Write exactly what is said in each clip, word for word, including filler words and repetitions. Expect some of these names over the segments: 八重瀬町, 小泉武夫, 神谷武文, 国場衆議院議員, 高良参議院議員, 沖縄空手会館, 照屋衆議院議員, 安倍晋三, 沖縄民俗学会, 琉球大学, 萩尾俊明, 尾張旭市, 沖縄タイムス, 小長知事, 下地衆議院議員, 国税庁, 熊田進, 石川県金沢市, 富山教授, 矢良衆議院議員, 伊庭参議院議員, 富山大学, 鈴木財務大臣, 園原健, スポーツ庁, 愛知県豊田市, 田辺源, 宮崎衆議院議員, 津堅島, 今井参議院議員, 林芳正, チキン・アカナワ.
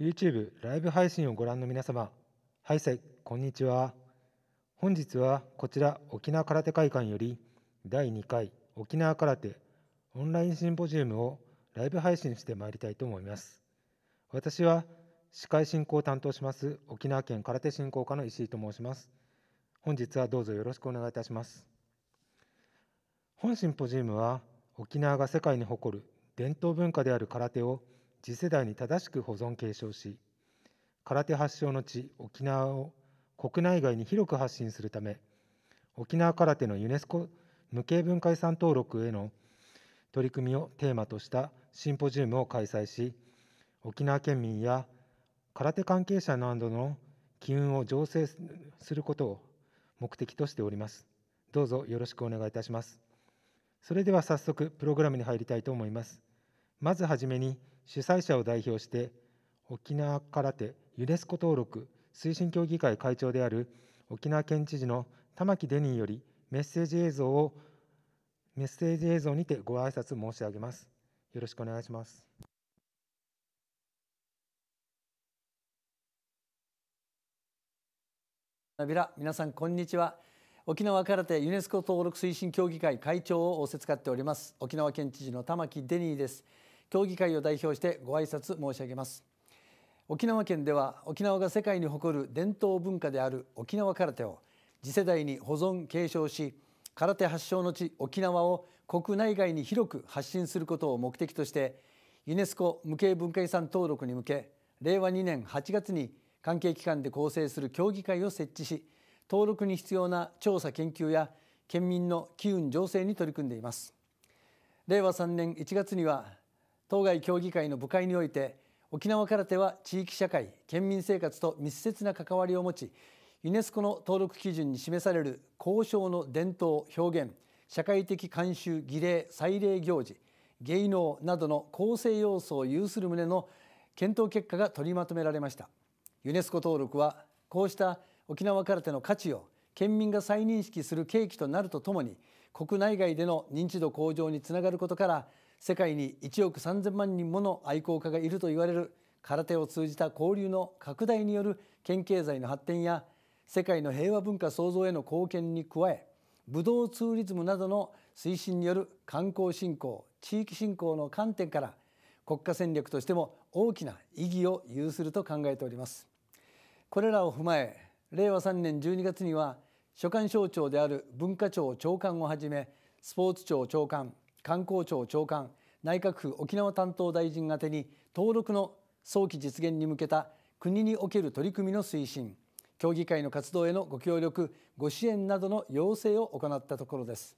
YouTube ライブ配信をご覧の皆様、ハイセイ、こんにちは。本日はこちら沖縄空手会館よりだいにかい沖縄空手オンラインシンポジウムをライブ配信してまいりたいと思います。私は司会進行を担当します沖縄県空手振興課の石井と申します。本日はどうぞよろしくお願いいたします。本シンポジウムは沖縄が世界に誇る伝統文化である空手を次世代に正しく保存継承し、空手発祥の地沖縄を国内外に広く発信するため、沖縄空手のユネスコ無形文化遺産登録への取り組みをテーマとしたシンポジウムを開催し、沖縄県民や空手関係者などの機運を醸成することを目的としております。どうぞよろしくお願いいたします。それでは早速プログラムに入りたいと思います。まずはじめに主催者を代表して沖縄空手ユネスコ登録推進協議会会長である沖縄県知事の玉城デニーよりメッセージ映像をメッセージ映像にてご挨拶申し上げます。よろしくお願いします。皆さんこんにちは。沖縄空手ユネスコ登録推進協議会会長を仰せつかっております沖縄県知事の玉城デニーです。協議会を代表してご挨拶申し上げます。沖縄県では沖縄が世界に誇る伝統文化である沖縄空手を次世代に保存継承し、空手発祥の地沖縄を国内外に広く発信することを目的としてユネスコ無形文化遺産登録に向けれいわにねんはちがつに関係機関で構成する協議会を設置し、登録に必要な調査研究や県民の機運醸成に取り組んでいます。れいわさんねんいちがつには当該協議会の部会において、沖縄空手は地域社会県民生活と密接な関わりを持ち、ユネスコの登録基準に示される交渉の伝統表現、社会的慣習儀礼祭礼行事芸能などの構成要素を有する旨の検討結果が取りまとめられました。ユネスコ登録はこうした沖縄空手の価値を県民が再認識する契機となるとともに、国内外での認知度向上につながることから、世界にいちおくさんぜんまんにんもの愛好家がいると言われる空手を通じた交流の拡大による県経済の発展や世界の平和文化創造への貢献に加え、武道ツーリズムなどの推進による観光振興地域振興の観点から国家戦略としても大きな意義を有すると考えております。これらを踏まえれいわさんねんじゅうにがつには所管省庁である文化庁長官をはじめ、スポーツ庁長官、観光庁長官、内閣府沖縄担当大臣宛てに登録の早期実現に向けた国における取り組みの推進、協議会の活動へのご協力ご支援などの要請を行ったところです。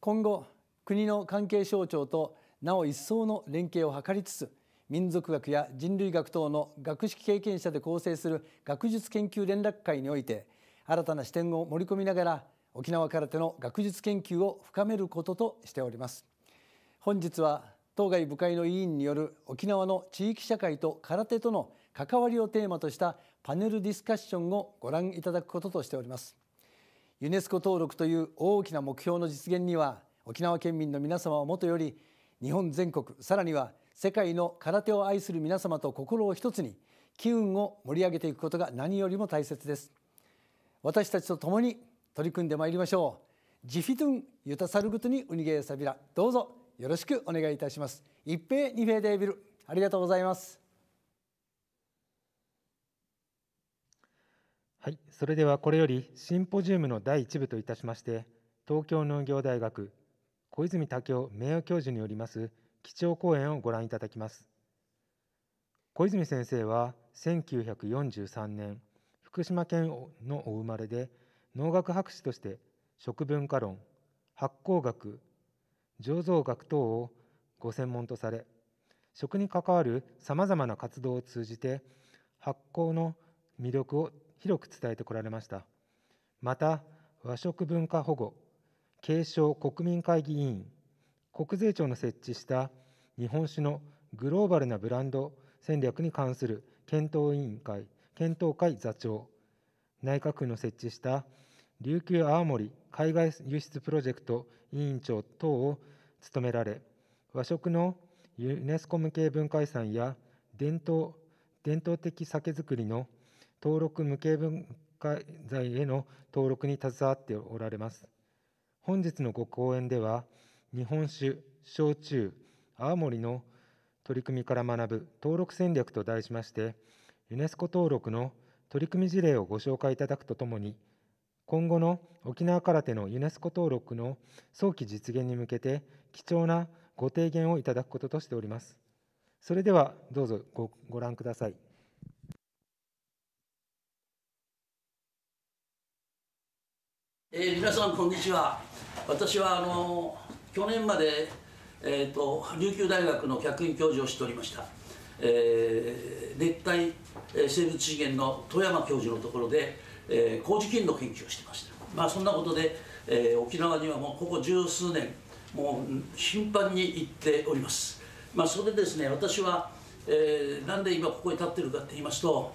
今後国の関係省庁となお一層の連携を図りつつ、民族学や人類学等の学識経験者で構成する学術研究連絡会において、新たな視点を盛り込みながら沖縄空手の学術研究を深めることとしております。本日は当該部会の委員による沖縄の地域社会と空手との関わりをテーマとしたパネルディスカッションをご覧いただくこととしております。ユネスコ登録という大きな目標の実現には、沖縄県民の皆様はもとより日本全国、さらには世界の空手を愛する皆様と心を一つに、機運を盛り上げていくことが何よりも大切です。私たちと共に取り組んでまいりましょう。ジフィトゥンユタサルグトにウニゲーサビラ、どうぞよろしくお願いいたします。一平二平デービル、ありがとうございます。はい、それではこれよりシンポジウムのだいいちぶといたしまして、東京農業大学小泉武夫名誉教授によります基調講演をご覧いただきます。小泉先生はせんきゅうひゃくよんじゅうさんねん福島県のお生まれで、農学博士として食文化論、発酵学、醸造学等をご専門とされ、食に関わるさまざまな活動を通じて発酵の魅力を広く伝えてこられました。また和食文化保護継承国民会議委員、国税庁の設置した日本酒のグローバルなブランド戦略に関する検討委員会、検討会座長、内閣府の設置した琉球青森海外輸出プロジェクト委員長等を務められ、和食のユネスコ無形文化遺産や伝統伝統的酒造りの登録無形文化財への登録に携わっておられます。本日のご講演では、日本酒、焼酎、泡盛の取り組みから学ぶ登録戦略と題しまして、ユネスコ登録の取り組み事例をご紹介いただくとともに、今後の沖縄空手のユネスコ登録の早期実現に向けて貴重なご提言をいただくこととしております。それではどうぞ ご, ご覧ください。えー、皆さんこんにちは。私はあの去年まで、えー、と琉球大学の客員教授をしておりました、えー、熱帯生物資源の富山教授のところで、えー、麹菌の研究をしてました。まあそんなことで、えー、沖縄にはもうここ十数年もう頻繁に行っております。まあそれでですね、私は、えー、なんで今ここに立ってるかって言いますと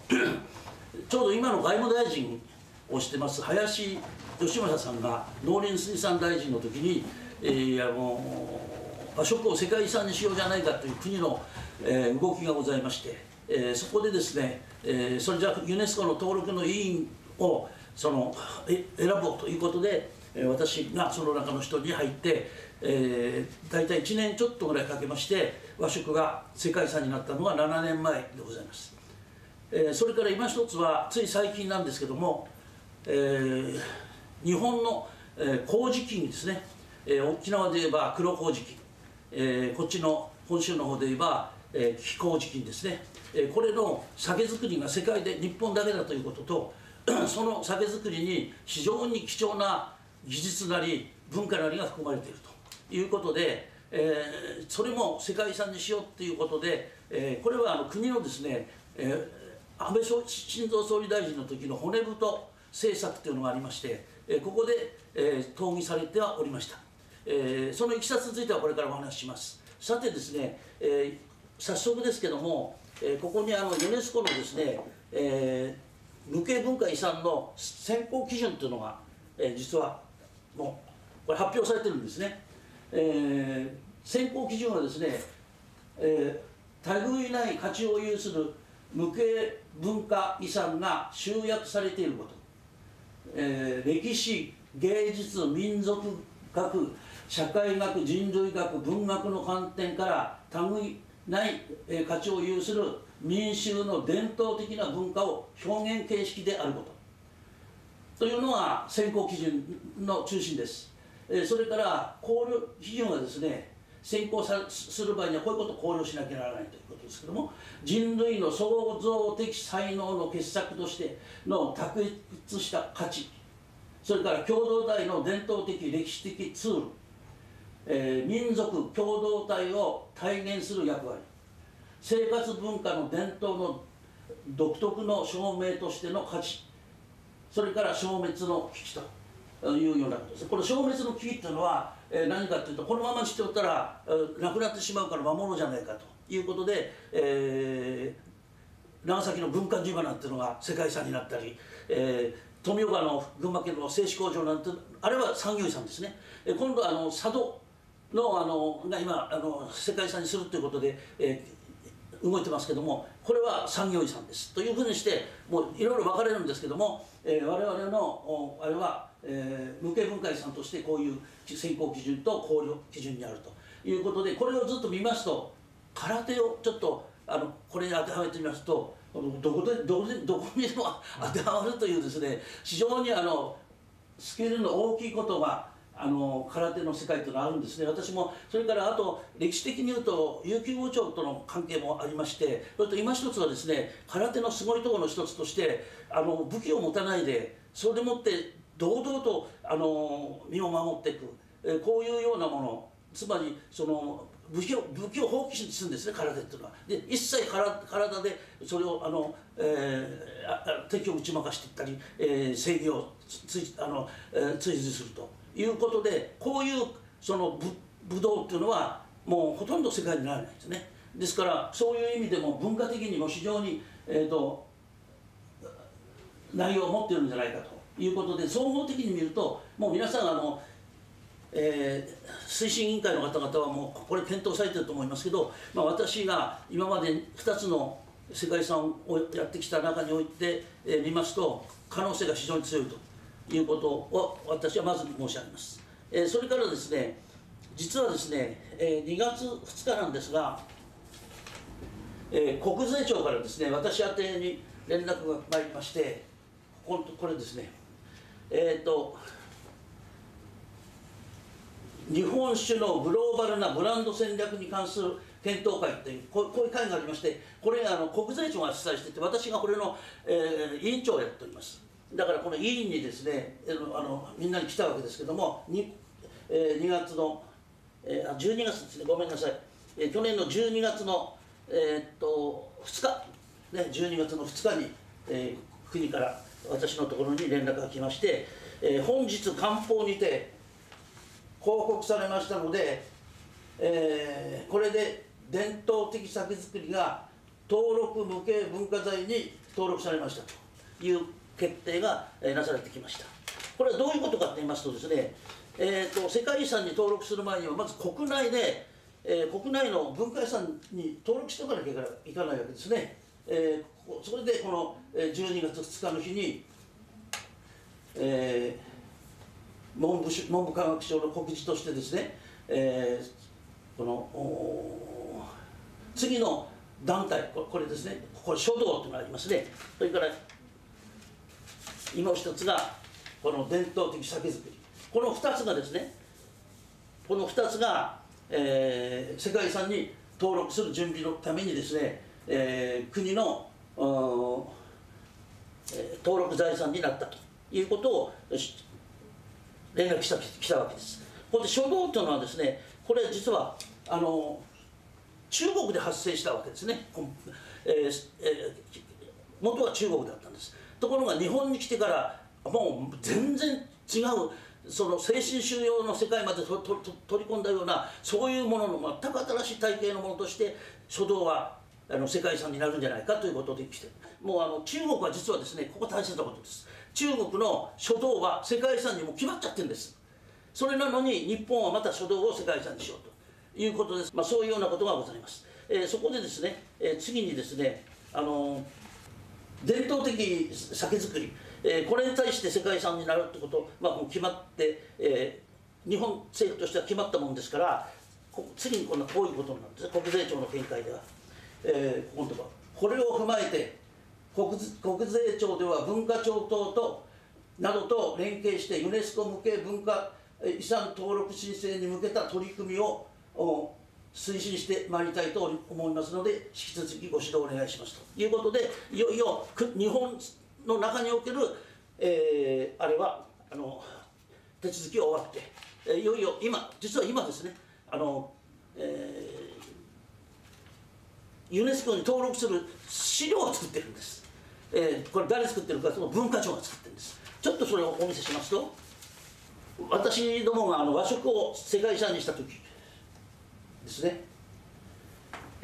ちょうど今の外務大臣をしてます林芳正さんが農林水産大臣の時に、えー、あの和食を世界遺産にしようじゃないかという国の、えー、動きがございまして、えー、そこでですね、えー、それじゃユネスコの登録の委員をそのえ選ぼうということで、私がその中の人に入って、えー、大体いちねんちょっとぐらいかけまして和食が世界遺産になったのがななねんまえでございます。えー、それから今一つはつい最近なんですけども、えー、日本の、えー、麹菌ですね、えー、沖縄で言えば黒麹菌、えー、こっちの本州の方で言えば黄麹菌ですね、えー、これの酒造りが世界で日本だけだということとその酒造りに非常に貴重な技術なり文化なりが含まれているということで、えー、それも世界遺産にしようということで、えー、これはあの国のですね、えー、安倍晋三総理大臣の時の骨太政策というのがありまして、えー、ここで、えー、討議されてはおりました。えー、そのいきさつについてはこれからお話しします。さてですね、えー、早速ですけども、えー、ここにあのユネスコのですね、えー、無形文化遺産の選考基準というのが、えー、実はもうこれ発表されてるんですね。えー、選考基準はですね、えー、類いない価値を有する無形文化遺産が集約されていること、えー、歴史、芸術、民族学、社会学、人類学、文学の観点から類いない価値を有する民衆の伝統的な文化を表現形式であることというのが選考基準の中心です。それから考慮基準はですね、選考する場合にはこういうことを考慮しなきゃならないということですけども、人類の創造的才能の傑作としての卓越した価値、それから共同体の伝統的歴史的ツール、えー、民族共同体を体現する役割、生活文化の伝統の独特の証明としての価値、それから消滅の危機というようなことです。この消滅の危機というのは何かというと、このまましておったらなくなってしまうから守ろうじゃないかということで、えー、長崎の軍艦島なんていうのが世界遺産になったり、えー、富岡の群馬県の製紙工場なんて、あれは産業遺産ですね。今度はあの佐渡のあのが今あの世界遺産にするということで、えー動いてますけども、これは産業遺産ですというふうにしてもういろいろ分かれるんですけども、えー、我々のあれは、えー、無形文化遺産としてこういう選考基準と考慮基準にあるということで、これをずっと見ますと空手をちょっとあのこれに当てはめてみますと、どこでどこでどこにでも当てはまるというですね、非常にあのスケールの大きいことがあの空手の世界というのはあるんですね。私もそれからあと歴史的に言うと琉球王朝との関係もありまして、それと今一つはですね、空手のすごいところの一つとして、あの武器を持たないでそれでもって堂々とあの身を守っていく、えこういうようなもの、つまりその武器を武器を放棄するんですね、空手っていうのは。で一切から体でそれをあの、えー、敵を打ち負かしていったり、えー、正義をつつあの、えー、追随すると。いうことで、こういうその武道っていうのはもうほとんど世界にならないですね。ですからそういう意味でも文化的にも非常に、えーと、内容を持っているんじゃないかということで、総合的に見るともう皆さんあの、えー、推進委員会の方々はもうこれ検討されてると思いますけど、まあ、私が今までふたつの世界遺産をやってきた中において見ますと、可能性が非常に強いということを私はまず申し上げます。それからですね、実はですねにがつふつかなんですが、国税庁からですね私宛てに連絡が参りまして、これですねえっと日本酒のグローバルなブランド戦略に関する検討会というこういう会がありまして、これあの国税庁が主催していて、私がこれの、えー、委員長をやっております。だからこの委員にですねあのみんなに来たわけですけども、に、えー、にがつの、えー、じゅうにがつですね、ごめんなさい、えー、去年のじゅうにがつの、えー、っとふつか、ね、じゅうにがつのふつかに、えー、国から私のところに連絡が来まして、えー、本日官報にて報告されましたので、えー、これで伝統的酒造りが登録無形文化財に登録されましたという決定がなされてきました。これはどういうことかと言いますとですね、えー、と世界遺産に登録する前にはまず国内で、えー、国内の文化遺産に登録しておかなきゃいかないわけですね。えー、それでこのじゅうにがつふつかの日に、えー文部文部科学省の告示としてですね、えー、この次の団体、これですね、これ書道というのがありますね。それから今一つがこの伝統的酒造り、このふたつがですね、このふたつが、えー、世界遺産に登録する準備のためにですね、えー、国の、えー、登録財産になったということを連絡した来たわけです。ここで書道というのはですね、これ実はあの中国で発生したわけですね。えーえー、元は中国だったんです。ところが日本に来てからもう全然違う、その精神修養の世界までととと取り込んだような、そういうものの全く新しい体系のものとして書道はあの世界遺産になるんじゃないかということで来て、もうあの中国は実はですね、ここ大切なことです。中国の書道は世界遺産にも決まっちゃってるんです。それなのに日本はまた書道を世界遺産にしようということです。まあ、そういうようなことがございます。えー、そこでですね、えー、次にですね、あのー、伝統的酒造り、えー、これに対して世界遺産になるってこと、まあ、もう決まって、えー、日本政府としては決まったもんですから、次にこんなこういうことになるんですね。国税庁の見解では、えー、ここのところこれを踏まえて国, 国税庁では文化庁等となどと連携してユネスコ無形文化遺産登録申請に向けた取り組みを推進してまいりたいと思いますので、引き続きご指導お願いしますということで、いよいよ日本の中における、えー、あれはあの手続きを終わって、いよいよ今、実は今ですね、あの、えー、ユネスコに登録する資料を作ってるんです。えー、これ誰作ってるか、その文化庁が作ってるんです。ちょっとそれをお見せしますと、私どもがあの和食を世界遺産にした時ですね、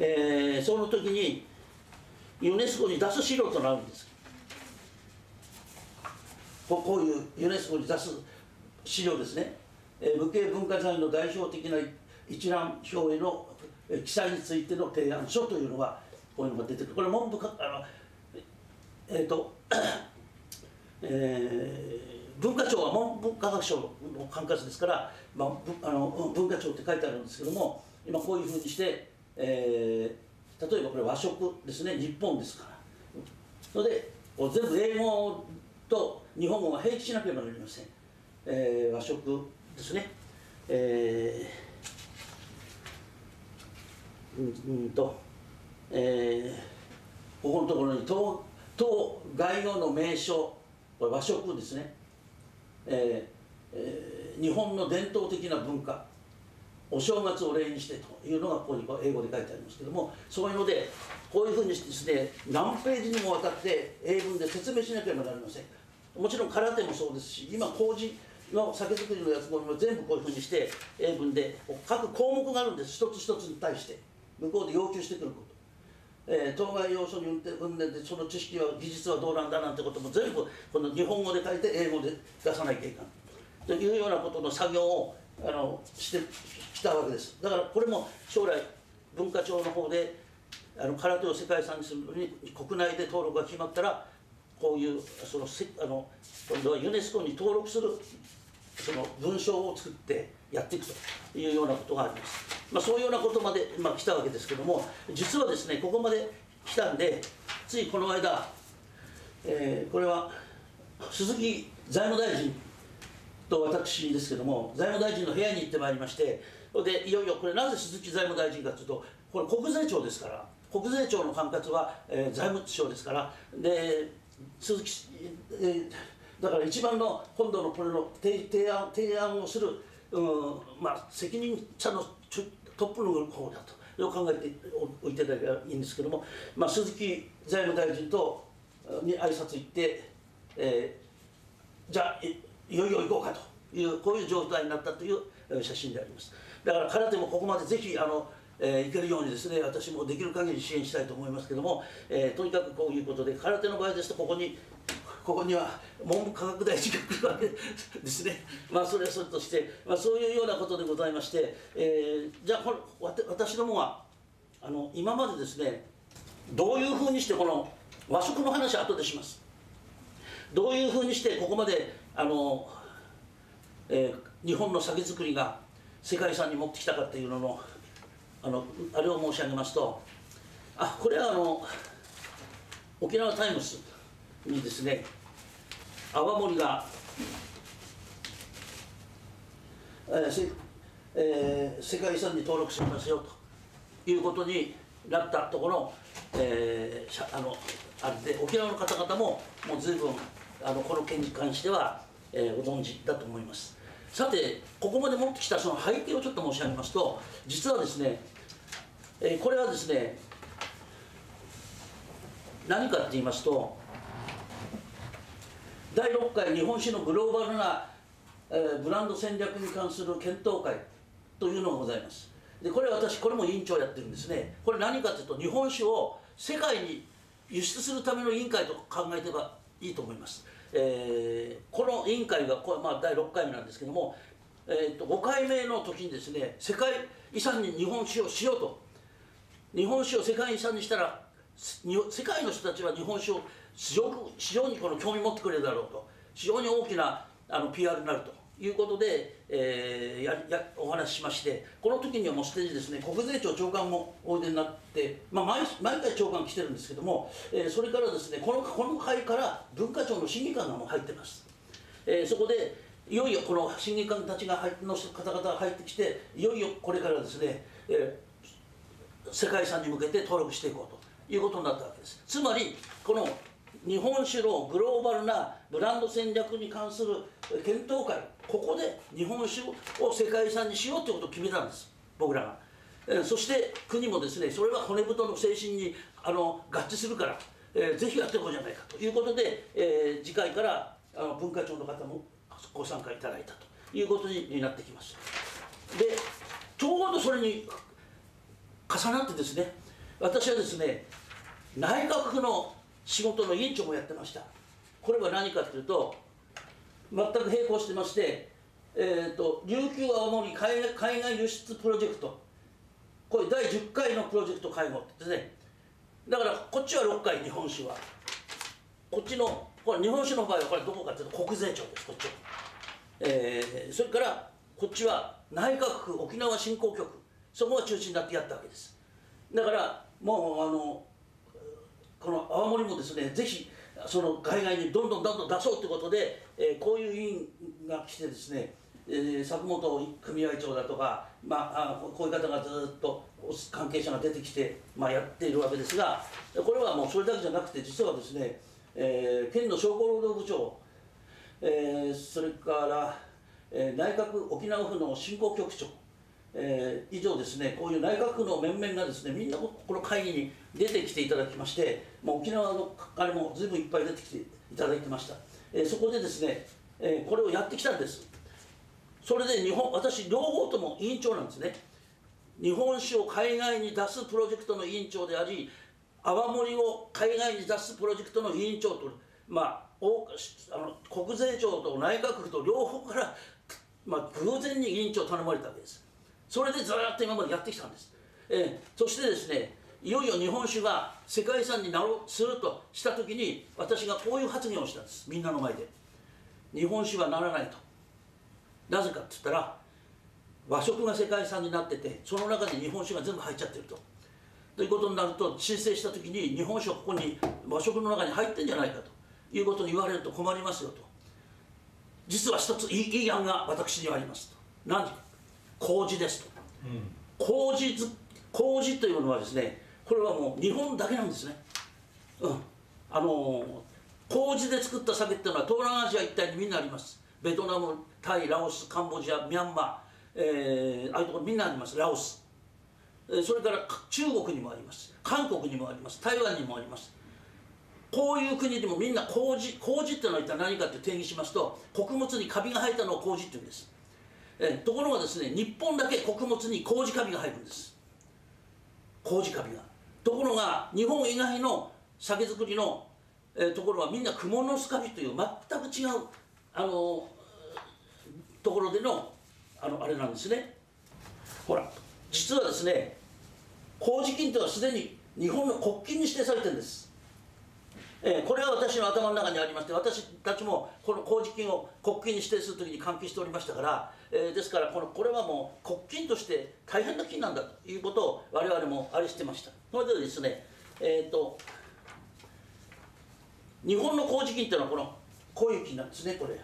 えー、その時にユネスコに出す資料となるんです。こう、こういうユネスコに出す資料ですね、えー、無形文化財の代表的な一覧表への記載についての提案書というのがこういうのが出てくる。これ文部科あのえっ、ー、と、えー、文化庁は文部科学省の管轄ですから、まあ、あの文化庁って書いてあるんですけども、今こういうふうにして、えー、例えばこれ和食ですね、日本ですから、それでこう全部英語と日本語が併記しなければなりません。えー、和食ですね、えー、うんとえー、ここのところに当該語の名称、これ和食ですね、えーえー、日本の伝統的な文化、お正月を例にしてというのがここに英語で書いてありますけども、そういうのでこういうふうにしてですね、何ページにもわたって英文で説明しなければなりません。もちろん空手もそうですし、今麹の酒造りのやつも全部こういうふうにして英文で各項目があるんです。一つ一つに対して向こうで要求してくること、えー、当該要素に運転でその知識は技術はどうなんだなんてことも全部この日本語で書いて英語で出さなきゃいけないというようなことの作業をあのしてきたわけです。だからこれも将来文化庁の方であの空手を世界遺産にするのに国内で登録が決まったら、こういうそのせあの今度はユネスコに登録するその文章を作ってやっていくというようなことがあります。まあ、そういうようなことまで、まあ、来たわけですけども、実はですねここまで来たんで、ついこの間、えー、これは鈴木財務大臣と私ですけども、財務大臣の部屋に行ってまいりまして、でいよいよこれなぜ鈴木財務大臣かというと、これ国税庁ですから、国税庁の管轄は、えー、財務省ですから、で鈴木、えー、だから一番の今度のこれの提案提案をする、うんまあ、責任者のトップの方だと考えておいていただければいいんですけども、まあ、鈴木財務大臣とに挨拶行って、えー、じゃあ い, いよいよ行こうかというこういう状態になったという写真であります。だから空手もここまでぜひあの、えー、行けるようにですね、私もできる限り支援したいと思いますけども、えー、とにかくこういうことで、空手の場合ですとここにここには文部科学大臣が来るわけですね。まあそれはそれとして、まあ、そういうようなことでございまして、えー、じゃあこの私どもはあの今までですね、どういうふうにしてこの和食の話は後でします。どういうふうにしてここまであの、えー、日本の酒造りが世界遺産に持ってきたかっていうののあのあれを申し上げますと、あこれはあの沖縄タイムスにですね、泡盛が、えーせえー、世界遺産に登録しますよということになったところ、えー、あのあれで沖縄の方々ももう随分あのこの件に関しては、えー、ご存知だと思います。さてここまで持ってきたその背景をちょっと申し上げますと、実はですね、えー、これはですね何かって言いますと、だいろっかい日本史のグローバルな、えー、ブランド戦略に関する検討会というのがございます。でこれは私これも委員長やってるんですね。これ何かというと、日本酒を世界に輸出するための委員会と考えてはいいと思います。えー、この委員会がこれ、まあ、だいろっかいめなんですけども、えー、とごかいめの時にですね、世界遺産に日本酒をしようと、日本酒を世界遺産にしたら世界の人たちは日本酒を非常に、非常にこの興味持ってくれるだろうと、非常に大きなあの ピーアール になるということで、えー、ややお話ししまして、この時にはもうすでにですね国税庁長官もおいでになって、まあ、毎, 毎回長官来てるんですけども、えー、それからですねこ の, この会から文化庁の審議官がもう入ってます。えー、そこでいよいよこの審議官たちが入の方々が入ってきて、いよいよこれからですね、えー、世界遺産に向けて登録していこうということになったわけです。つまりこの日本酒のグローバルなブランド戦略に関する検討会、ここで日本酒を世界遺産にしようということを決めたんです僕らが。えー、そして国もですね、それは骨太の精神にあの合致するから、えー、ぜひやっていこうじゃないかということで、えー、次回からあの文化庁の方もご参加いただいたということになってきます。でちょうどそれに重なってですね、私はですね内閣府の仕事の委員長もやってました。これは何かというと全く並行してまして、えー、と琉球は主に海 外, 海外輸出プロジェクト、これだいじゅっかいのプロジェクト会合ですね。だからこっちはろっかい日本酒は、こっちのこれ日本酒の場合はこれどこかというと国税庁ですこっちは、えー、それからこっちは内閣府沖縄振興局、そこが中心になってやったわけです。だからもうあのこの泡盛もですね、ぜひその海外にどんどんどんどん出そうということで、えー、こういう委員が来てですね、えー、佐久本組合長だとか、まあ、あこういう方がずっと関係者が出てきて、まあ、やっているわけですが、これはもうそれだけじゃなくて、実はですね、えー、県の商工労働部長、えー、それから、えー、内閣沖縄府の振興局長、えー、以上ですね、こういう内閣府の面々がですね、みんなこの会議に出てきていただきまして、もう沖縄のあれもずいぶんいっぱい出てきていただいてました。えー、そこでですね、えー、これをやってきたんです。それで日本、私両方とも委員長なんですね。日本酒を海外に出すプロジェクトの委員長であり、泡盛を海外に出すプロジェクトの委員長と、まあ、あの国税庁と内閣府と両方から、まあ、偶然に委員長を頼まれたわけです。それでずっと今までやってきたんです。えー、そしてですね、いよいよ日本酒が世界遺産になろうするとした時に、私がこういう発言をしたんです、みんなの前で。日本酒はならないと。なぜかって言ったら、和食が世界遺産になってて、その中で日本酒が全部入っちゃってると。ということになると、申請した時に日本酒はここに和食の中に入ってんじゃないかということに言われると困りますよと。実は一ついい案が私にはありますと。何か麹ですと。うん、麹ず麹というのはですね、これはもう日本だけなんですね。うん、あの麹で作った酒っていうのは東南アジア一帯にみんなあります。ベトナム、タイ、ラオス、カンボジア、ミャンマー、えー、ああいうところみんなあります。ラオス、それから中国にもあります。韓国にもあります。台湾にもあります。こういう国でもみんな麹、麹っていうのは一体何かって定義しますと、穀物にカビが生えたのを麹っていうんです。えところがですね、日本だけ穀物に麹カビが入るんです。麹カビが。ところが日本以外の酒造りの、えー、ところはみんなクモの巣カビという全く違うあのー、ところでのあのあれなんですね。ほら、実はですね、麹菌というのはすでに日本の国菌に指定されてるんです。えー、これは私の頭の中にありまして、私たちもこの麹菌を国菌に指定するときに関係しておりましたから、えー、ですからこのこれはもう国菌として大変な菌なんだということを我々もあれしてました。それでですね、えっと日本の麹菌というのはこのこういう菌なんですね、これ。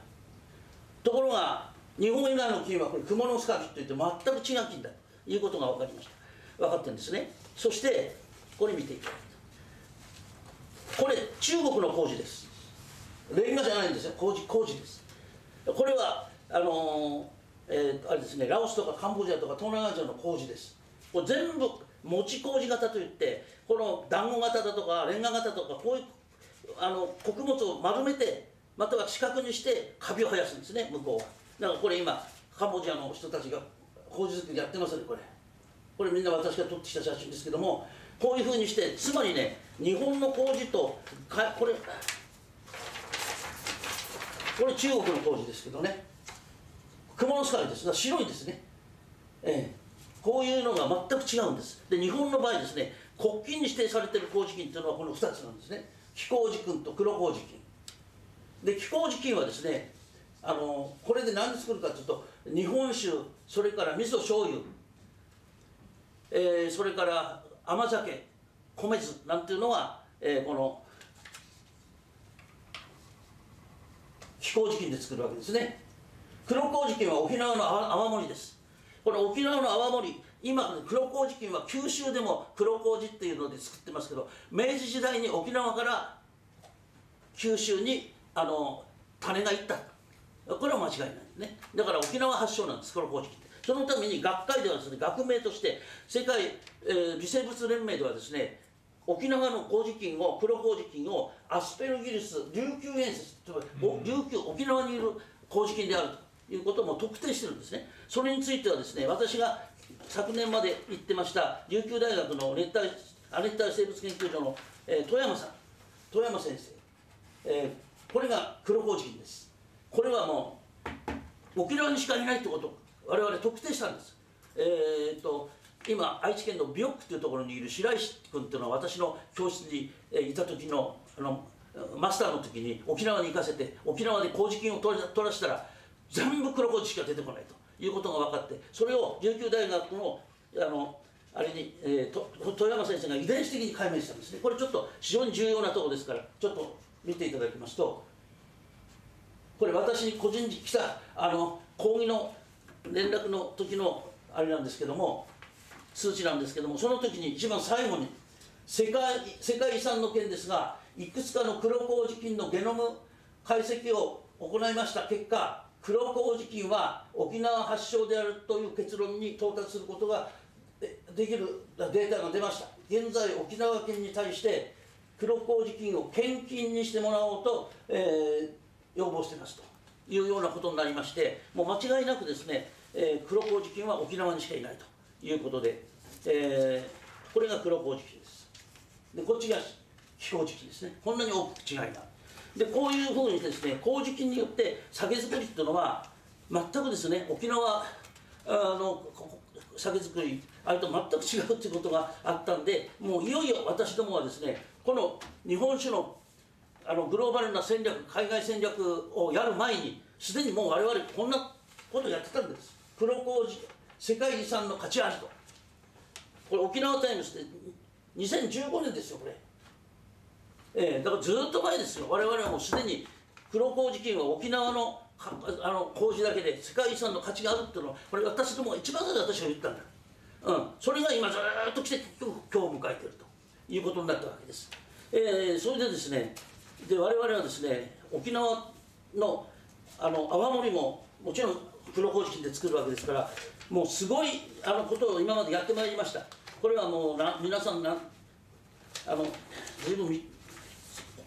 ところが日本以外の菌はこれクモの巣カビといって全く違う菌だということが分かりました。分かってるんですね。そしてこれ見ていきます。これ中国の麹です。レンガじゃないんですよ。麹麹です。これはあのーえー、あれですね、ラオスとかカンボジアとか東南アジアの麹です。これ全部持ち麹型といって、この団子型だとかレンガ型とかこういうあの穀物を丸めて、または四角にしてカビを生やすんですね、向こうは。だからこれ今カンボジアの人たちが麹作りやってますね。これこれみんな私が撮ってきた写真ですけども、こういうふうにして、つまりね、日本の麹とか、これこれ中国の麹ですけどね、クモの巣カビですが白いですね、えー、こういうのが全く違うんです。で、日本の場合ですね、国菌に指定されている麹菌というのはこのふたつなんですね。黄麹菌と黒麹菌で、黄麹菌はですね、あのこれで何作るかというと、日本酒、それから味噌醤油、えー、それから甘酒、米酢なんていうのは、えー、この黄麹菌で作るわけですね。黒麹菌は沖縄の泡盛です。この沖縄の泡盛、今黒麹菌は九州でも黒麹っていうので作ってますけど、明治時代に沖縄から九州にあの種がいった、これは間違いないね。だから沖縄発祥なんです、黒麹菌って。そのために学会ではですね、学名として世界、えー、微生物連盟ではですね、沖縄の麹菌を、黒麹菌をアスペルギルス琉球遠節、うん、琉球沖縄にいる麹菌であるということも特定してるんですね。それについてはですね、私が昨年まで行ってました琉球大学の熱帯亜熱帯生物研究所の、えー、富山さん富山先生、えー、これが黒麹菌です。これはもう沖縄にしかいないってことを我々特定したんです。えー、っと今愛知県のビョックというところにいる白石君っていうのは、私の教室にいた時のあのマスターの時に沖縄に行かせて、沖縄で麹菌を取らせたら全部黒麹しか出てこないということが分かって、それを琉球大学のあのあれに、えー、と富山先生が遺伝子的に解明したんですね。これちょっと非常に重要なところですから、ちょっと見ていただきますと、これ私に個人に来たあの講義の連絡の時のあれなんですけども、数値なんですけども、その時に一番最後に世界、世界遺産の件ですが、いくつかの黒麹菌のゲノム解析を行いました結果、黒麹菌は沖縄発祥であるという結論に到達することができるデータが出ました。現在沖縄県に対して黒麹菌を献金にしてもらおうと、えー、要望していますというようなことになりまして、もう間違いなくですね、えー、黒麹菌は沖縄にしかいないということで、えー、これが黒麹菌です。で、こっちが黄麹菌ですね。こんなに大きく違いがある。で、こういうふうにですね、麹菌によって酒造りっていうのは全くですね、沖縄あの酒造りあれと全く違うということがあったんで、もういよいよ私どもはですね、この日本酒のあのグローバルな戦略、海外戦略をやる前に、すでにもう我々こんなことをやってたんです。黒麹世界遺産の価値ありと。これ沖縄タイムスでにせんじゅうごねんですよ、これ。えー、だからずっと前ですよ。我々はもうすでに黒麹菌は沖縄のあの麹だけで世界遺産の価値があるっていうのは、これ私ども一番最初に私が言ったんだ。うん、それが今ずっと来て結局今日を迎えているということになったわけです。えー、それでですね、で我々はですね、沖縄のあの泡盛ももちろん黒麹菌で作るわけですから、もうすごいあのことを今までやってまいりました。これはもうな皆さんなあの随分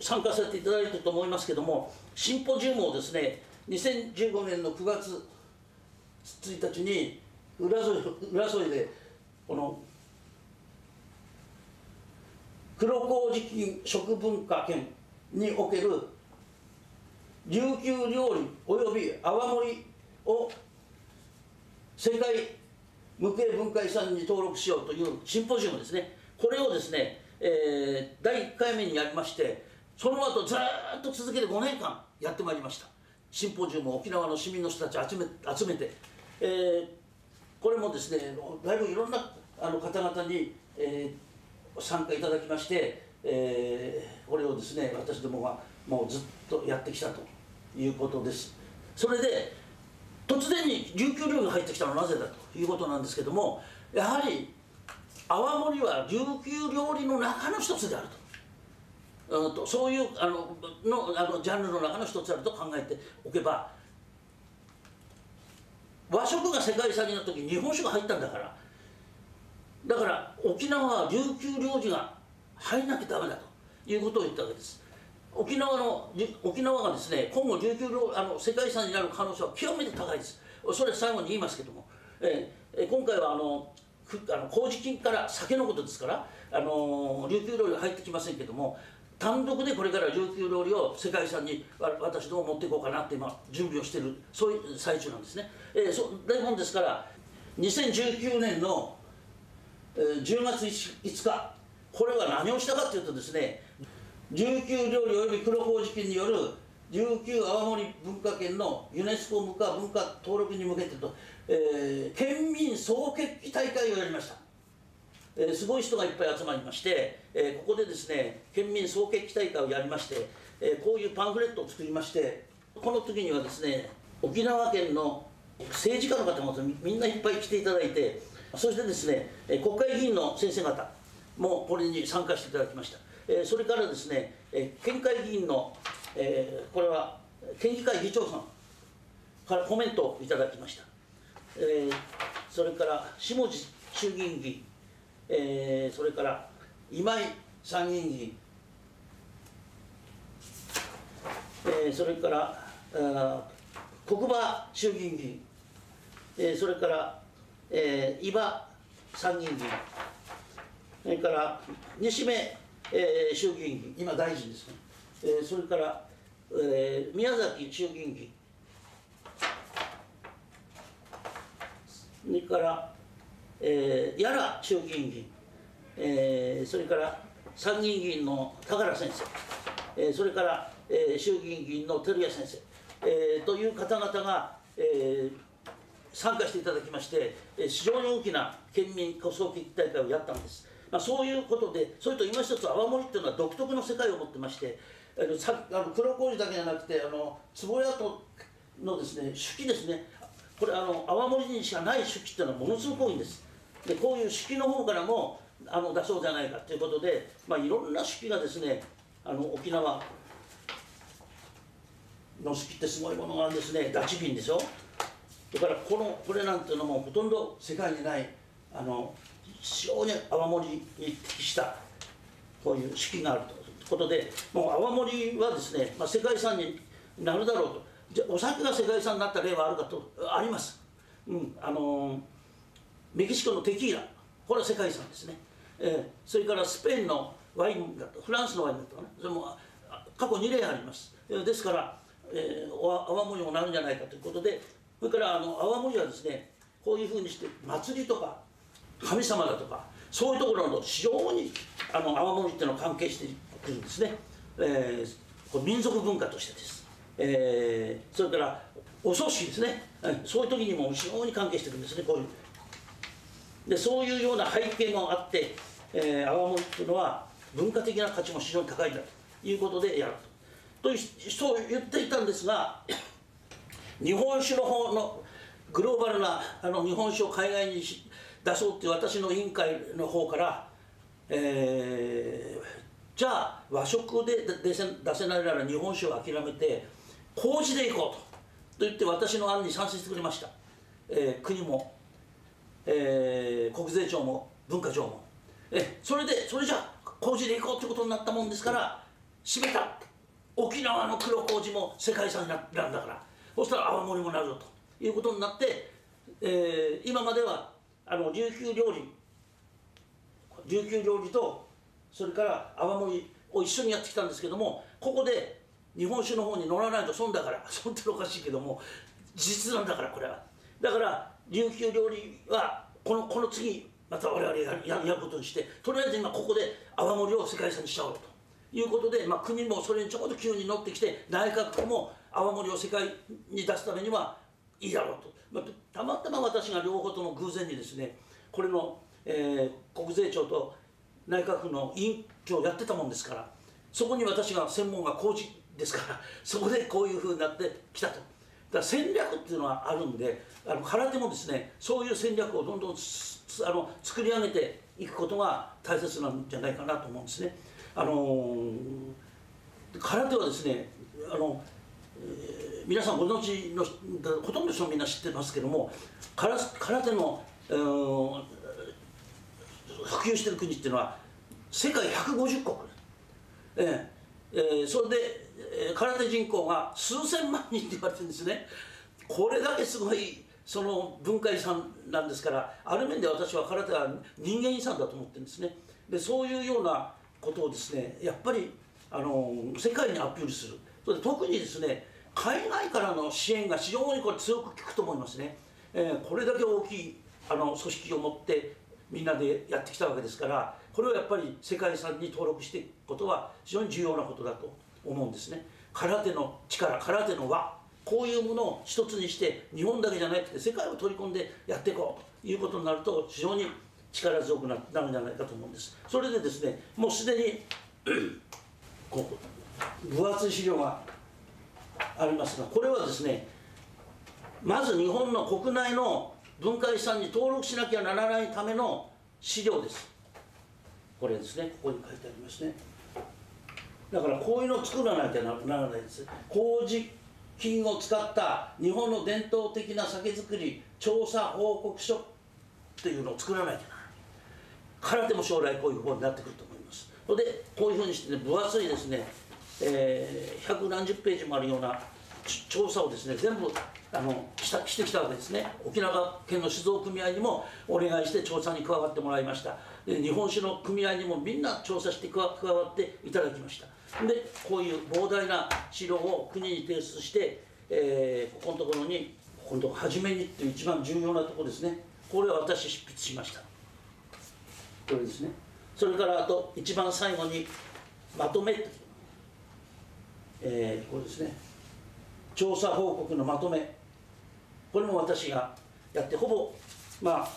参加させていただいていると思いますけども、シンポジウムをですねにせんじゅうごねんのくがつついたちに浦添、浦添でこの黒麹菌食文化圏における琉球料理および泡盛を世界無形文化遺産に登録しようというシンポジウムですね、これをですね、えー、だいいっかいめにやりまして、その後ずーっと続けてごねんかんやってまいりました。シンポジウムを沖縄の市民の人たち集め集めて、えー、これもですねだいぶいろんなあの方々に、えー、参加いただきまして、えー、これをですね私どもはもうずっとやってきたということです。それで突然に琉球料理が入ってきたのはなぜだということなんですけども、やはり泡盛は琉球料理の中の一つであると、うん、とそういうあののあのジャンルの中の一つであると考えておけば、和食が世界遺産になった時に日本酒が入ったんだから、だから沖縄は琉球料理が入らなきゃダメだということを言ったわけです。沖縄の沖縄がですね今後琉球あの世界遺産になる可能性は極めて高いです。それは最後に言いますけども、えー、今回はあのあの麹菌から酒のことですから、あのー、琉球料理は入ってきませんけども、単独でこれから琉球料理を世界遺産に私ども持っていこうかなって今準備をしている、そういう最中なんですね。えー、そ大本ですからにせんじゅうきゅうねんの、えー、じゅうがついつか、これは何をしたかというとですね、琉球料理および黒麹菌による琉球泡盛文化圏のユネスコ無価文化登録に向けてと、えー、県民総決起大会をやりました。えー、すごい人がいっぱい集まりまして、えー、ここでですね県民総決起大会をやりまして、えー、こういうパンフレットを作りまして、この時にはですね沖縄県の政治家の方もみんないっぱい来ていただいて、そしてですね国会議員の先生方もこれに参加していただきました。えー、それからですね、えー、県会議員の、えー、これは県議会議長さんからコメントをいただきました。えー、それから下地衆議院議員、えー、それから今井参議院議員、えー、それからあ国場衆議院議員、えー、それから、えー、伊庭参議院議員、それから西銘えー、衆議院議員、今大臣ですね、えー、それから、えー、宮崎衆議院議員、それから、えー、矢良衆議院議員、えー、それから参議院議員の高良先生、えー、それから、えー、衆議院議員の照屋先生、えー、という方々が、えー、参加していただきまして、えー、非常に大きな県民総決起大会をやったんです。まあそういうことで、それと今一つ泡盛っていうのは独特の世界を持ってまして、あのさあの黒麹だけじゃなくてあの壺屋とのですね酒器ですね、これあの泡盛にしかない酒器っていうのはものすごく多いんです。でこういう酒器の方からもあの出そうじゃないかということで、まあ、いろんな酒器がですねあの沖縄の酒器ってすごいものがあるんですね。ダチ瓶でしょ、だからこのこれなんていうのもほとんど世界にないあの非常に泡盛に適したこういう酒器があるということで、もう泡盛はですね、まあ、世界遺産になるだろうと。じゃお酒が世界遺産になった例はあるかと、あります、うんあのー、メキシコのテキーラ、これは世界遺産ですね、えー、それからスペインのワインだと、フランスのワインだとかね、それも過去にれいあります。ですから、えー、泡盛もなるんじゃないかということで、それからあの泡盛はですねこういうふうにして祭りとか神様だとか、そういうところの非常にあの泡盛っていうのは関係してくるんですね。えー、これ民族文化としてです。えー、それからお葬式ですね、はい、そういう時にも非常に関係してくるんですね、こういう。でそういうような背景があって、えー、泡盛っていうのは文化的な価値も非常に高いんだということでやると。という人を言っていたんですが、日本酒の方のグローバルなあの日本酒を海外に出そうっていう私の委員会の方から、えー、じゃあ和食で出せ、出せないなら日本酒を諦めて麹でいこう と, と言って私の案に賛成してくれました、えー、国も、えー、国税庁も文化庁も、えー、それでそれじゃあ麹でいこうってことになったもんですから締めた。沖縄の黒麹も世界遺産になったんだから、そしたら泡盛もなるぞということになって、えー、今まではあの琉球料理琉球料理とそれから泡盛を一緒にやってきたんですけども、ここで日本酒の方に乗らないと損だから、損っておかしいけども実なんだから、これはだから琉球料理はこの、この次また我々やる、やることにして、とりあえず今ここで泡盛を世界遺産にしちゃおうと。いうことで、まあ、国もそれにちょうど急に乗ってきて、内閣府も泡盛を世界に出すためにはいいだろうと、まあ、たまたま私が両方とも偶然にですね、これの、えー、国税庁と内閣府の委員長をやってたもんですから、そこに私が専門が麹ですから、そこでこういうふうになってきたと。だから戦略っていうのはあるんで、あの空手もですね、そういう戦略をどんどんあの作り上げていくことが大切なんじゃないかなと思うんですね。あのー、空手はですね、あの、えー、皆さんご存知のほとんどの人はみんな知ってますけども、空手の、えー、普及してる国っていうのは世界ひゃくごじゅっこく、えーえー、それで空手人口が数千万人って言われてるんですね。これだけすごいその文化遺産なんですから、ある面で私は空手は人間遺産だと思ってるんですね。でそういうようなことをですね、やっぱりあの世界にアピールする。それで特にですね、海外からの支援が非常にこれ強く効くと思いますね。えー、これだけ大きいあの組織を持ってみんなでやってきたわけですから、これをやっぱり世界遺産に登録していくことは非常に重要なことだと思うんですね。空手の力、空手の輪、こういうものを一つにして日本だけじゃなくて世界を取り込んでやっていこうということになると、非常に力強くなるんじゃないかと思うんです。それでですね、もうすでにこう分厚い資料がありますが、これはですね、まず日本の国内の文化遺産に登録しなきゃならないための資料です。これですね、ここに書いてありますね。だからこういうのを作らなきゃならないです。麹菌を使った日本の伝統的な酒造り調査報告書というのを作らないといけない。空手も将来こういう方になってくると思います。それでこういうふうにして、ね、分厚いですね、えー、ひゃくなんじゅっページもあるような調査をですね、全部あの し, たしてきたわけですね。沖縄県の酒造組合にもお願いして調査に加わってもらいました。で日本酒の組合にもみんな調査して加わっていただきました。でこういう膨大な資料を国に提出して、えー、ここのところにここのところ初めにっていう一番重要なところですね。これは私執筆しました。これですね。それからあと一番最後にまとめ、えー、これですね、調査報告のまとめ、これも私がやって、ほぼまあ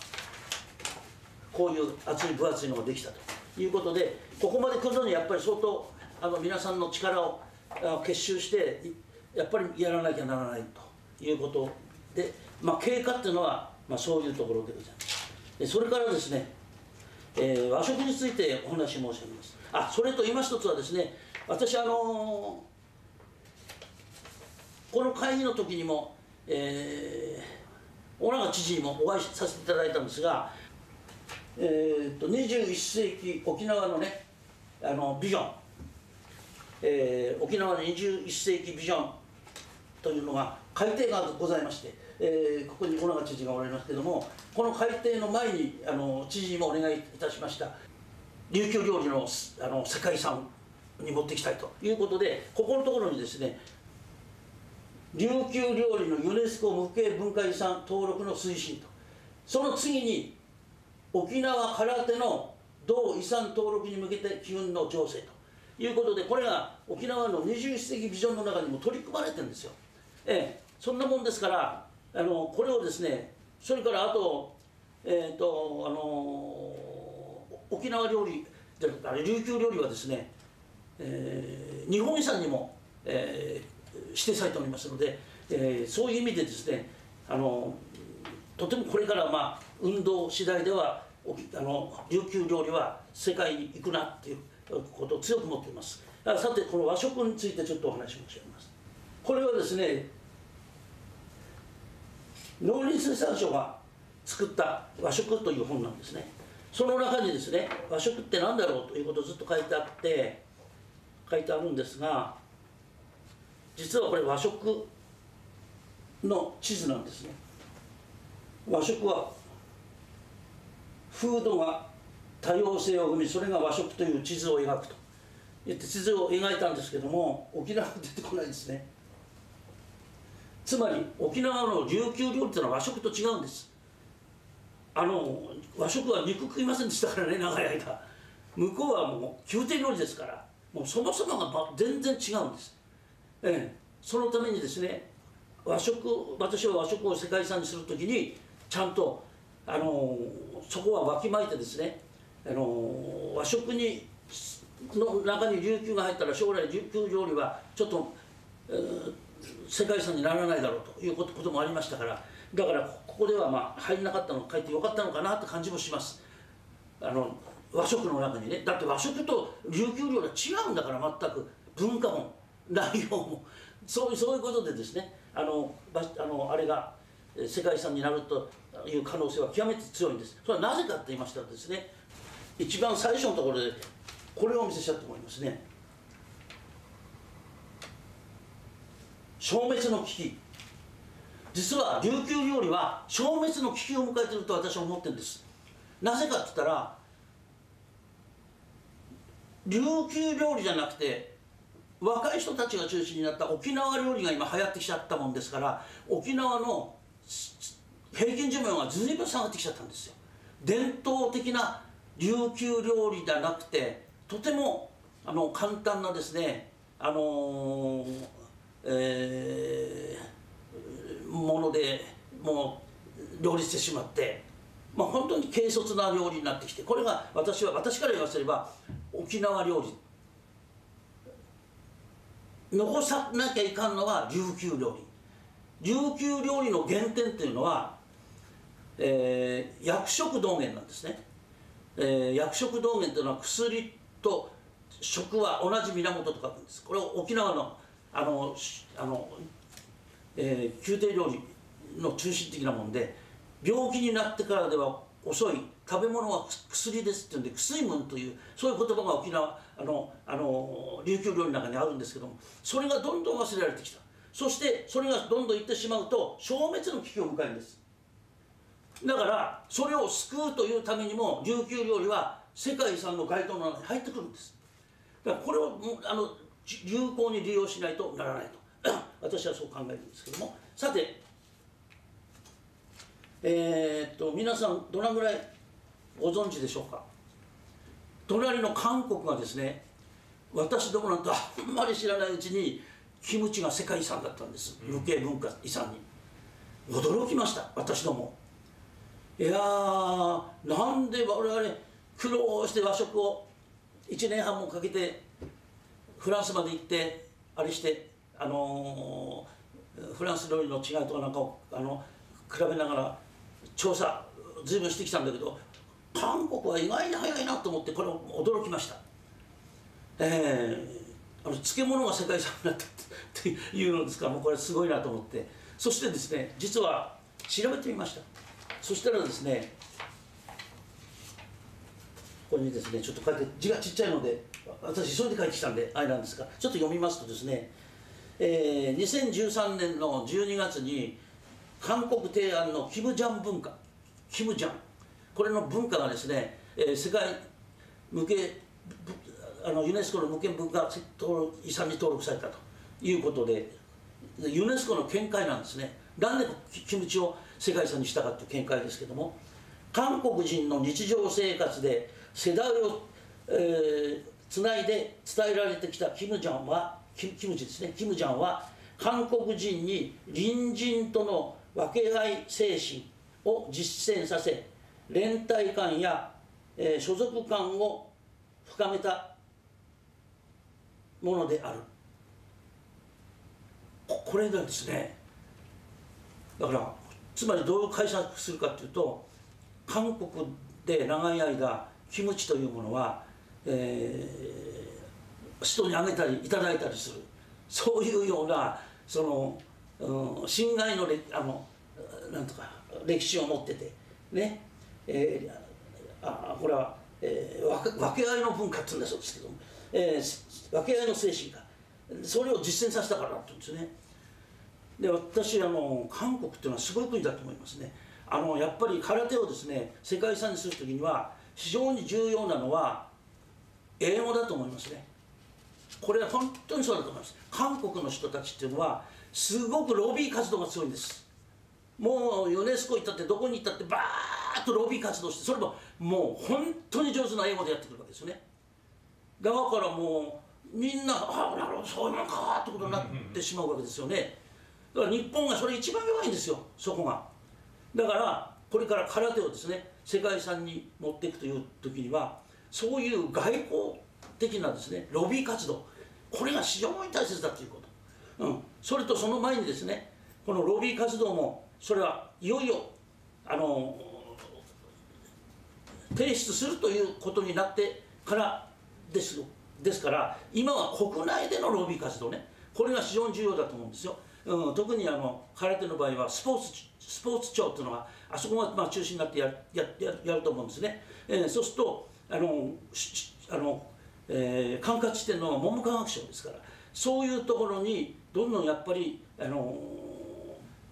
こういう厚い分厚いのができたということで、ここまで来るのにやっぱり相当あの皆さんの力を結集してやっぱりやらなきゃならないということで、まあ、経過っていうのはまあそういうところでございます。でそれからですね、えー、和食についてお話申し上げます。あ、それと今一つはですね、私あのー、この会議の時にも、えー、小長知事にもお会いさせていただいたんですが、えー、とにじゅういっせいき沖縄のね、あのビジョン、えー、沖縄のにじゅういっせいきビジョンというのが改定がございまして、えー、ここに小長知事がおられますけれども、この改定の前にあの知事にもお願いいたしました琉球料理 の, あの世界遺産に持っていきたいということで、ここのところにですね、琉球料理のユネスコ無形文化遺産登録の推進と、その次に沖縄空手の同遺産登録に向けて機運の醸成ということで、これが沖縄のにじゅういっせいきビジョンの中にも取り組まれてるんですよ。ええ、そんなもんですから、あのこれをですね、それからあと、えーとあのー、沖縄料理、あれ琉球料理はですね、えー、日本遺産にも、えー、指定されておりますので、えー、そういう意味でですね、あのとてもこれから、まあ、運動次第ではあの琉球料理は世界に行くなっていうことを強く持っています。さて、この和食についてちょっとお話し申し上げます。これはですね、農林水産省が作った和食という本なんですね。その中にですね、和食って何だろうということをずっと書いてあって書いてあるんですが、実はこれ和食の地図なんですね。和食は風土が多様性を生み、それが和食という地図を描くと言って地図を描いたんですけども、沖縄は出てこないですね。つまり沖縄の琉球料理というのは和食と違うんです。あの和食は肉食いませんでしたからね、長い間。向こうはもう宮廷料理ですから、もうそもそもが全然違うんです。ええ、そのためにですね、和食、私は和食を世界遺産にするときにちゃんとあのそこはわきまえてですね、あの和食にの中に琉球が入ったら将来琉球料理はちょっと、えー、世界遺産にならないだろうということもありましたから、だからここではまあ入らなかったのを書いてよかったのかなって感じもします。あの和食の中にね、だって和食と琉球料理は違うんだから、全く文化も内容もそう、そういうことでですね、あのあのあれが世界遺産になるという可能性は極めて強いんです。それはなぜかと言いましたらですね、一番最初のところでこれをお見せしたいと思いますね。消滅の危機。実は琉球料理は消滅の危機を迎えていると私は思ってるんです。なぜかって言ったら、琉球料理じゃなくて若い人たちが中心になった沖縄料理が今流行ってきちゃったもんですから、沖縄の平均寿命がずいぶん下がってきちゃったんですよ。伝統的な琉球料理じゃなくて、とてもあの簡単なですね、あのーえー、ものでもう料理してしまって、まあ、本当に軽率な料理になってきて、これが私は私から言わせれば沖縄料理。残さなきゃいかんのは琉球料理。琉球料理の原点というのは、えー、薬食同源なんですね。えー、薬食同源というのは薬と食は同じ源と書くんです。これを沖縄のあのあの、えー、宮廷料理の中心的なもんで、病気になってからでは遅い、食べ物は薬ですっていうんで、薬文というそういう言葉が沖縄あのあの琉球料理の中にあるんですけども、それがどんどん忘れられてきた。そしてそれがどんどんいってしまうと消滅の危機を迎えるんです。だからそれを救うというためにも琉球料理は世界遺産の該当の中に入ってくるんです。だからこれをあの有効に利用しないとならないと私はそう考えるんですけども、さて、えー、っと皆さんどのぐらいご存知でしょうか。隣の韓国がですね、私どもなんとあんまり知らないうちにキムチが世界遺産だったんです。無形文化遺産に驚きました、私ども。いやー、なんで我々苦労して和食をいちねんはんもかけてフランスまで行ってあれして、あのー、フランス料理の違いとかなんかをあの比べながら調査随分してきたんだけど、韓国は意外に早いなと思って、これ驚きました。えー、あの漬物が世界遺産になったっていうのですから、もうこれすごいなと思って、そしてですね、実は調べてみました。そしたらですね、ここにですねちょっと書いて、字がちっちゃいので私急いで書いてきたんであれなんですが、ちょっと読みますとですね、えー、にせんじゅうさんねんのじゅうにがつに韓国提案のキムジャン文化、キムジャン、これの文化がですね、えー、世界無形あのユネスコの無形文化遺産に登録されたということで、ユネスコの見解なんですね。なんでキムチを世界遺産にしたかという見解ですけども、韓国人の日常生活で世代を、えー、つないで伝えられてきたキム・ジャンは、キム・キムジですね、キム・ジャンは韓国人に隣人との分け合い精神を実践させ、連帯感や、えー、所属感を深めたものである。これなんですね。だからつまりどう解釈するかというと、韓国で長い間キムチというものは、えー、人にあげたりいただいたりする、そういうようなその、うん、侵害のれあのなんとか歴史を持っててね、えー、あこれは、えー、分け、分け合いの文化っていうんだそうですけども、えー、分け合いの精神がそれを実践させたからだと言うんですね。で私あの韓国っていうのはすごい国だと思いますね。あのやっぱり空手をですね世界遺産にするときには非常に重要なのは英語だと思いますね。これは本当にそうだと思います。韓国の人たちっていうのはすごくロビー活動が強いんです。もうユネスコ行ったってどこに行ったってバーッとロビー活動して、それももう本当に上手な英語でやってくるわけですよね。側からもうみんなああなるほどそういうもんかってことになってしまうわけですよね。だから日本がそれ一番弱いんですよ、そこが。だからこれから空手をですね世界遺産に持っていくという時には、そういう外交的なですねロビー活動、これが非常に大切だということ、うん、それとその前にですねこのロビー活動もそれはいよいよあの提出するということになってからですですから今は国内でのロビー活動ね、これが非常に重要だと思うんですよ。うん、特にあの空手の場合はスポーツスポーツ庁というのがあそこがまあ中心になってや や, や, やると思うんですね。えー、そうするとあのあの、えー、管轄しているのは文部科学省ですから、そういうところにどんどんやっぱりあの、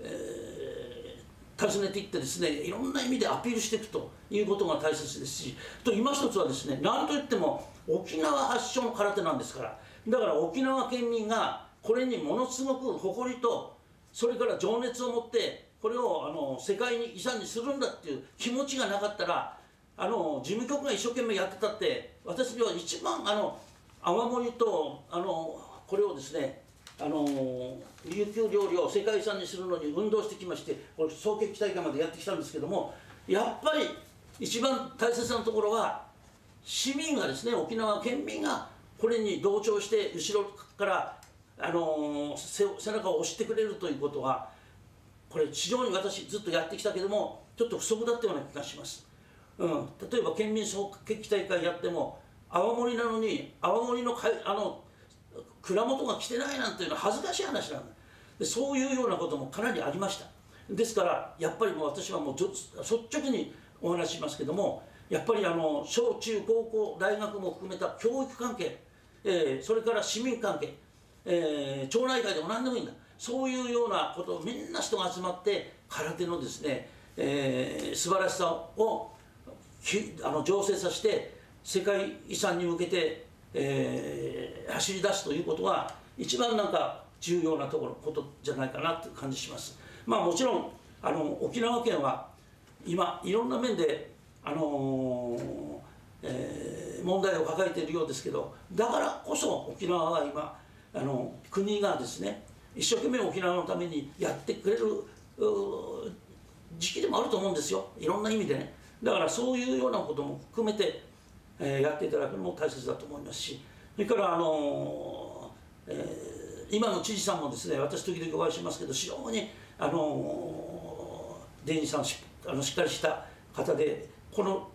えー、訪ねていってですねいろんな意味でアピールしていくということが大切ですし、と今一つはですね何といっても沖縄発祥の空手なんですから、だから沖縄県民がこれにものすごく誇りとそれから情熱を持ってこれをあの世界に遺産にするんだっていう気持ちがなかったら、あの事務局が一生懸命やってたって私は一番あの泡盛とあのこれをですねあの琉球料理を世界遺産にするのに運動してきまして、これ早慶期大会までやってきたんですけども、やっぱり一番大切なところは市民がですね沖縄県民がこれに同調して後ろからあの背中を押してくれるということは、これ非常に私ずっとやってきたけどもちょっと不足だったような気がします、うん、例えば県民総決起大会やっても泡盛なのに泡盛のかいあの蔵元が来てないなんていうのは恥ずかしい話なんだ。でそういうようなこともかなりありました。ですからやっぱりもう私はもう率直にお話ししますけども、やっぱりあの小中高校大学も含めた教育関係、えー、それから市民関係、えー、町内会でも何でもいいんだ、そういうようなことをみんな人が集まって空手のですね、えー、素晴らしさをあの醸成させて世界遺産に向けて、えー、走り出すということが一番なんか重要なところことじゃないかなという感じします。まあもちろんあの沖縄県は今いろんな面で、あのーえー、問題を抱えているようですけど、だからこそ沖縄は今あの国がですね一生懸命沖縄のためにやってくれる時期でもあると思うんですよ、いろんな意味でね。だからそういうようなことも含めて、えー、やっていただくのも大切だと思いますし、それから、あのーえー、今の知事さんもですね私時々お会いしますけど非常に、あのー、デインさんし、あのしっかりした方で、この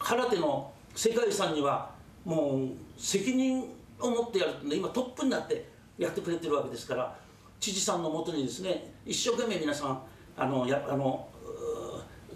空手の世界遺産にはもう責任を持ってやるというので今トップになってやってくれてるわけですから、知事さんのもとにですね一生懸命皆さんあのやあの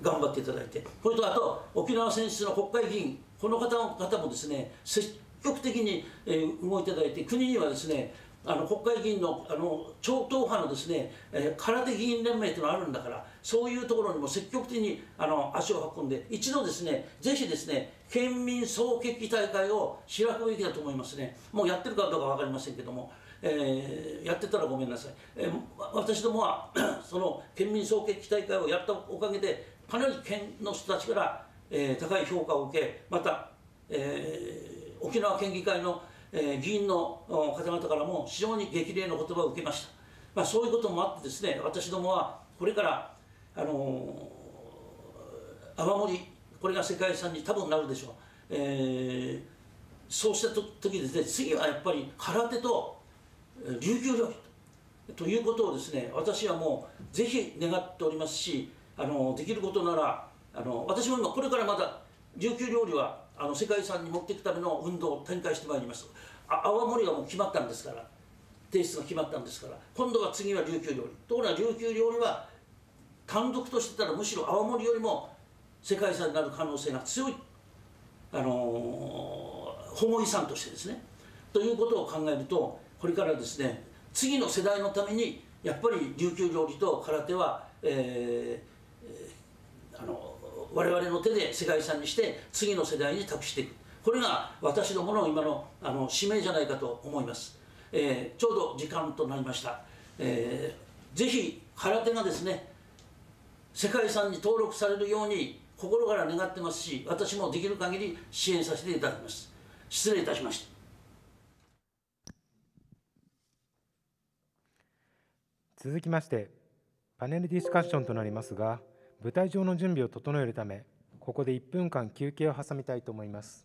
頑張っていただいて、これとあと沖縄選出の国会議員この方々もですね積極的に、えー、動いていただいて、国にはですねあの国会議員のあの超党派のですね、えー、空手議員連盟というのがあるんだから、そういうところにも積極的にあの足を運んで一度ですねぜひですね県民総決起大会を開くべきだと思いますね。もうやってるかどうか分かりませんけども、えー、やってたらごめんなさい、えー、私どもはその県民総決起大会をやったおかげでかなり県の人たちから、えー、高い評価を受け、また、えー、沖縄県議会の、えー、議員の方々からも非常に激励の言葉を受けました。まあ、そういうこともあってですね、私どもはこれから、あのー、泡盛、これが世界遺産に多分なるでしょう。えーそうした時ですね、次はやっぱり空手と琉球料理ということをですね、私はもうぜひ願っておりますし、あのできることなら、あの私も今これからまた琉球料理はあの世界遺産に持っていくための運動を展開してまいります。泡盛はもう決まったんですから、提出が決まったんですから、今度は次は琉球料理。ところが琉球料理は単独としてたらむしろ泡盛よりも世界遺産になる可能性が強い、あのー保護遺産としてですね、ということを考えると、これからですね、次の世代のためにやっぱり琉球料理と空手は、えー、あの我々の手で世界遺産にして次の世代に託していく、これが私どもの今の、あの使命じゃないかと思います、えー、ちょうど時間となりました、えー、ぜひ空手がですね世界遺産に登録されるように心から願ってますし、私もできる限り支援させていただきます。失礼いたしました。続きましてパネルディスカッションとなりますが、舞台上の準備を整えるためここでいっぷんかん休憩を挟みたいと思います。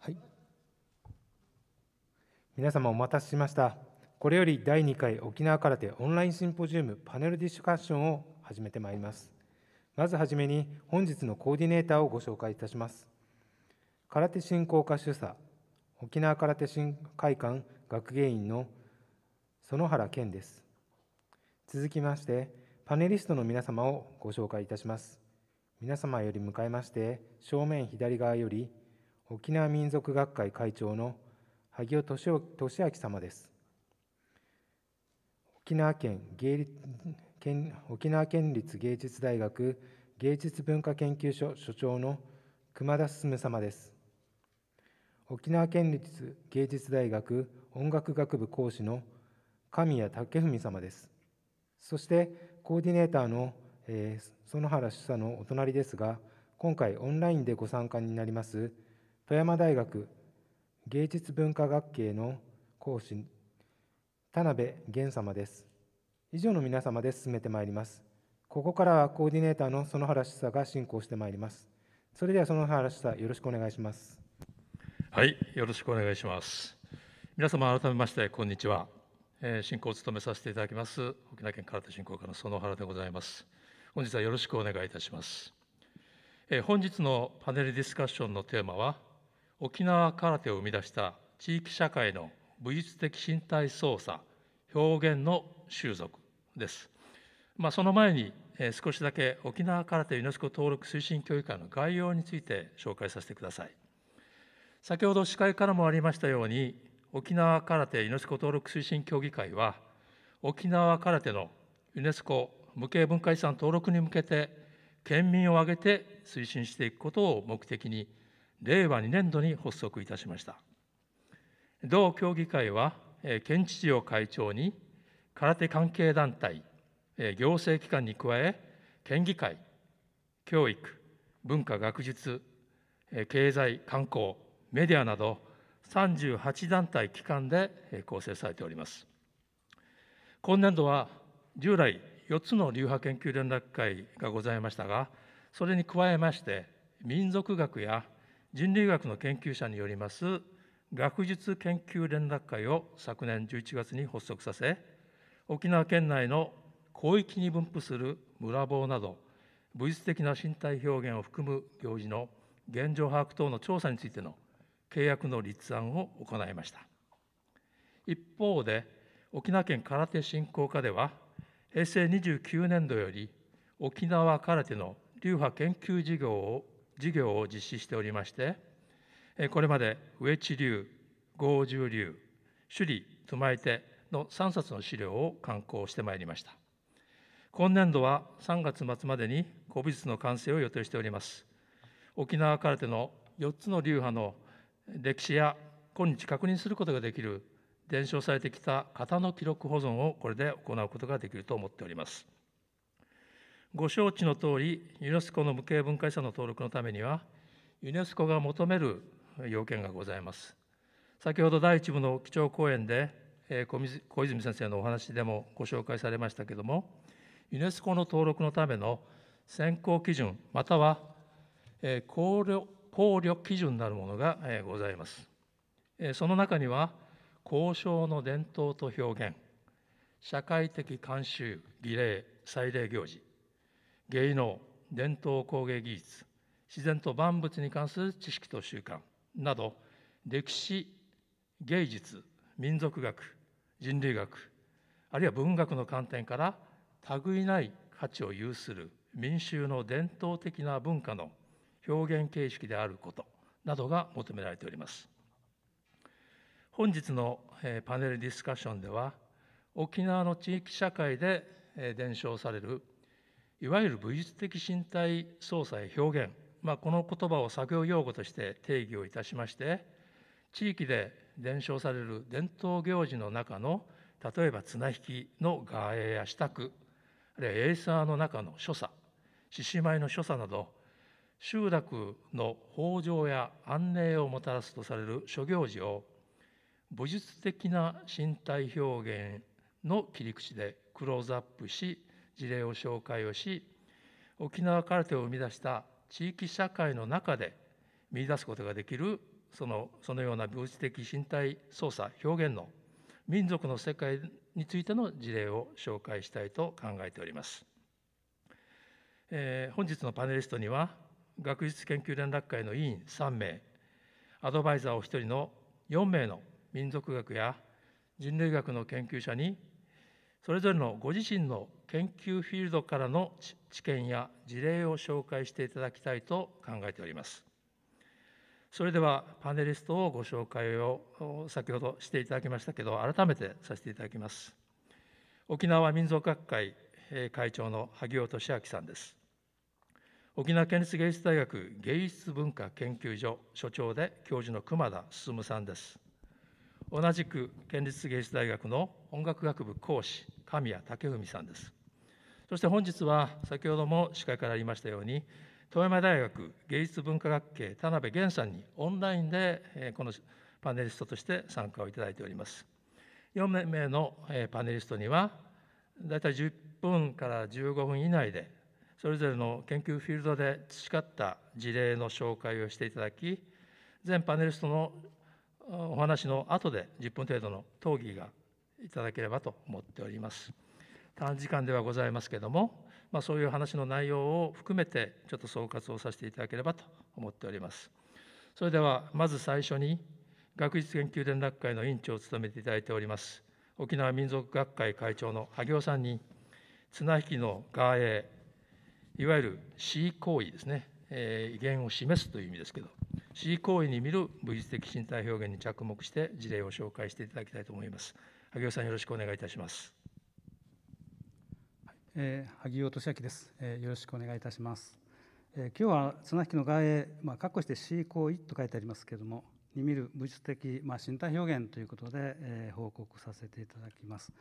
はい、皆様お待たせしました。これよりだいにかい沖縄空手オンラインシンポジウムパネルディスカッションを始めてまいります。まずはじめに本日のコーディネーターをご紹介いたします。空手振興課主査、沖縄空手振興会館学芸員の園原健です。続きましてパネリストの皆様をご紹介いたします。皆様より向かいまして正面左側より沖縄民俗学会会長の萩尾俊明様です。沖縄県芸県沖縄県立芸術大学芸術文化研究所所長の熊田進様です。沖縄県立芸術大学音楽学部講師の神谷武文様です。そしてコーディネーターの、えー、園原主査のお隣ですが、今回オンラインでご参加になります富山大学芸術文化学系の講師田辺源様です。以上の皆様で進めてまいります。ここからはコーディネーターの園原主査が進行してまいります。それでは園原主査、よろしくお願いします。はい、よろしくお願いします。皆様改めましてこんにちは。進行を務めさせていただきます沖縄県空手振興課の園原でございます。本日はよろしくお願いいたします。本日のパネルディスカッションのテーマは、沖縄空手を生み出した地域社会の武術的身体操作表現の習俗です。まあ、その前に少しだけ沖縄空手ユネスコ登録推進協議会の概要について紹介させてください。先ほど司会からもありましたように、沖縄空手ユネスコ登録推進協議会は、沖縄空手のユネスコ無形文化遺産登録に向けて、県民を挙げて推進していくことを目的に、れいわにねんどに発足いたしました。同協議会は、県知事を会長に、空手関係団体、行政機関に加え、県議会、教育、文化学術、経済、観光、メディアなど、さんじゅうはちだんたい機関で構成されております。今年度は、従来、よっつの流派研究連絡会がございましたが、それに加えまして、民俗学や人類学の研究者によります学術研究連絡会を昨年じゅういちがつに発足させ、沖縄県内の広域に分布する村坊など、武術的な身体表現を含む行事の現状把握等の調査についての契約の立案を行いました。一方で、沖縄県空手振興課では、へいせいにじゅうきゅうねんどより沖縄空手の流派研究事業を、事業を実施しておりまして、これまで上地流、合十流、首里、妻井手のさんさつの資料を刊行してまいりました。今年度はさんがつまつまでに古美術の完成を予定しております。沖縄空手のよっつの流派の歴史や今日確認することができる伝承されてきた型の記録保存をこれで行うことができると思っております。ご承知の通り、ユネスコの無形文化遺産の登録のためには、ユネスコが求める要件がございます。先ほどだいいちぶの基調講演で、小泉先生のお話でもご紹介されましたけれども、ユネスコの登録のための選考基準、または考慮、考慮基準なるものがございます。その中には、交渉の伝統と表現、社会的慣習、儀礼、祭礼行事、芸能、伝統工芸技術、自然と万物に関する知識と習慣など、歴史、芸術、民俗学、人類学、あるいは文学の観点から、類いない価値を有する民衆の伝統的な文化の表現形式であることなどが求められております。本日のパネルディスカッションでは、沖縄の地域社会で伝承される、いわゆる武術的身体操作や表現、まあ、この言葉を作業用語として定義をいたしまして、地域で伝承される伝統行事の中の、例えば綱引きの画影や支度、あるいはエイサーの中の所作、獅子舞の所作など、集落の豊穣や安寧をもたらすとされる諸行事を、武術的な身体表現の切り口でクローズアップし、事例を紹介をし、沖縄空手を生み出した地域社会の中で見出すことができる、その、そのような武術的身体操作表現の民族の世界についての事例を紹介したいと考えております。えー、本日のパネリストには、学術研究連絡会の委員さんめい、アドバイザーお一人のよんめいの民俗学や人類学の研究者に、それぞれのご自身の研究フィールドからの知見や事例を紹介していただきたいと考えております。それではパネリストをご紹介を先ほどしていただきましたけど、改めてさせていただきます。沖縄民俗学会会長の萩尾俊明さんです。沖縄県立芸術大学芸術文化研究所所長で教授の熊田進さんです。同じく県立芸術大学の音楽学部講師、神谷武文さんです。そして本日は、先ほども司会からありましたように、富山大学芸術文化学系田辺源さんにオンラインでこのパネリストとして参加をいただいております。よん名のパネリストには大体じゅっぷんからじゅうごふん以内でそれぞれの研究フィールドで培った事例の紹介をしていただき、全パネリストのお話の後でじゅっぷん程度の討議がいただければと思っております。短時間ではございますけれども、まあ、そういう話の内容を含めてちょっと総括をさせていただければと思っております。それではまず最初に学術研究連絡会の委員長を務めていただいております沖縄民族学会会長の萩尾さんに綱引きのガーエー、いわゆる恣意行為ですね、えー、威厳を示すという意味ですけど、恣意行為に見る武術的身体表現に着目して事例を紹介していただきたいと思います。萩尾さん、よろしくお願いいたします。えー、萩尾俊明です、えー。よろしくお願いいたします。えー、今日は綱引きの外営、まあ、括弧して恣意行為と書いてありますけれども、に見る武術的、まあ、身体表現ということで、えー、報告させていただきます。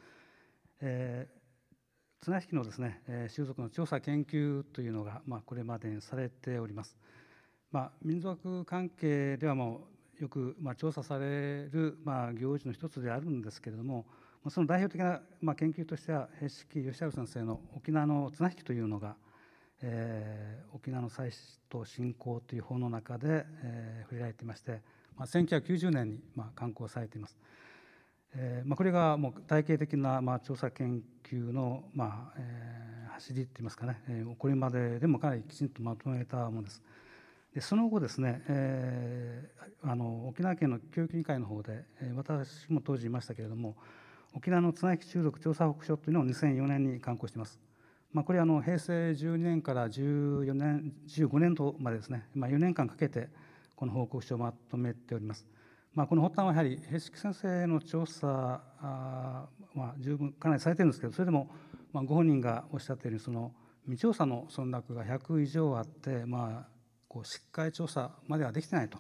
えー、綱引きのですね、えー、習俗の調査研究というのが、まあ、これまでにされております。まあ、民族関係ではもうよく、まあ、調査される、まあ、行事の一つであるんですけれども、その代表的な研究としては平敷義治先生の沖縄の綱引きというのが、えー、沖縄の祭祀と信仰という本の中で、えー、触れられていまして、まあ、せんきゅうひゃくきゅうじゅうねんにまあ刊行されています。えーまあ、これがもう体系的なまあ調査研究のまあ、えー、走りといいますかね、えー、これまででもかなりきちんとまとめたものです。でその後ですね、えー、あの沖縄県の教育委員会の方で、えー、私も当時いましたけれども、沖縄の綱引き習俗調査報告書というのをにせんよねんに刊行しています。まあ、これはあの平成じゅうにねんからじゅうよねんじゅうごねん度までですね、まあ、よねんかんかけてこの報告書をまとめております。まあ、この発端はやはり平敷先生の調査は十分かなりされているんですけど、それでもまあご本人がおっしゃったようにその未調査の存落がひゃく以上あって、まあ、こうしっかり調査まではできていないと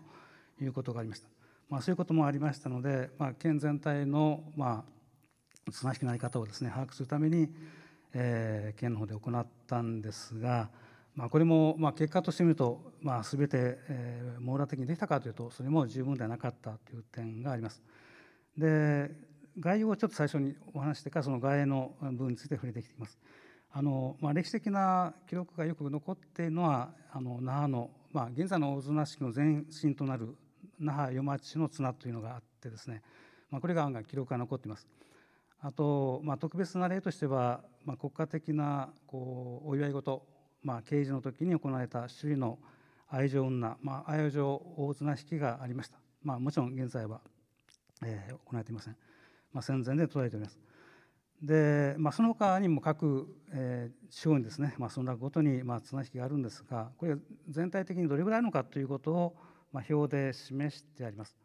いうことがありました。まあ、そういうこともありましたので、まあ、県全体のまあ綱引きの在り方をですね把握するために、えー、県の方で行ったんですが、まあ、これもまあ結果としてみると、まあ、全て、えー、網羅的にできたかというとそれも十分ではなかったという点があります。で概要をちょっと最初にお話してからその概要の文について触れてきています。あの、まあ、歴史的な記録がよく残っているのはあの那覇の、まあ、現在の大綱式の前身となる那覇与町の綱というのがあってですね、まあ、これが案外記録が残っています。あと、まあ、特別な例としては、まあ、国家的なこうお祝い事、まあ、慶事の時に行われた首里の愛情女、まあ、愛情大綱引きがありました。まあ、もちろん現在は、えー、行われていません。まあ、戦前で捉えております。で、まあ、その他にも各、えー、地方にですね、まあ、その中ごとにまあ綱引きがあるんですが、これが全体的にどれぐらいのかということを、まあ、表で示してあります。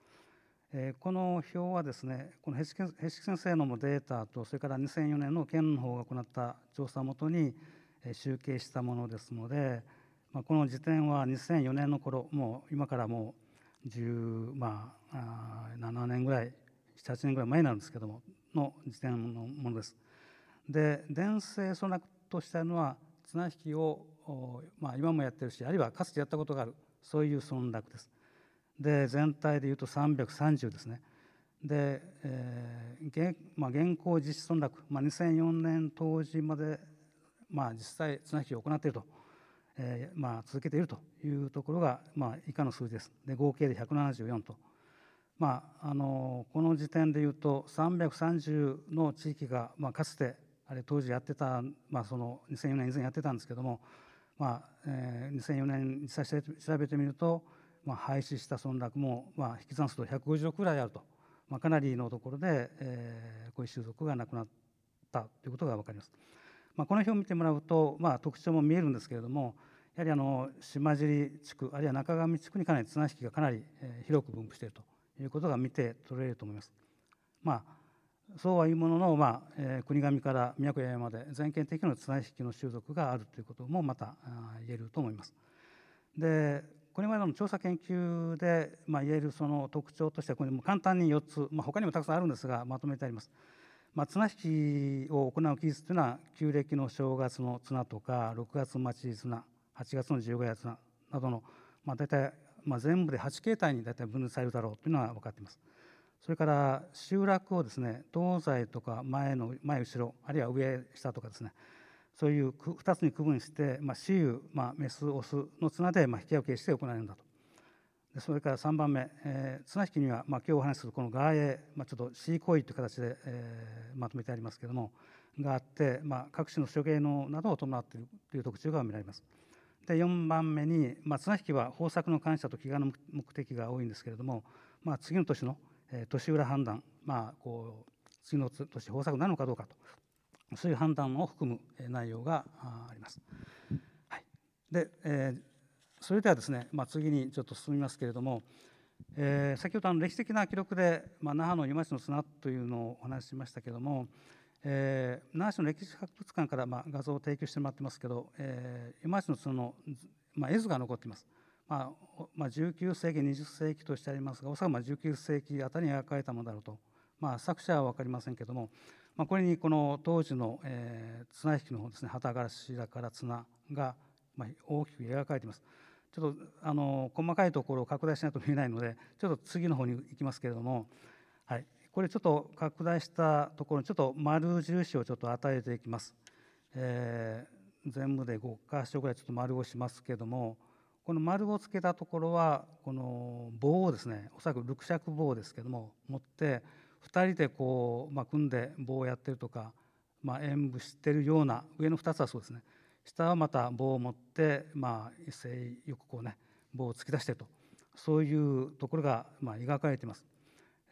この表はですね、この平敷先生のデータとそれからにせんよねんの県の方が行った調査をもとに集計したものですので、この時点はにせんよねんの頃、もう今からもうじゅうなな、まあ、年ぐらいななはちねんぐらい前になるんですけどもの時点のものです。で伝承その中としたのは綱引きを、まあ、今もやってるしあるいはかつてやったことがあるそういう村落です。で全体でいうとさんびゃくさんじゅうですね。で、えーまあ、現行実施村落、まあ、にせんよねん当時まで、まあ、実際綱引きを行っていると、えーまあ、続けているというところが、まあ、以下の数字です。で合計でひゃくななじゅうよんと、まああのー、この時点でいうとさんびゃくさんじゅうの地域が、まあ、かつてあれ当時やってた、まあ、そのにせんよねん以前やってたんですけども、まあえー、にせんよねん実際調べてみるとまあ廃止した村落もまあ引き算するとひゃくごじゅうろくくらいあると、まあ、かなりのところでえこういう習俗がなくなったということが分かります。まあ、この表を見てもらうとまあ特徴も見えるんですけれども、やはりあの島尻地区あるいは中上地区にかなり綱引きがかなりえ広く分布しているということが見て取れると思います。まあ、そうはいうものの、まあえ国頭から宮古八重まで全県的な綱引きの習俗があるということもまた言えると思います。でこれまでの調査研究で、まあ、言えるその特徴としてはこれも簡単によっつ、まあ、他にもたくさんあるんですがまとめてあります。まあ、綱引きを行う技術というのは旧暦の正月の綱とかろくがつまち綱はちがつのじゅうごやつなどの、まあ、大体、まあ、全部ではち形態に大体分類されるだろうというのは分かっています。それから集落をですね、東西とか前の前後ろ、あるいは上下とかですね、そういうふたつに区分して、まあ、雌雄、まあ、メスオスの綱で、まあ、引き合いを形して行われるんだと。でそれからさんばんめ、えー、綱引きには、まあ、今日お話しするこのガーエー、まあ、ちょっと飼育行為という形で、えー、まとめてありますけれどもがあって、まあ、各種の諸芸能などを伴っているという特徴が見られます。でよんばんめに、まあ、綱引きは豊作の感謝と祈願の目的が多いんですけれども、まあ、次の年の年裏判断、まあ、こう次の年豊作なのかどうかと、そういう判断を含む内容があります。はい、で、えー、それではですね、まあ、次にちょっと進みますけれども、えー、先ほどあの歴史的な記録で、まあ、那覇の湯町の綱というのをお話ししましたけれども、えー、那覇市の歴史博物館から、まあ、画像を提供してもらってますけど、えー、湯町の綱の、まあ、絵図が残っています。まあまあ、じゅうきゅうせいきにじゅっせいきとしてありますが、おそらくまあじゅうきゅうせいきあたりに描かれたものだろうと、まあ、作者は分かりませんけれども、まあ、これにこの当時の、えー、綱引きの方ですね、旗頭から綱が、まあ、大きく描かれています。ちょっとあの細かいところを拡大しないと見えないので、ちょっと次の方に行きますけれども、はい、これちょっと拡大したところにちょっと丸印をちょっと与えていきます。えー、全部でごかしょぐらいちょっと丸をしますけれども、この丸をつけたところはこの棒をですね、おそらく六尺棒ですけれども持ってふたりでこう、まあ、組んで棒をやってるとか、まあ、演武してるような、上のふたつはそうですね。下はまた棒を持って、まあ、一斉よくこうね棒を突き出してと、そういうところが、まあ、描かれています。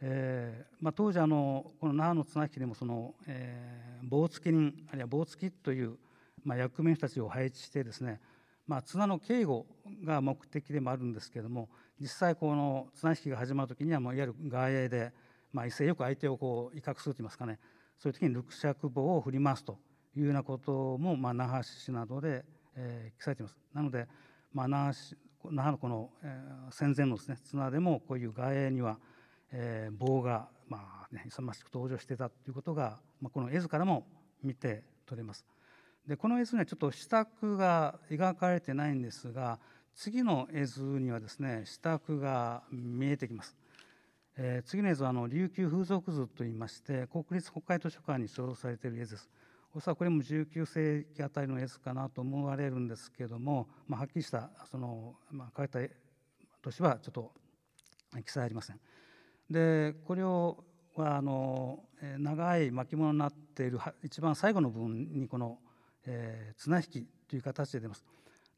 えーまあ、当時あのこの那覇の綱引きでもその、えー、棒つき人あるいは棒つきという、まあ、役目の人たちを配置してですね、まあ、綱の警護が目的でもあるんですけれども、実際この綱引きが始まる時にはもういわゆる外営で、まあ、一斉よく相手をこう威嚇するといいますかね、そういう時に六尺棒を振り回すというようなことも、まあ、那覇市などで、えー、記されています。なので、まあ、那覇市那覇のこの、えー、戦前のですね綱でもこういう外営には、えー、棒が、まあね、勇ましく登場していたということが、まあ、この絵図からも見て取れます。でこの絵図にはちょっと支度が描かれてないんですが、次の絵図にはですね支度が見えてきます。えー、次の絵図はあの琉球風俗図といいまして、国立国会図書館に所蔵されている絵図です。おそらくこれもじゅうきゅうせいきあたりの絵図かなと思われるんですけども、まあ、はっきりしたその、まあ、描いた年はちょっと記載ありません。でこれをはあの長い巻物になっている一番最後の部分にこの、えー、綱引きという形で出ます。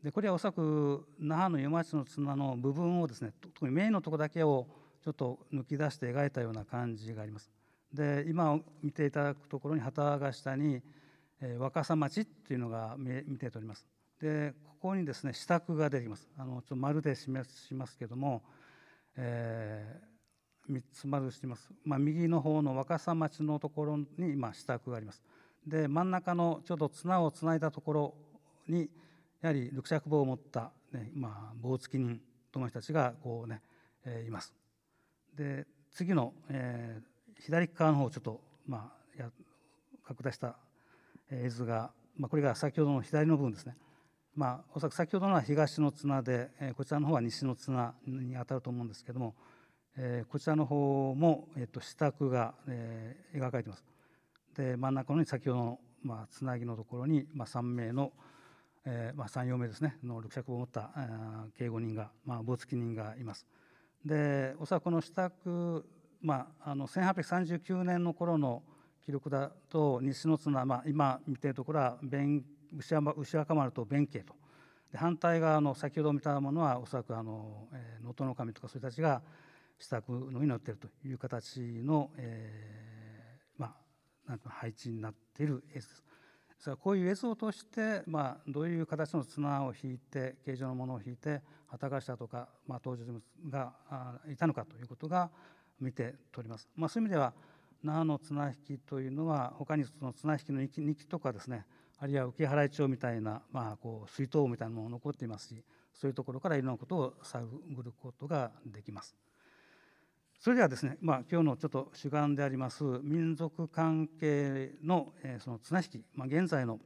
でこれはおそらく那覇の湯町の綱の部分をですね、特にメインのところだけをちょっと抜き出して描いたような感じがあります。で今見ていただくところに旗が下に若狭町というのが見て取ります。でここにですね支度が出てきます。あのちょっと丸で示しますけども、えー、みっつ丸しています。まあ、右の方の若狭町のところに、まあ、支度があります。で真ん中のちょっと綱をつないだところに、やはり六尺棒を持った、ね、まあ、棒付き人との人たちがこうね、えー、います。で次の、えー、左側の方をちょっと、まあ、や拡大した絵図が、まあ、これが先ほどの左の部分ですね。まあ、おそらく先ほどのは東の綱で、えー、こちらの方は西の綱にあたると思うんですけども、えー、こちらの方も、えー、と支度が、えー、描かれています。で真ん中の先ほどの、まあ、つなぎのところに、まあ、さんめいの、えーまあ、さんよんめいですねの六尺棒を持った警護人が、まあ、棒付き人がいます。でおそらくこの支度、まあ、あのせんはっぴゃくさんじゅうきゅうねんの頃の記録だと西の綱、まあ、今見ているところは牛若丸と弁慶と、で反対側の先ほど見たものはおそらくあの能登の神とかそういう人たちが支度のに乗っているという形の、えーまあ、なんていうの配置になっている絵図です。こういう絵図を通して、まあ、どういう形の綱を引いて形状のものを引いて旗頭とか、まあ、登場人物がいたのかということが見て取れます。まあ、そういう意味では那覇の綱引きというのは他にその綱引きの日記とかですね、あるいは受払帳みたいな、まあ、こう水筒みたいなものも残っていますし、そういうところからいろんなことを探ることができます。それではですね、まあ、今日のちょっと主眼であります民族関係の、えー、その綱引き、まあ、現在の、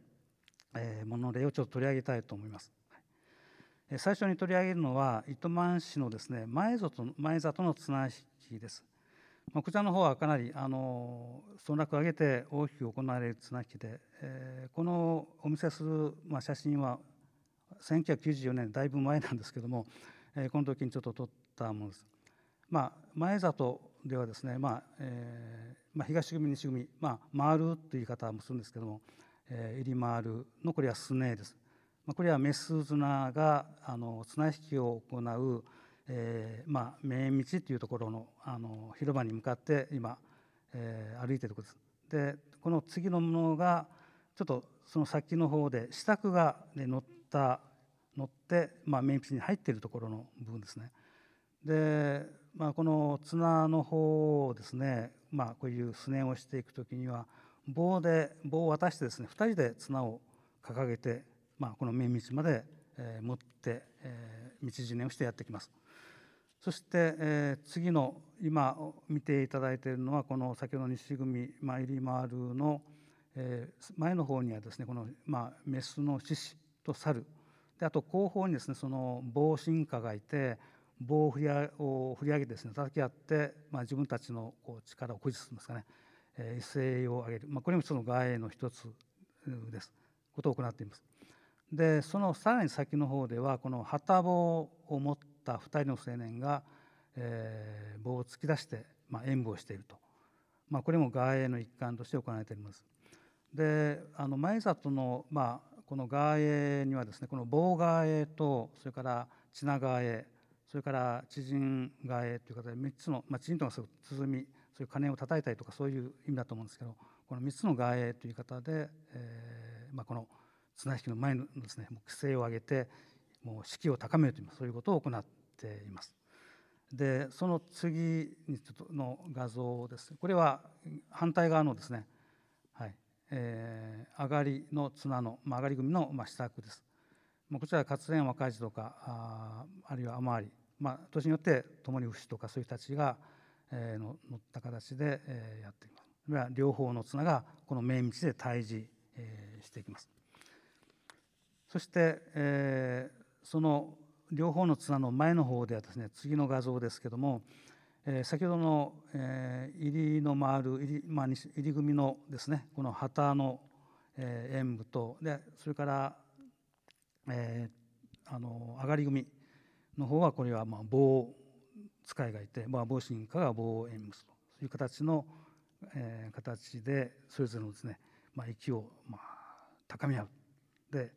えー、ものの例をちょっと取り上げたいと思います。はい、最初に取り上げるのは糸満市のですね前里と前里の綱引きです。こちらの方はかなりあの総額を上げて大きく行われる綱引きで、えー、このお見せする、まあ、写真はせんきゅうひゃくきゅうじゅうよねんだいぶ前なんですけども、えー、この時にちょっと撮ったものです。まあ、前里ではですね、まあえーまあ、東組西組、まあ、回るという言い方もするんですけども、えー、入り回るのこれはスネーです。これはメス綱があの綱引きを行う、えーまあ、名道というところ の, あの広場に向かって今、えー、歩いているところです。でこの次のものがちょっとその先の方で支度が、ね、乗った乗って、まあ、名道に入っているところの部分ですね。で、まあ、この綱の方をですね、まあ、こういうスネをしていくときには棒で棒を渡してですねふたりで綱を掲げて、まあ、この名道まで、えー、持って、えー、道締めをしてやってきます。そして、えー、次の今見ていただいているのはこの先ほどの西組、まあ、入り回るの、えー、前の方にはですねこの、まあ、メスの獅子と猿であと後方にですねその棒神家がいて棒を振り上げてですね叩き合って、まあ、自分たちのこう力を誇示するんですかね、えー、威勢を上げる、まあ、これもその外の一つですことを行っています。でそのさらに先の方ではこの旗棒を持ったふたりの青年が、えー、棒を突き出して、まあ、演舞をしていると、まあ、これも外営の一環として行われています。であの前里の、まあ、この外営にはですねこの棒外営とそれから知名外営それから知人外営という形でみっつの、まあ、知人とかそういう鼓そういう鐘を叩いたりとかそういう意味だと思うんですけどこのみっつの外営という方で、えーまあ、この綱引きの前のですね、もう規制を上げてもう士気を高めるというそういうことを行っています。でその次にちょっとの画像です。これは反対側のですね、はいえー、上がりの綱の、まあ、上がり組の、まあ、支度です。こちらは活連若氏とか あ, あるいは雨あり、まあ、年によって共に牛とかそういう人たちが、えー、の乗った形で、えー、やっていきます。両方の綱がこの名道で対峙、えー、していきます。そして、えー、その両方の綱の前の方ではですね次の画像ですけども、えー、先ほどの、えー、入りの回る入り、まあ、入り組のですねこの旗の、えー、演舞とでそれから、えー、あの上がり組の方はこれはまあ棒使いがいて、まあ、棒神家が棒を演舞するという形の、えー、形でそれぞれのですね、まあ、息をまあ高め合うで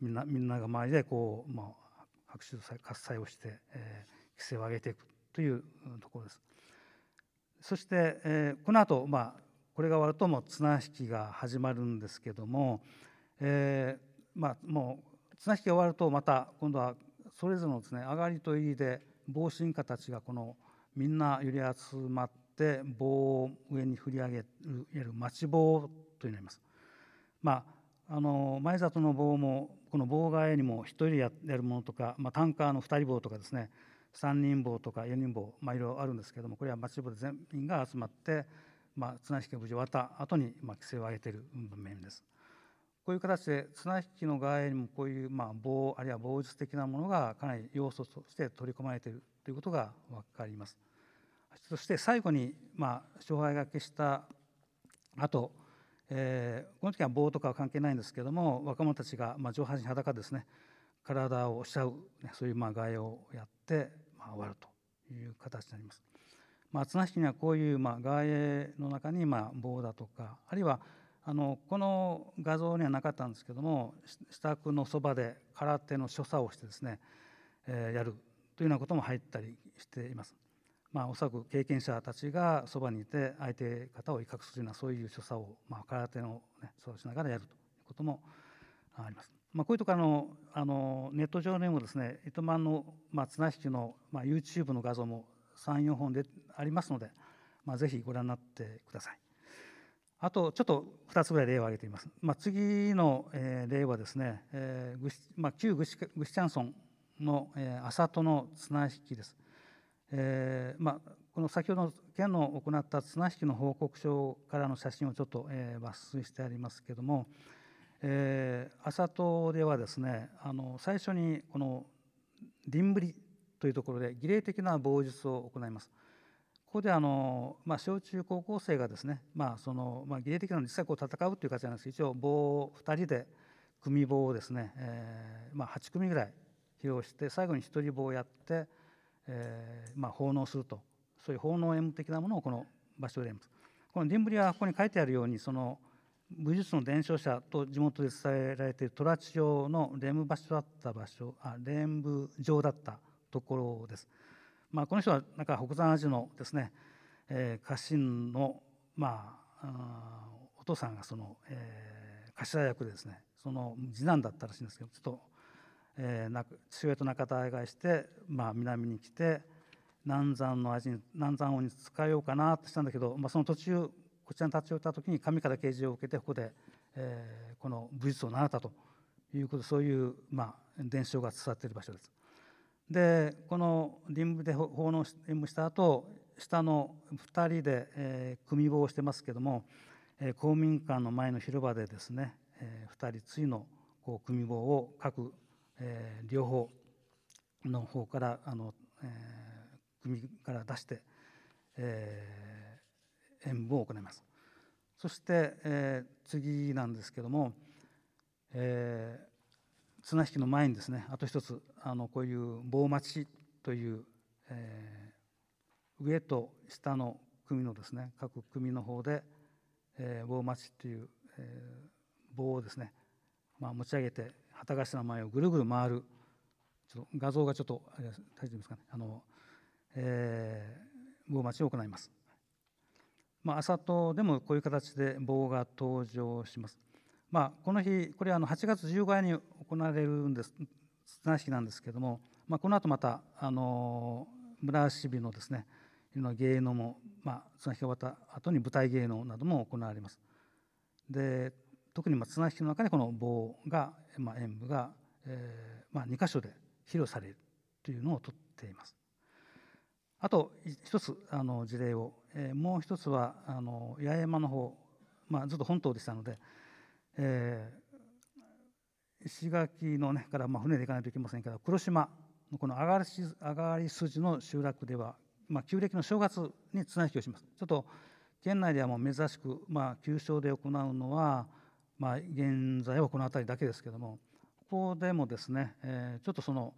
みんな、みんなが周りでこう、まあ、拍手喝采をして、えー、規制を上げていくというところです。そして、えー、このあと、まあ、これが終わるともう綱引きが始まるんですけども、えーまあ、もう綱引きが終わるとまた今度はそれぞれのですね上がりと入りで棒神家たちがこのみんな寄り集まって棒を上に振り上げるいわゆる町棒となります。まああの前里の棒もこの棒替えにもひとりでやるものとか、まあ、タンカーのふたり棒とかですねさんにん棒とかよにん棒、まあ、いろいろあるんですけどもこれは町棒で全員が集まって、まあ、綱引きが無事終わった後にまあ規制を上げている面です。こういう形で綱引きの替えにもこういうまあ棒あるいは棒術的なものがかなり要素として取り込まれているということが分かります。そして最後にまあ勝敗が決した後えー、この時は棒とかは関係ないんですけども若者たちが、まあ、上半身裸ですね体を押し合う、ね、そういうまあ外営をやって、まあ、終わるという形になります。まあ、綱引きにはこういうまあ外営の中にまあ棒だとかあるいはあのこの画像にはなかったんですけども支度のそばで空手の所作をしてですね、えー、やるというようなことも入ったりしています。まあ、おそらく経験者たちがそばにいて相手方を威嚇するようなそういう所作を、まあ、空手の、ね、そうしながらやるということもあります。まあ、こういうところのあのネット上にもですね糸満の、まあ、綱引きの、まあ、YouTube の画像もさんよんほんでありますので、まあ、ぜひご覧になってください。あとちょっとふたつぐらい例を挙げています。まあ、次の、えー、例はですね、えーぐしまあ、旧ぐしぐしちゃん村の、えー、麻戸の綱引きです。えーまあ、この先ほどの県の行った綱引きの報告書からの写真をちょっと、えー、抜粋してありますけども、えー、麻戸ではですねあの最初にこの倫ぶりというところで儀礼的な棒術を行います。ここであの、まあ、小中高校生がですね、まあそのまあ、儀礼的なのに実際こう戦うという形なんですけど、一応棒をふたりで組棒をですね、えーまあ、はち組ぐらい披露して、最後にひとり棒をやって、えーまあ、奉納すると、そういう奉納演舞的なものをこの芭蕉蓮舞、この倫ぶりはここに書いてあるように、その武術の伝承者と地元で伝えられている虎地町の蓮舞場所だった場所、あ、蓮舞場だったところです。まあ、この人はなんか北山アジのですね、えー、家臣の、まあ、あお父さんがその、えー、頭役でですね、その次男だったらしいんですけど、ちょっと、えー、な父親と仲違いして、まあ、南に来て南山の味に南山王に仕えようかなとしたんだけど、まあ、その途中こちらに立ち寄った時に神から啓示を受けて、ここで、えー、この武術を習ったということ、そういう、まあ、伝承が伝わっている場所です。でこの臨舞で奉納した後、下のふたりで、えー、組棒をしてますけども、えー、公民館の前の広場でですね、えー、ふたりついのこう組棒を各、えー、両方の方からあの、えー、組から出して、えー、演舞を行います。そして、えー、次なんですけども、えー綱引きの前にですね、あと一つあのこういう棒待ちという、えー、上と下の組のですね、各組の方で、えー、棒待ちという、えー、棒をですね、まあ、持ち上げて旗頭の前をぐるぐる回る、ちょっと画像がちょっとあれ大丈夫ですかね、あの、えー、棒待ちを行います。まあ、朝とでもこういう形で棒が登場します。まあ、この日、これははちがつじゅうごにちに行われるんです綱引きなんですけども、まあ、このあとまたあの村足日のですね、いろんな芸能も、まあ、綱引きが終わった後に舞台芸能なども行われます。で特にまあ綱引きの中でこの棒が、まあ、演舞が、えーまあ、にか所で披露されるというのをとっています。あと一つあの事例を、えー、もう一つはあの八重山の方、まあ、ずっと本島でしたので、えー、石垣の、ね、から、まあ、船で行かないといけませんから黒島のこの上がり、上がり筋の集落では、まあ、旧暦の正月に綱引きをします。ちょっと県内ではもう珍しく、まあ、旧正で行うのは、まあ、現在はこの辺りだけですけども、ここでもですね、えー、ちょっとその、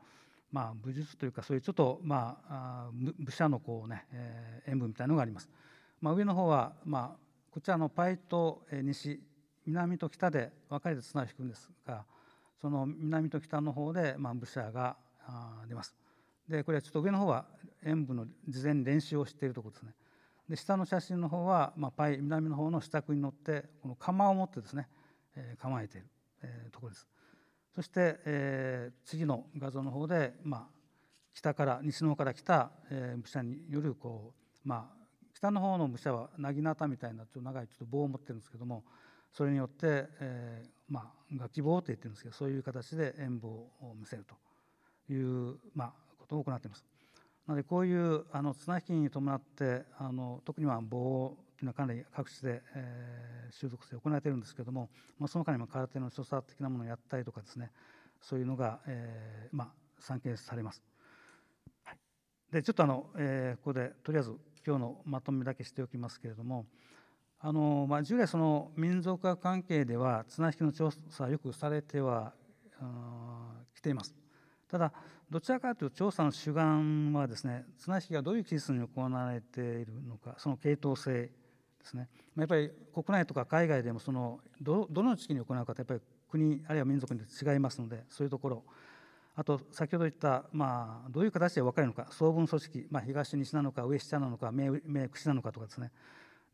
まあ、武術というかそういうちょっと、まあ、あ武者のこう、ねえー、演舞みたいなのがあります。まあ、上の方は、まあ、こちらのパイと西南と北で分かれて綱を引くんですが、その南と北の方で、まあ、武者が出ます。でこれはちょっと上の方は演武の事前に練習をしているところですね。で下の写真の方は、まあ、パイ南の方の支度に乗ってこの釜を持ってですね、えー、構えている、えー、ところです。そして、えー、次の画像の方で、まあ、北から西の方から来た、えー、武者によるこう、まあ、北の方の武者は薙刀みたいなちょっと長いちょっと棒を持ってるんですけども、それによって、えーまあ、楽器棒と言ってるんですけど、そういう形で演舞を見せるという、まあ、ことを行っています。なのでこういうあの綱引きに伴ってあの特には棒というのはかなり各地で、えー、習俗で行われているんですけども、まあ、その他にも空手の所作的なものをやったりとかですね、そういうのが、えーまあ、散見されます。はい、でちょっとあの、えー、ここでとりあえず今日のまとめだけしておきますけれども、あのまあ、従来その民俗学関係では綱引きの調査はよくされてはきています。ただどちらかというと調査の主眼はですね、綱引きがどういう技術に行われているのか、その系統性ですね、まあ、やっぱり国内とか海外でもその ど, どの地域に行うかってやっぱり国あるいは民族によって違いますので、そういうところ、あと先ほど言った、まあ、どういう形で分かるのか、総分組織、まあ、東西なのか上下なのか目串なのかとかですね、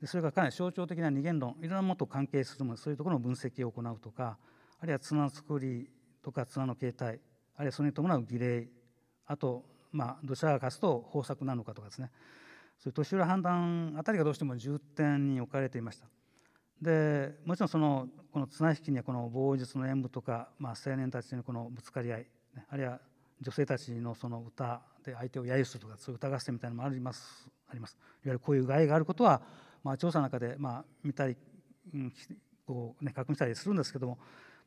それがかなり象徴的な二元論、いろんなものと関係するもの、そういうところの分析を行うとか、あるいは綱の作りとか綱の形態、あるいはそれに伴う儀礼、あと、まあ、どちらが勝つと豊作なのかとかですね、そういう年寄り判断あたりがどうしても重点に置かれていました。でもちろんそのこの綱引きにはこの棒術の演舞とか、まあ、青年たちのこのぶつかり合い、あるいは女性たちのその歌で相手を揶揄するとか、そういう歌合戦みたいなのもあります。あります。いわゆるこういう害があることはまあ、調査の中でまあ見たり、うんこうね、確認したりするんですけども、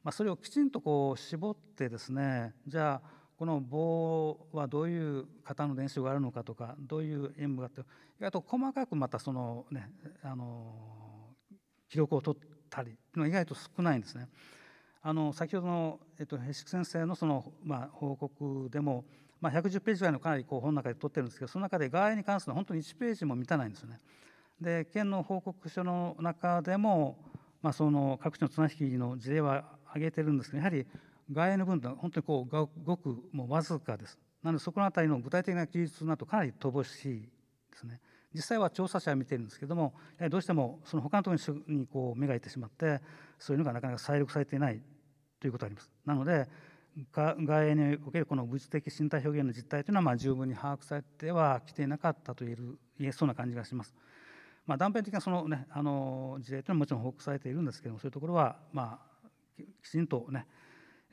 まあ、それをきちんとこう絞ってですね、じゃあこの棒はどういう型の練習があるのかとか、どういう演武があって、意外と細かくまたその、ね、あの記録を取ったりの意外と少ないんですね。あの先ほどの、えっと、へしく先生のその、まあ、報告でも、まあ、ひゃくじゅっページぐらいのかなりこう本の中で取ってるんですけど、その中で外来に関するのは本当にいちページも満たないんですよね。で、県の報告書の中でも、まあ、その各地の綱引きの事例は挙げてるんですけど、やはり外来の分というのは本当にこうがごくもうわずかです。なのでそこのあたりの具体的な記述になるとかなり乏しいですね。実際は調査者は見てるんですけども、やはりどうしてもその他のところにこう目がいってしまって、そういうのがなかなか採録されていないということがあります。なので外来におけるこの物質的身体表現の実態というのはまあ十分に把握されてはきていなかったと言える、言えそうな感じがします。まあ、断片的なその、ね、あの事例というのはもちろん報告されているんですけども、そういうところは、まあ、きちんと、ね、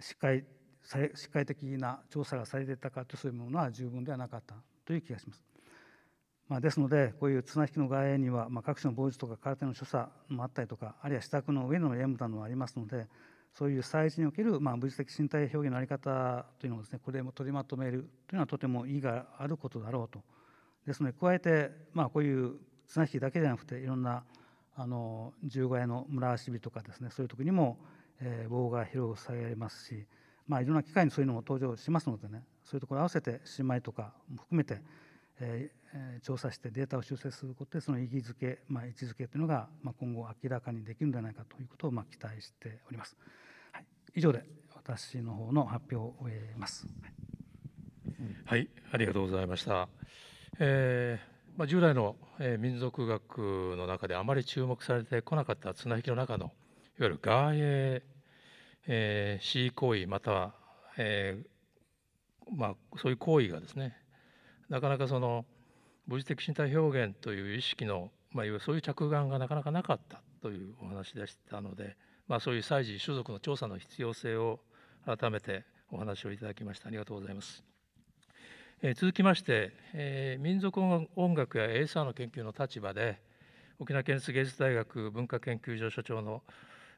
しっかりされしっかり的な調査がされていたかというそういうものは十分ではなかったという気がします。まあ、ですのでこういう綱引きの外来には、まあ、各種の棒術とか空手の所作もあったりとか、あるいは支度の上の演武などもありますので、そういう祭事における、まあ、物質的身体表現の在り方というのをですね、これも取りまとめるというのはとても意義があることだろうと。ですので加えて、まあ、こういう綱引きだけじゃなくていろんなあの十五夜の村遊びとかですね、そういう時にも、えー、棒が披露されますし、まあ、いろんな機会にそういうのも登場しますのでね、そういうところ合わせて新米とかも含めて、えー、調査してデータを修正することでその意義づけ、まあ、位置づけというのが、まあ、今後明らかにできるんではないかということを、まあ、期待しております。はい、以上で私の方の発表を終えます。はい、はい、ありがとうございました。えーまあ、従来の民族学の中であまり注目されてこなかった綱引きの中のいわゆる外影、えー、恣意行為または、えーまあ、そういう行為がですね、なかなかその物質的身体表現という意識の、まあ、いわゆるそういう着眼がなかなかなかったというお話でしたので、まあ、そういう祭事種族の調査の必要性を改めてお話をいただきました。ありがとうございます。続きまして、えー、民族音楽やエイサーの研究の立場で沖縄県立芸術大学文化研究所所長の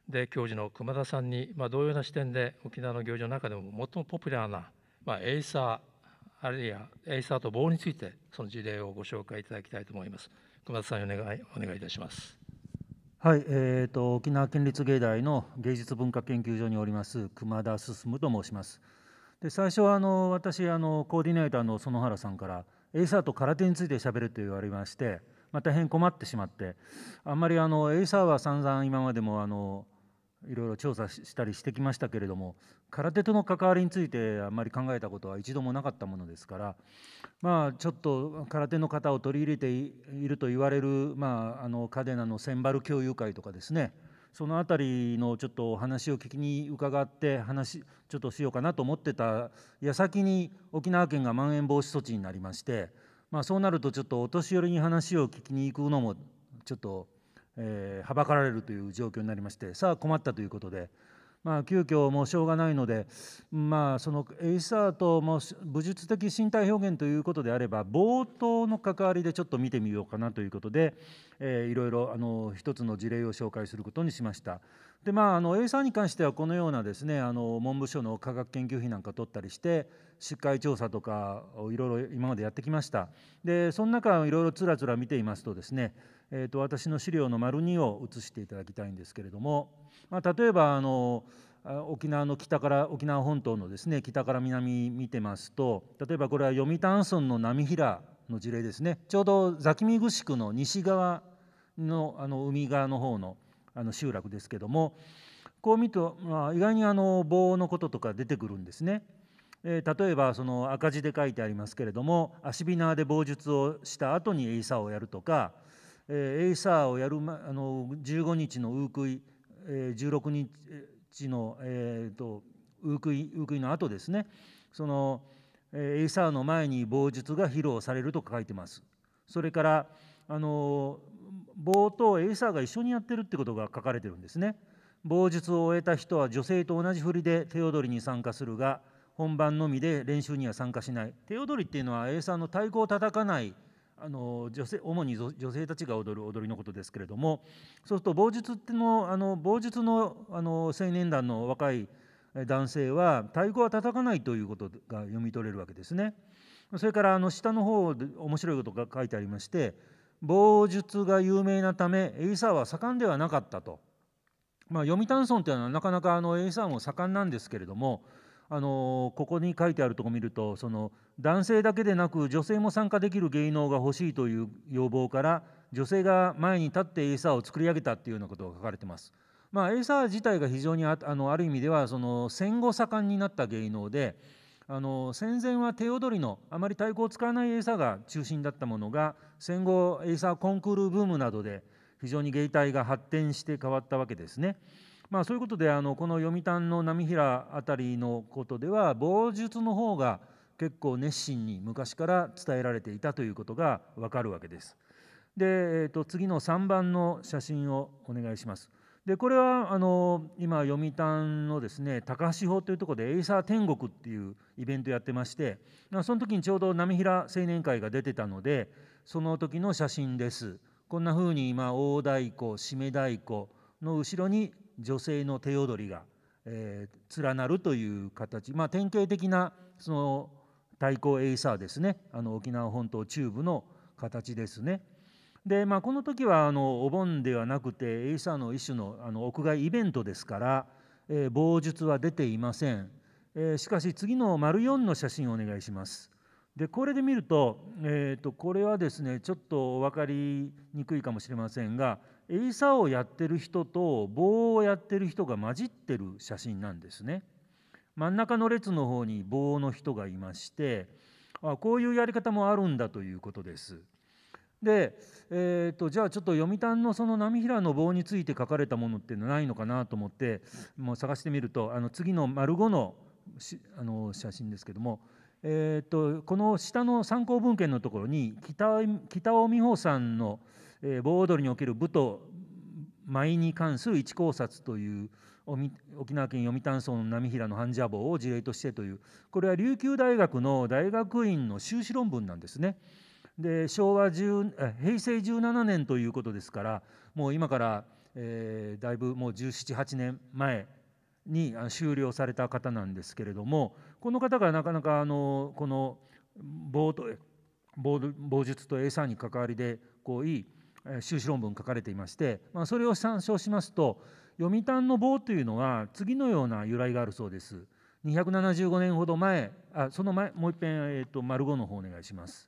で教授の熊田さんに、まあ、同様な視点で沖縄の行事の中でも最もポピュラーな、まあ、エイサーあるいはエイサーと棒についてその事例をご紹介いただきたいと思います。熊田さんお願いお願いいたします。はい、えーと、沖縄県立芸大の芸術文化研究所におります熊田進と申します。で最初はあの私あのコーディネーターの園原さんからエイサーと空手についてしゃべると言われまして、まあ、大変困ってしまって、あんまりあのエイサーは散々今までもあのいろいろ調査したりしてきましたけれども、空手との関わりについてあんまり考えたことは一度もなかったものですから、まあ、ちょっと空手の型を取り入れていると言われる、まあ、あのカデナのセンバル共有会とかですね、そのあたりのちょっとお話を聞きに伺って話ちょっとしようかなと思ってた矢先に沖縄県がまん延防止措置になりまして、まあ、そうなるとちょっとお年寄りに話を聞きに行くのもちょっと、えー、はばかられるという状況になりまして、さあ困ったということで、まあ、急遽もうしょうがないので、まあ、そのエイサーとも武術的身体表現ということであれば冒頭の関わりでちょっと見てみようかなということで、えー、いろいろあの一つの事例を紹介することにしました。でまあ、あのエイサーに関してはこのようなですね、あの文部省の科学研究費なんか取ったりして出海調査とかをいろいろ今までやってきました。でその中をいろいろつらつら見ていますとですね、えー、と私の資料のまるにを写していただきたいんですけれども、まあ、例えばあの沖縄の北から沖縄本島のですね北から南見てますと、例えばこれは読谷村の波平の事例ですね。ちょうど座喜見城区の西側 の, あの海側の方 の, あの集落ですけども、こう見ると、まあ、意外にあの棒のこととか出てくるんですね。えー、例えばその赤字で書いてありますけれども、足びなで棒術をした後にエイサーをやるとか、エイサーをやるあのじゅうごにちのウークイ、じゅうろくにちの、えー、とウークイウークイの後ですね、そのエイサーの前に棒術が披露されると書いてます。それからあの棒とエイサーが一緒にやってるってことが書かれてるんですね。棒術を終えた人は女性と同じ振りで手踊りに参加するが、本番のみで練習には参加しない。手踊りっていうのはエイサーの太鼓を叩かないあの女性主に女性たちが踊る踊りのことですけれども、そうすると棒術ってのあの棒術のあの青年団の若い男性は太鼓は叩かないということが読み取れるわけですね。それからあの下の方で面白いことが書いてありまして、棒術が有名なためエイサーは盛んではなかったと。まあ、読谷村というのはなかなかあのエイサーも盛んなんですけれども、あのここに書いてあるところを見ると、その男性だけでなく女性も参加できる芸能が欲しいという要望から女性が前に立ってエイサーを作り上げたというようなことが書かれています。まあ、エイサー自体が非常に あ, あ, のある意味ではその戦後盛んになった芸能で、あの戦前は手踊りのあまり太鼓を使わないエイサーが中心だったものが、戦後エイサーコンクールブームなどで非常に芸態が発展して変わったわけですね。まあ、そういうことであのこの読谷の浪平あたりのことでは棒術の方が結構熱心に昔から伝えられていたということが分かるわけです。で、えー、と次のさんばんの写真をお願いします。でこれはあの今読谷のですね高橋法というところでエイサー天国っていうイベントやってまして、その時にちょうど浪平青年会が出てたのでその時の写真です。こんなふうに今大太鼓、締め太鼓の後ろに女性の手踊りが、えー、連なるという形、まあ、典型的なその太鼓エイサーですね、あの沖縄本島中部の形ですね。で、まあ、この時はあのお盆ではなくてエイサーの一種 の, あの屋外イベントですから、えー、棒術は出ていません。えー、しかし次の 丸よん の写真をお願いします。でこれで見る と,、えー、とこれはですねちょっとお分かりにくいかもしれませんが、エイサーをやってる人と棒をやってる人が混じってる写真なんですね。真ん中の列の方に棒の人がいまして、あこういうやり方もあるんだということです。で、えー、とじゃあちょっと読谷のその浪平の棒について書かれたものってないのかなと思ってもう探してみると、あの次の 丸ご の, あの写真ですけども、えー、とこの下の参考文献のところに 北, 北尾美穂さんの棒踊りにおける舞と舞に関する一考察という沖縄県読谷村浪平の半者棒を事例としてという、これは琉球大学の大学院の修士論文なんですね。で昭和10平成じゅうななねんということですから、もう今から、えー、だいぶもうじゅうなな、はちねんまえに修了された方なんですけれども、この方がなかなかあのこの棒と棒棒術とエイサーに関わりでこういい修士論文書かれていまして、まあ、それを参照しますと読谷の棒というのは次のような由来があるそうです。にひゃくななじゅうごねんほど前、あその前もう一遍、えー、と丸ごの方お願いします。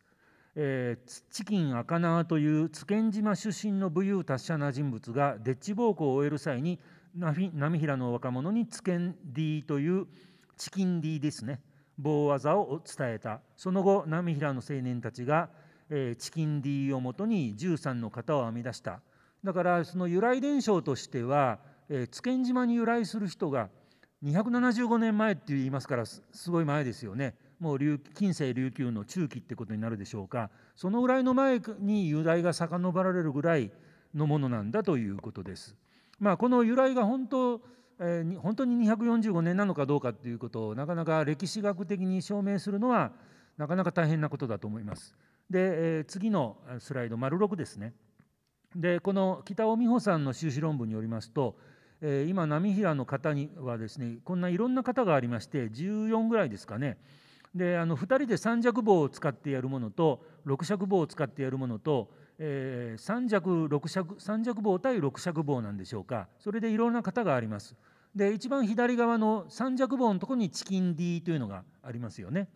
えー、チキン・アカナワという津堅島出身の武勇達者な人物がデッチ奉公を終える際に浪平の若者に津堅 D というチキン D ですね棒技を伝えた。その後浪平の青年たちがチキン D をもとにじゅうさんの型を編み出した。だからその由来伝承としては津堅島に由来する人がにひゃくななじゅうごねんまえって言いますからすごい前ですよね。もう近世琉球の中期ってことになるでしょうか。そのぐらいの前に由来が遡られるぐらいのものなんだということです。まあ、この由来が本当本当ににひゃくよんじゅうごねんなのかどうかということをなかなか歴史学的に証明するのはなかなか大変なことだと思います。で次のスライド丸ろくですね。でこの北尾美穂さんの修士論文によりますと、今浪平の方にはですねこんないろんな方がありまして、じゅうよんぐらいですかね。であのふたりで三尺棒を使ってやるものと六尺棒を使ってやるものと、えー、三尺六尺三尺棒対六尺棒なんでしょうか。それでいろんな方があります。で一番左側の三尺棒のところにチキン D というのがありますよね。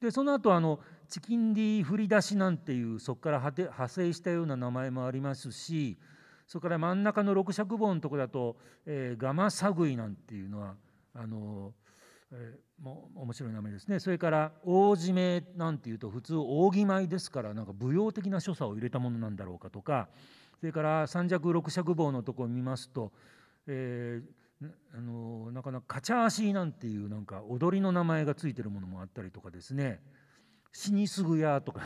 でその後あのチキン D 振り出しなんていうそこから派生したような名前もありますし、それから真ん中の六尺棒のところだと、えー、ガマサグイなんていうのはあの、えー、もう面白い名前ですね。それから大締めなんていうと普通扇舞ですから、なんか舞踊的な所作を入れたものなんだろうかとか、それから三尺六尺棒のところを見ますと、えーあのなかなかカチャーシーなんていうなんか踊りの名前がついてるものもあったりとかですね、死にすぐやとか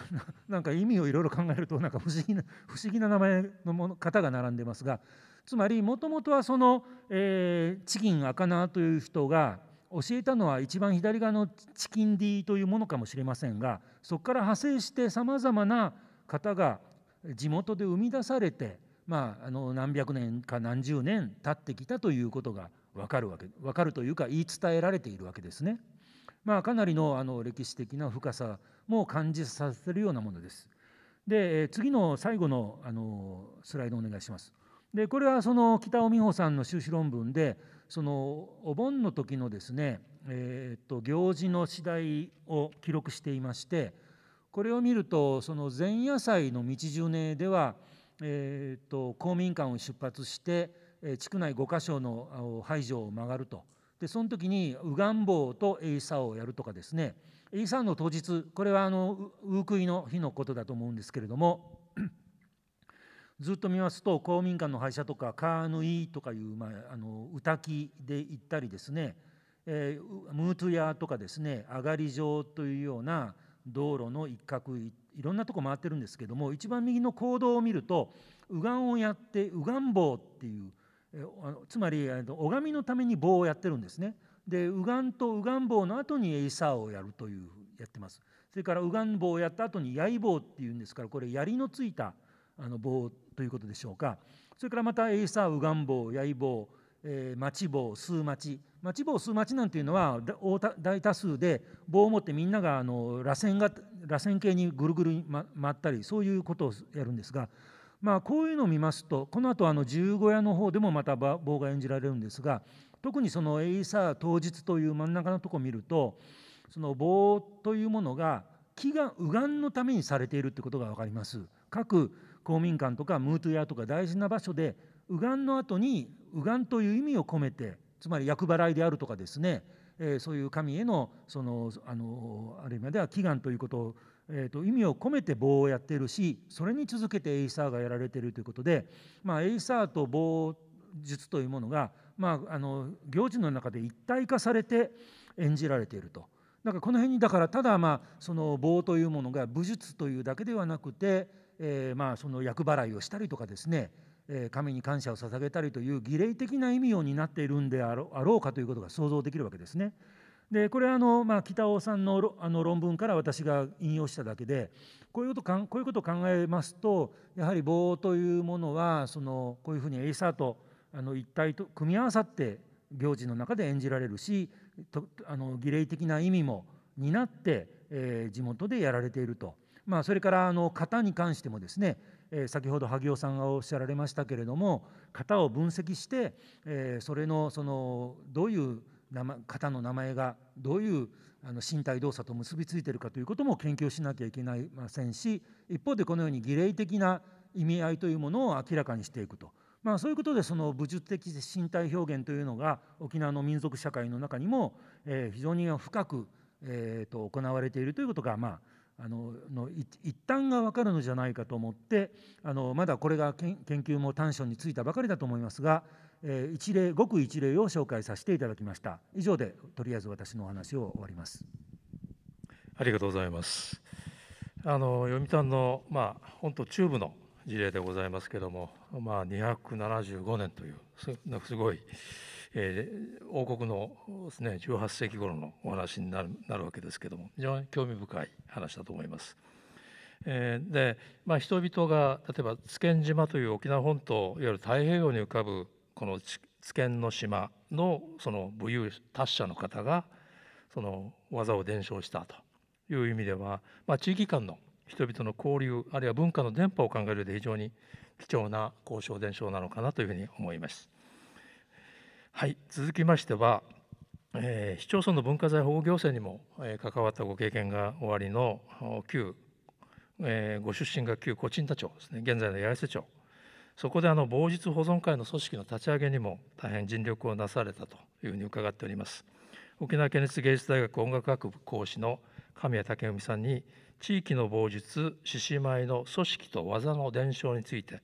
なんか意味をいろいろ考えるとなんか不思議な不思議な名前のもの方が並んでますが、つまりもともとはその、えー、チキン・アカナという人が教えたのは一番左側のチキン・ディというものかもしれませんが、そこから派生してさまざまな方が地元で生み出されて、まあ、あの何百年か何十年経ってきたということが分かるわけ分かるというか言い伝えられているわけですね。まあ、かなり の, あの歴史的な深さも感じさせるようなものです。で、次の最後 の, あのスライドお願いします。で、これはその北尾美穂さんの修士論文で、そのお盆の時のですね、えー、と行事の次第を記録していまして、これを見るとその前夜祭の道順では、えー、と公民館を出発して地区内ごかしょの排除を曲がると。でその時にウガンボウとエイサーをやるとかですね、エイサーの当日、これはあのウークイの日のことだと思うんですけれども、ずっと見ますと公民館の廃車とかカーヌイとかいう、まあ、あのウタキで行ったりですね、えー、ムートゥヤとかですね、上がり場というような道路の一角、いろんなとこ回ってるんですけども、一番右の行動を見るとウガンをやってウガンボウっていう、つまり拝みのために棒をやってるんですね。で、ウガンとウガン棒の後にエイサーをやるというやってます。それからウガン棒をやった後にヤイ棒っていうんですから、これ槍のついたあの棒ということでしょうか。それからまたエイサー、ウガン棒、ヤイ棒、えー、マチ棒、スーマチ。マチ棒、スーマチなんていうのは大多数で、棒を持ってみんながあの螺旋が螺旋形にぐるぐる回ったり、そういうことをやるんですが。まあ、こういうのを見ますと、この後あの十五夜の方でもまた棒が演じられるんですが、特にそのエイサー当日という真ん中のところを見ると、その棒というものが祈願、右願のためにされているということが分かります。各公民館とかムートゥヤとか大事な場所で、右願の後に右願という意味を込めて、つまり厄払いであるとかですね、えー、そういう神へのそのあのある意味では祈願ということをえー、と意味を込めて棒をやっているし、それに続けてエイサーがやられているということで、まあ、エイサーと棒術というものが、まあ、あの行事の中で一体化されて演じられていると。だからこの辺にだからただ、まあ、その棒というものが武術というだけではなくて、えー、まあその厄払いをしたりとかですね、えー、神に感謝を捧げたりという儀礼的な意味を担っているんであろうかということが想像できるわけですね。でこれはあの、まあ、北尾さん の, あの論文から私が引用しただけで、こういうことかこういうことを考えますと、やはり棒というものはそのこういうふうにエイサーとあの一体と組み合わさって行事の中で演じられるし、とあの儀礼的な意味も担って、えー、地元でやられていると。まあ、それからあの型に関してもですね、えー、先ほど萩尾さんがおっしゃられましたけれども、型を分析して、えー、それのそのどういう型の名前がどういう身体動作と結びついているかということも研究しなきゃいけませんし、一方でこのように儀礼的な意味合いというものを明らかにしていくと、まあ、そういうことでその武術的身体表現というのが沖縄の民族社会の中にも非常に深く行われているということが、まあ、あのの一端が分かるのじゃないかと思って、あのまだこれが研究も端緒についたばかりだと思いますが、一例、ごく一例を紹介させていただきました。以上でとりあえず私のお話を終わります。ありがとうございます。あの読谷のまあ本当中部の事例でございますけれども、まあにひゃくななじゅうごねんというすごい、えー、王国のですねじゅうはっせいき頃のお話になる、なるわけですけれども、非常に興味深い話だと思います。えー、で、まあ人々が例えば津堅島という沖縄本島、いわゆる太平洋に浮かぶこの津堅の島のその武勇達者の方がその技を伝承したという意味では、まあ、地域間の人々の交流あるいは文化の伝播を考える上で非常に貴重な交渉伝承なのかなというふうに思います。はい、続きましては、えー、市町村の文化財保護行政にも、えー、関わったご経験がおありの旧、えー、ご出身が旧コチンタ町ですね、現在の八重瀬町。そこであの棒術保存会の組織の立ち上げにも大変尽力をなされたというふうに伺っております。沖縄県立芸術大学音楽学部講師の神谷武文さんに、地域の棒術獅子舞の組織と技の伝承について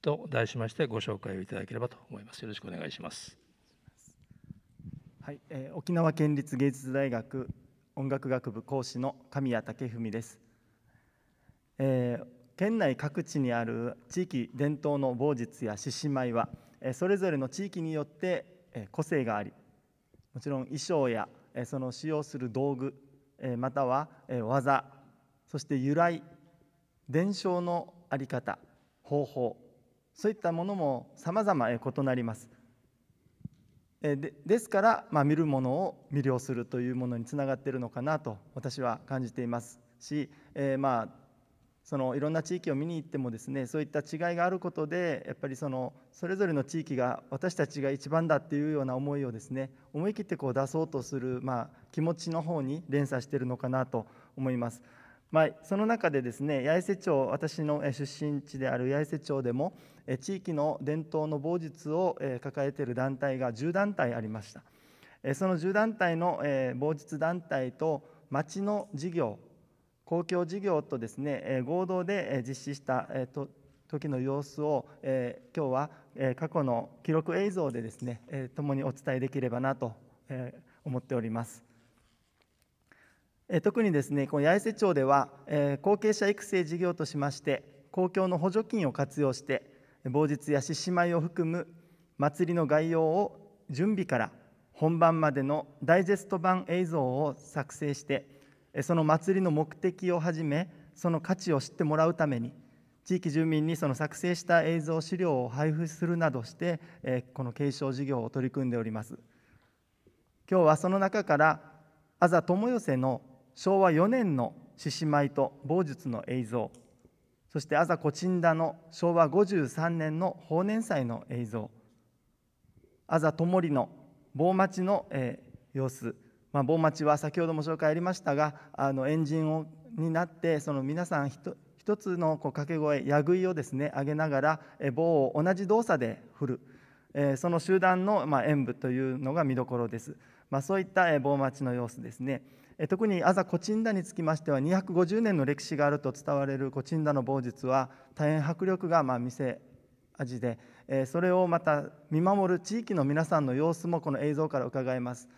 と題しましてご紹介をいただければと思います。よろしくお願いします。はい、えー、沖縄県立芸術大学音楽学部講師の神谷武文です。えー県内各地にある地域伝統の棒術や獅子舞はそれぞれの地域によって個性があり、もちろん衣装やその使用する道具または技、そして由来、伝承の在り方、方法、そういったものも様々異なります。で, ですから、まあ、見るものを魅了するというものにつながっているのかなと私は感じていますし、えー、まあそのいろんな地域を見に行ってもですね、そういった違いがあることでやっぱり そ, のそれぞれの地域が私たちが一番だっていうような思いをですね思い切ってこう出そうとする、まあ、気持ちの方に連鎖しているのかなと思います。まあ、その中でですね、八重瀬町、私の出身地である八重瀬町でも地域の伝統の棒術を抱えている団体がじゅうだんたいありました。そのじゅうだんたいの棒術団体と町の事業、公共事業とですね合同で実施した時の様子を今日は過去の記録映像でですね共にお伝えできればなと思っております。特にですね、この八重瀬町では、えー、後継者育成事業としまして公共の補助金を活用して棒術や獅子舞を含む祭りの概要を準備から本番までのダイジェスト版映像を作成して、その祭りの目的をはじめその価値を知ってもらうために地域住民にその作成した映像資料を配布するなどして、えー、この継承事業を取り組んでおります。今日はその中から安座友寄のしょうわよねんの獅子舞と棒術の映像、そして安座コチンダのしょうわごじゅうさんねんの豊年祭の映像、安座ともりの棒町の、えー、様子、まあ、棒町は先ほども紹介ありましたが、あのエンジンをになってその皆さん 一, 一つのこう掛け声やぐいをですね上げながら、えー、棒を同じ動作で振る、えー、その集団の、まあ、演舞というのが見どころです。まあ、そういった、えー、棒町の様子ですね。特に安座コチンダにつきましてはにひゃくごじゅうねんの歴史があると伝われるコチンダの棒術は大変迫力がまあ見せ味で、それをまた見守る地域の皆さんの様子もこの映像から伺えます。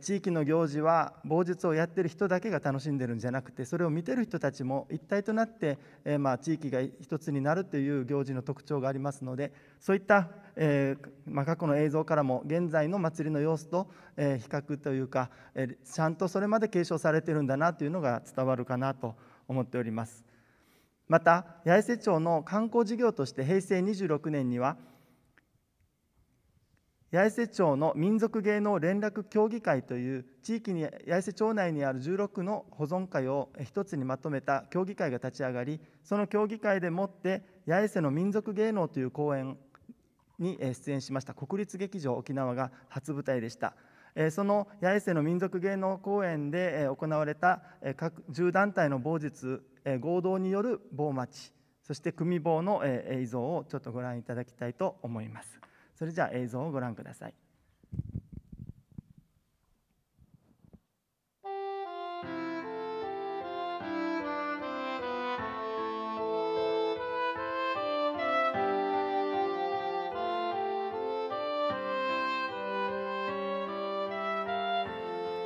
地域の行事は棒術をやっている人だけが楽しんでるんじゃなくて、それを見てる人たちも一体となって、まあ、地域が一つになるという行事の特徴がありますので、そういった、えーまあ、過去の映像からも現在の祭りの様子と、えー、比較というか、えー、ちゃんとそれまで継承されてるんだなというのが伝わるかなと思っております。また八重瀬町の観光事業としてへいせいにじゅうろくねんには八重瀬町の民族芸能連絡協議会という地域に八重瀬町内にあるじゅうろくの保存会を一つにまとめた協議会が立ち上がり、その協議会でもって八重瀬の民族芸能という公演に出演しました。国立劇場沖縄が初舞台でした。その八重瀬の民族芸能公演で行われた各じゅうだんたいの棒術合同による棒町、そして組棒の映像をちょっとご覧いただきたいと思います。それじゃあ映像をご覧ください。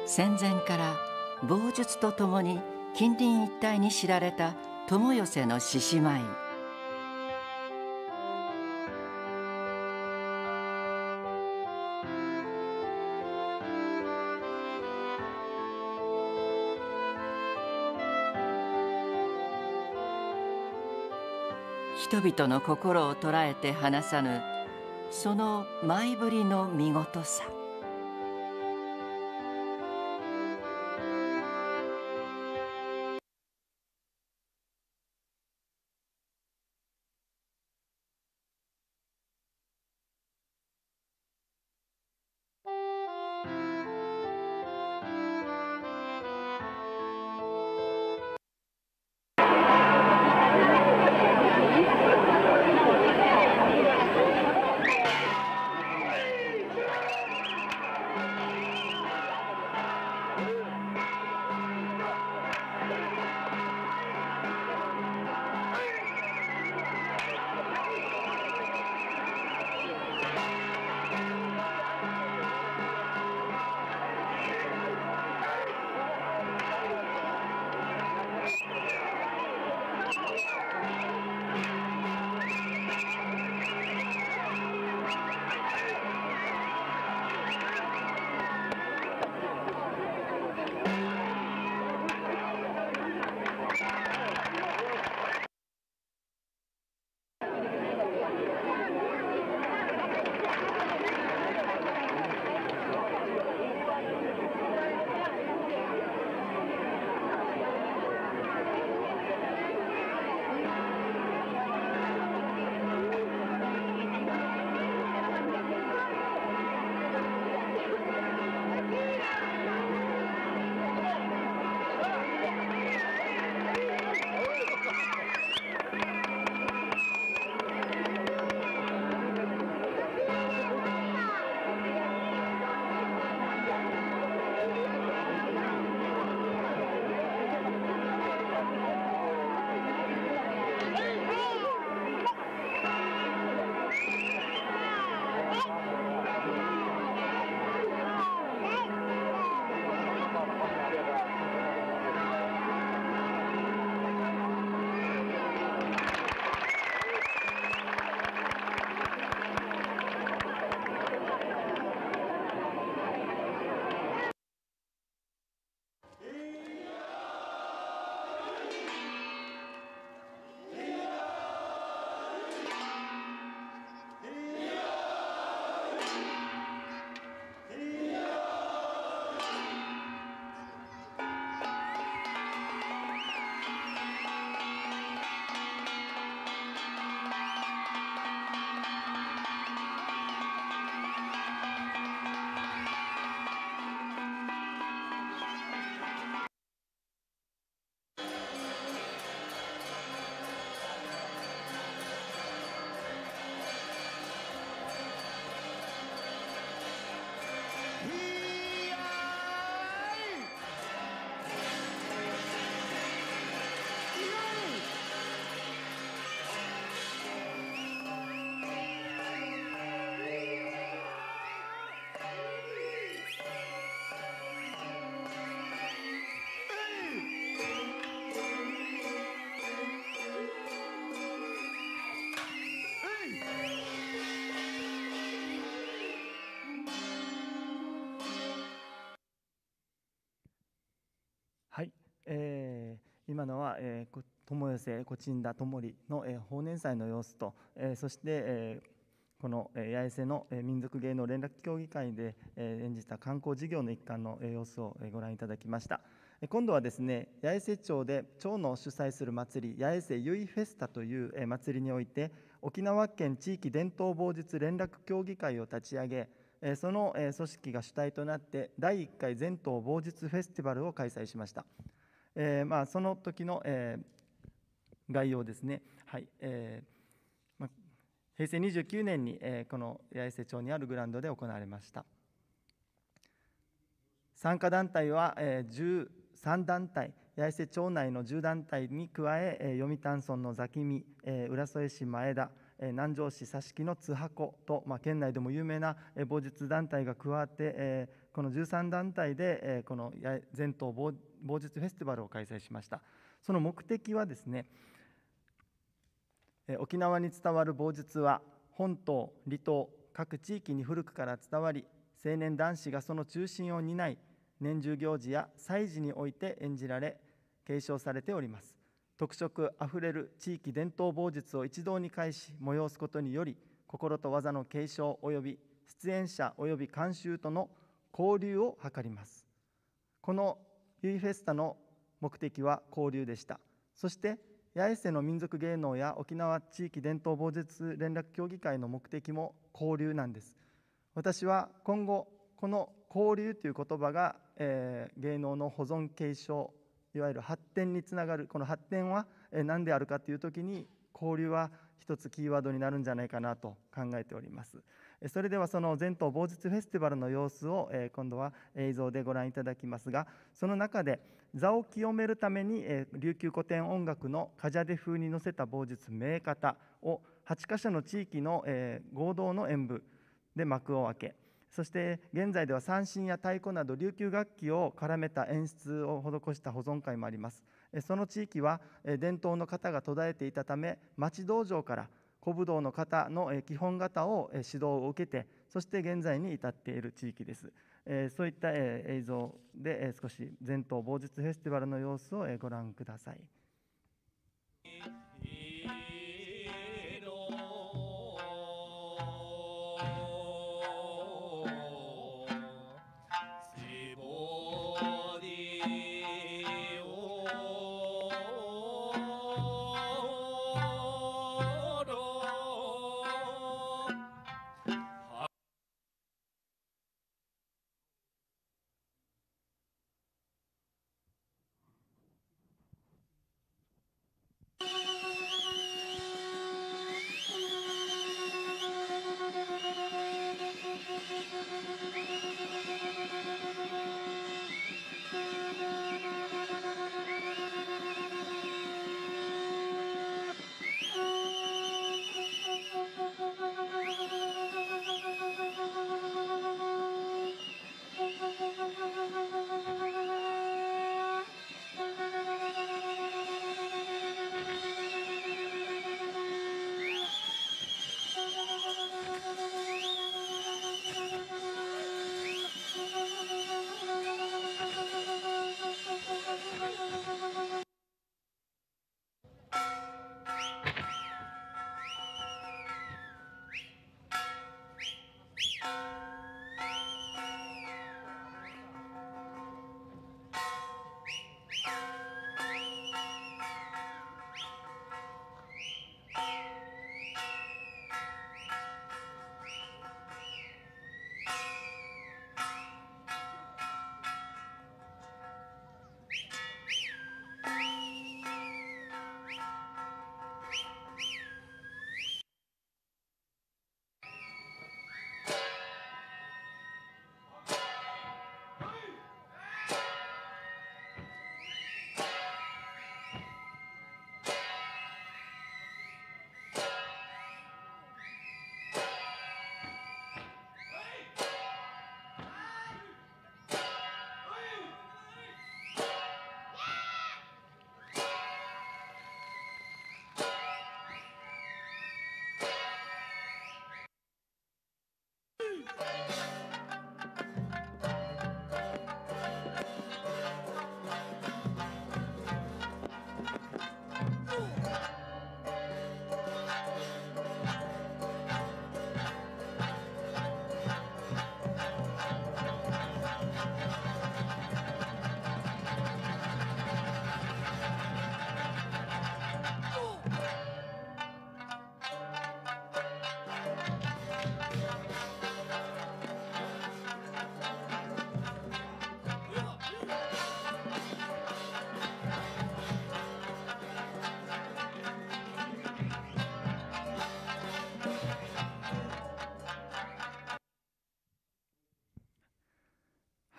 戦前から棒術とともに近隣一帯に知られた友寄の獅子舞。人々の心を捉えて離さぬその舞ぶりの見事さ、えー、今のは「友寄せこちんだともり」の、えー、豊年祭の様子と、えー、そして、えー、この八重瀬の、えー、民族芸能連絡協議会で、えー、演じた観光事業の一環の、えー、様子を、えー、ご覧いただきました。えー、今度はですね、八重瀬町で町の主催する祭り八重瀬ゆいフェスタという、えー、祭りにおいて、沖縄県地域伝統棒術連絡協議会を立ち上げ、えー、その、えー、組織が主体となってだいいっかい全島棒術フェスティバルを開催しました。えーまあ、その時の、えー、概要ですね、はいえーまあ、へいせいにじゅうきゅうねんに、えー、この八重瀬町にあるグラウンドで行われました。参加団体は、えー、じゅうさんだんたい、八重瀬町内のじゅうだんたいに加え、えー、読谷村の座喜味、えー、浦添市前田、えー、南城市佐敷の津箱と、まあ、県内でも有名な棒術団体が加わって、えーこのじゅうさんだんたいで、えー、この全島棒術フェスティバルを開催しました。その目的はですね、えー、沖縄に伝わる棒術は本島、離島、各地域に古くから伝わり、青年男子がその中心を担い、年中行事や祭事において演じられ、継承されております。特色あふれる地域伝統棒術を一堂に会し催すことにより、心と技の継承及び出演者及び観衆との交流を図ります。このゆいフェスタの目的は交流でした。そして八重瀬の民族芸能や沖縄地域伝統棒術連絡協議会の目的も交流なんです。私は今後この交流という言葉が、えー、芸能の保存継承、いわゆる発展につながる、この発展は何であるかというときに交流は一つキーワードになるんじゃないかなと考えております。それではその全島棒術フェスティバルの様子を今度は映像でご覧いただきますが、その中で座を清めるために琉球古典音楽のカジャデ風に乗せた棒術銘方をはちかしょの地域の合同の演舞で幕を開け、そして現在では三線や太鼓など琉球楽器を絡めた演出を施した保存会もあります。その地域は伝統の型が途絶えていたため、町道場から古武道の型の基本型を指導を受けて、そして現在に至っている地域です。そういった映像で少し全島棒術フェスティバルの様子をご覧ください。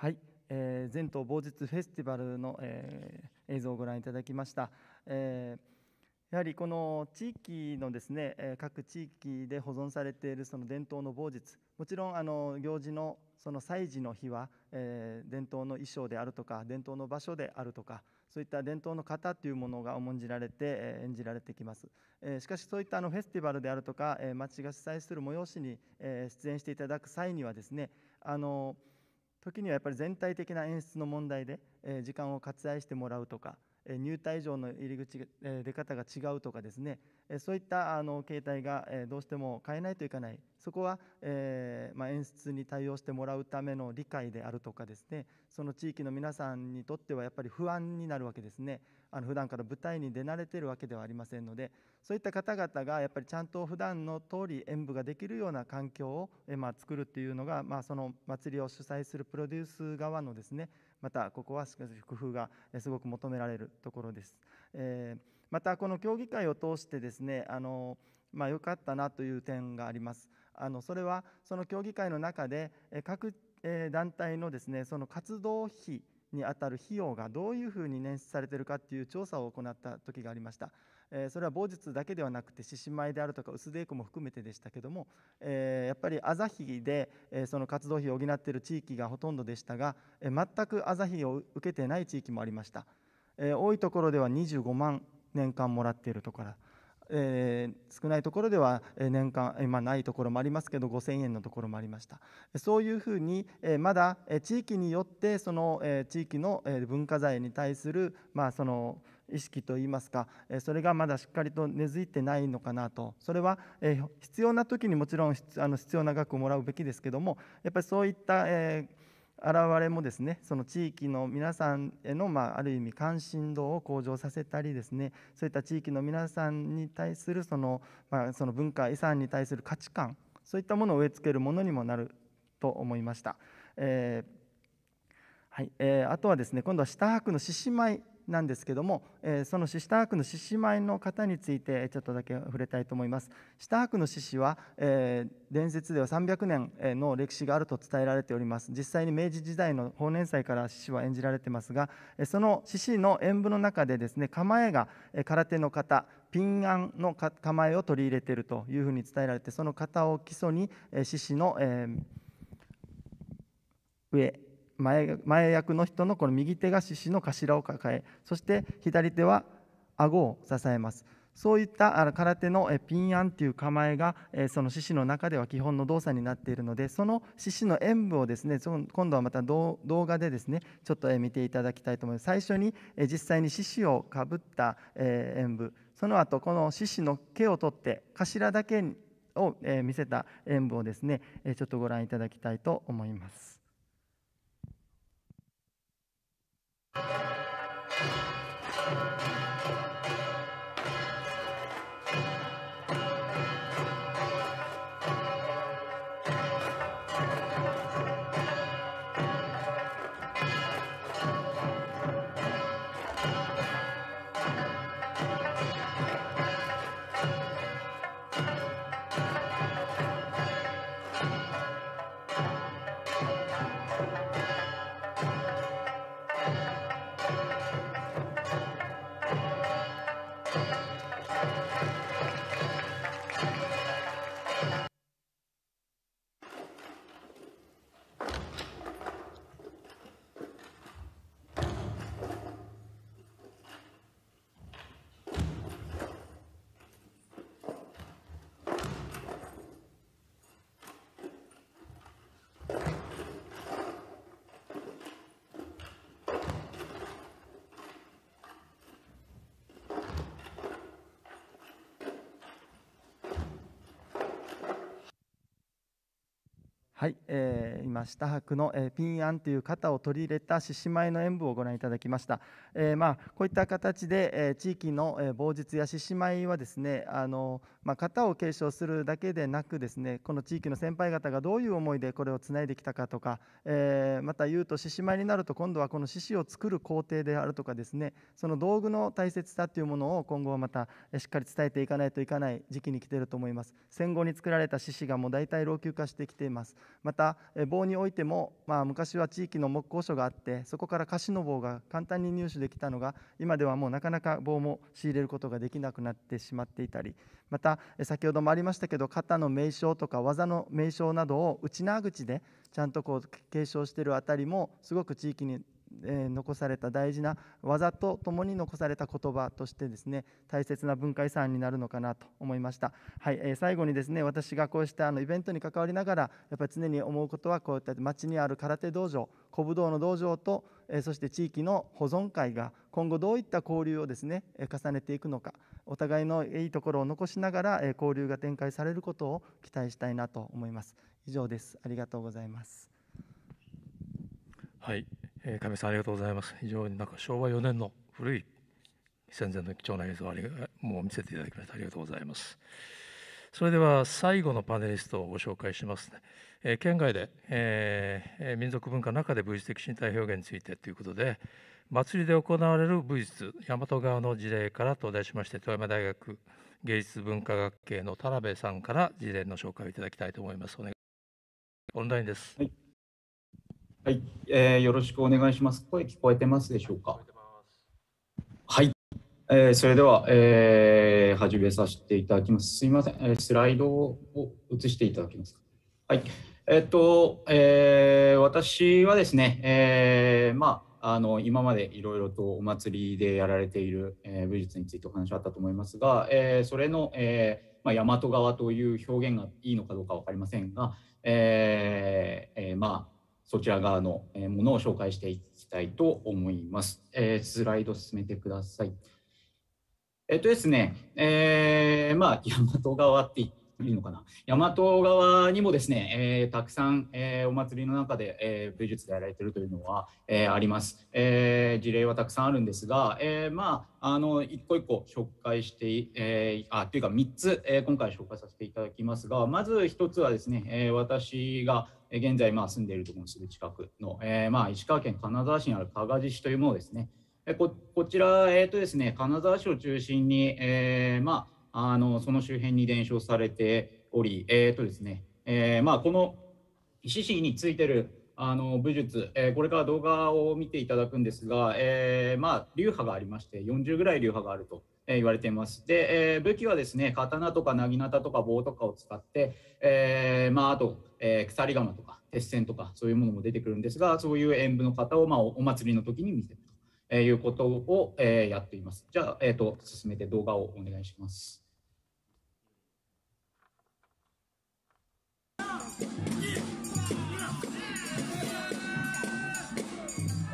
はい、えー、前島某日フェスティバルの、えー、映像をご覧いただきました。えーやはりこの地域のですね、各地域で保存されているその伝統の某日、もちろんあの行事のその祭事の日は、えー、伝統の衣装であるとか伝統の場所であるとか、そういった伝統の型というものが重んじられて、えー、演じられてきます、えー、しかしそういったあのフェスティバルであるとか、えー、町が主催する催しに、えー、出演していただく際にはですね、あの時にはやっぱり全体的な演出の問題で、えー、時間を割愛してもらうとか、入退場の入り口出方が違うとかですね、そういったあの形態がどうしても変えないといけない、そこは、えーまあ、演出に対応してもらうための理解であるとかですね、その地域の皆さんにとってはやっぱり不安になるわけですね。あの普段から舞台に出慣れているわけではありませんので、そういった方々がやっぱりちゃんと普段の通り演舞ができるような環境を、えーまあ、作るというのが、まあ、その祭りを主催するプロデュース側のですね、またここは工夫がすごく求められるところです。えー、またこの協議会を通してですね、あのまあ、良かったなという点があります。あのそれはその協議会の中で各団体のですね、その活動費にあたる費用がどういうふうに捻出されているかという調査を行った時がありました。それは某日だけではなくて獅子舞であるとか薄稽古も含めてでしたけども、えー、やっぱりあざひでその活動費を補っている地域がほとんどでしたが、全くあざひを受けてない地域もありました。多いところではにじゅうごまん年間もらっているところ、えー、少ないところでは年間、まあ、ないところもありますけどごせんえんのところもありました。そういうふうにまだ地域によってその地域の文化財に対する、まあ、その意識といいますか、それがまだしっかりと根付いてないのかなと。それは必要な時にもちろんあの必要な額をもらうべきですけども、やっぱりそういった、えー現れもですね、その地域の皆さんへの、まあ、ある意味関心度を向上させたりですね、そういった地域の皆さんに対するその、まあ、その文化遺産に対する価値観、そういったものを植え付けるものにもなると思いました。えーはいえー、あとはですね、今度は下白の獅子舞なんですけども、えー、その下白の獅子舞の方についてちょっとだけ触れたいと思います。下白の獅子は、えー、伝説ではさんびゃくねんの歴史があると伝えられております。実際に明治時代の法年祭から獅子は演じられてますが、その獅子の演舞の中でですね、構えが空手の型、ピンアンの構えを取り入れているというふうに伝えられて、その型を基礎に獅子の、えー、上前, 前役の人のこの右手が獅子の頭を抱え、そして左手は顎を支えます。そういった空手のピンアンという構えがその獅子の中では基本の動作になっているので、その獅子の演舞をですね、今度はまた動画でですねちょっと見ていただきたいと思います。最初に実際に獅子をかぶった演舞、その後この獅子の毛を取って頭だけを見せた演舞をですね、ちょっとご覧いただきたいと思います。はいえー、今下白の、えー、ピンアンという型を取り入れた獅子舞の演舞をご覧いただきました、えーまあ、こういった形で、えー、地域の、えー、某日や獅子舞はですね、あの、まあ、型を継承するだけでなくですね、この地域の先輩方がどういう思いでこれをつないできたかとか、えー、また言うと獅子舞になると今度はこの獅子を作る工程であるとかですね、その道具の大切さというものを今後はまたしっかり伝えていかないといけない時期に来ていると思います。戦後に作られた獅子がもう大体老朽化してきています。また棒においても、まあ、昔は地域の木工所があって、そこから樫の棒が簡単に入手できたのが、今ではもうなかなか棒も仕入れることができなくなってしまっていたり、また先ほどもありましたけど、型の名称とか技の名称などを内縄口でちゃんとこう継承しているあたりも、すごく地域に残された大事な技とともに残された言葉としてですね、大切な文化遺産になるのかなと思いました。はい、えー、最後にですね、私がこうしたあのイベントに関わりながらやっぱり常に思うことは、こういった町にある空手道場、小武道の道場と、えー、そして地域の保存会が今後どういった交流をですね、重ねていくのか、お互いのいいところを残しながら交流が展開されることを期待したいなと思います。以上です。ありがとうございます。はい、えー、亀さんありがとうございます。非常になんかしょうわよねんの古い戦前の貴重な映像をありもう見せていただきまして、ありがとうございます。それでは最後のパネリストをご紹介しますね。えー、県外で、えー、民族文化の中で武術的身体表現についてということで、祭りで行われる武術、大和川の事例からと題しまして、富山大学芸術文化学系の田辺さんから事例の紹介をいただきたいと思います。お願いします。オンラインです。はいはい、えー、よろしくお願いします。声聞こえてますでしょうか。はい、えー、それでは、えー、始めさせていただきます。すいません、えー、スライドを映していただけますか。はい、えーっとえー、私はですね、えー、まああの今までいろいろとお祭りでやられている、えー、武術についてお話があったと思いますが、えー、それの、えーまあ、大和川という表現がいいのかどうか分かりませんが、えーえー、まあそちら側のものを紹介していきたいと思います。えー、スライド進めてください。えっとですね、えー、まあ大和川っていいのかな。大和川にもですね、えー、たくさん、えー、お祭りの中で、えー、武術でやられているというのは、えー、あります、えー。事例はたくさんあるんですが、えー、まああの一個一個紹介して、えー、あというかみっつ、えー、今回紹介させていただきますが、まずひとつはですね、えー、私が現在まあ住んでいるところのすぐ近くの、えー、まあ石川県金沢市にある加賀寺市というものですね。こ, こちら、えーとですね、金沢市を中心に、えーまあ、あのその周辺に伝承されており、えーとですねえーまあ、この石市についているあの武術、えー、これから動画を見ていただくんですが、えーまあ、流派がありまして、よんじゅうぐらい流派があると言われています。で、えー、武器はですね、刀とか薙刀とか棒とかを使って、えーまあ、あと、えー、鎖鎌とか鉄線とかそういうものも出てくるんですが、そういう演武の方を、まあ、お祭りの時に見せるということを、えー、やっています。じゃあ、えーと、進めて動画をお願いします。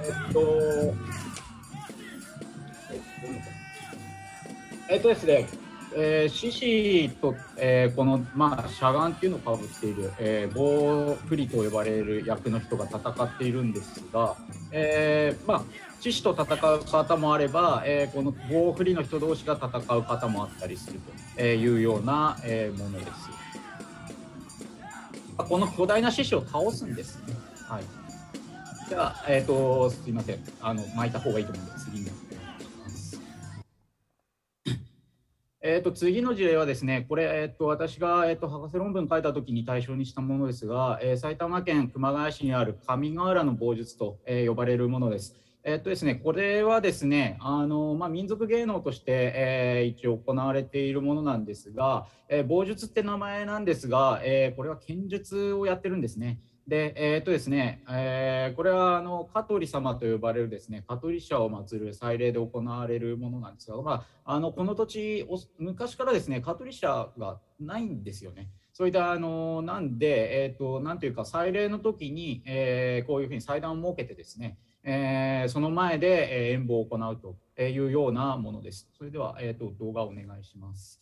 えっとえっとですね、えー、獅子と、えー、この、まあ、しゃがんっていうのをかぶっている、えー、棒振りと呼ばれる役の人が戦っているんですが、えー、まあ獅子と戦う方もあれば、えー、この棒振りの人同士が戦う方もあったりするというような、えー、ものです。この巨大な獅子を倒すんです、ね。はい。じゃあ、えっと、すみません、あの巻いた方がいいと思うんです。次に。えっと次の事例はですね、これ、えっと私が、えっと博士論文書いたときに対象にしたものですが、えー、埼玉県熊谷市にある上ヶ浦の棒術と、えー、呼ばれるものです。えっとですね、これはですね、あのまあ、民族芸能として、えー、一応行われているものなんですが、えー、棒術って名前なんですが、えー、これは剣術をやってるんですね。で、えーとですね、えー、これはあの香取様と呼ばれるですね、香取社を祀る祭礼で行われるものなんですが、まあ、あのこの土地、昔からですね、香取社がないんですよね。そういったあのなんで、えーと、なんていうか祭礼の時に、えー、こういうふうに祭壇を設けてですね、えー、その前で演舞を行うというようなものです。それでは、えーと、動画をお願いします。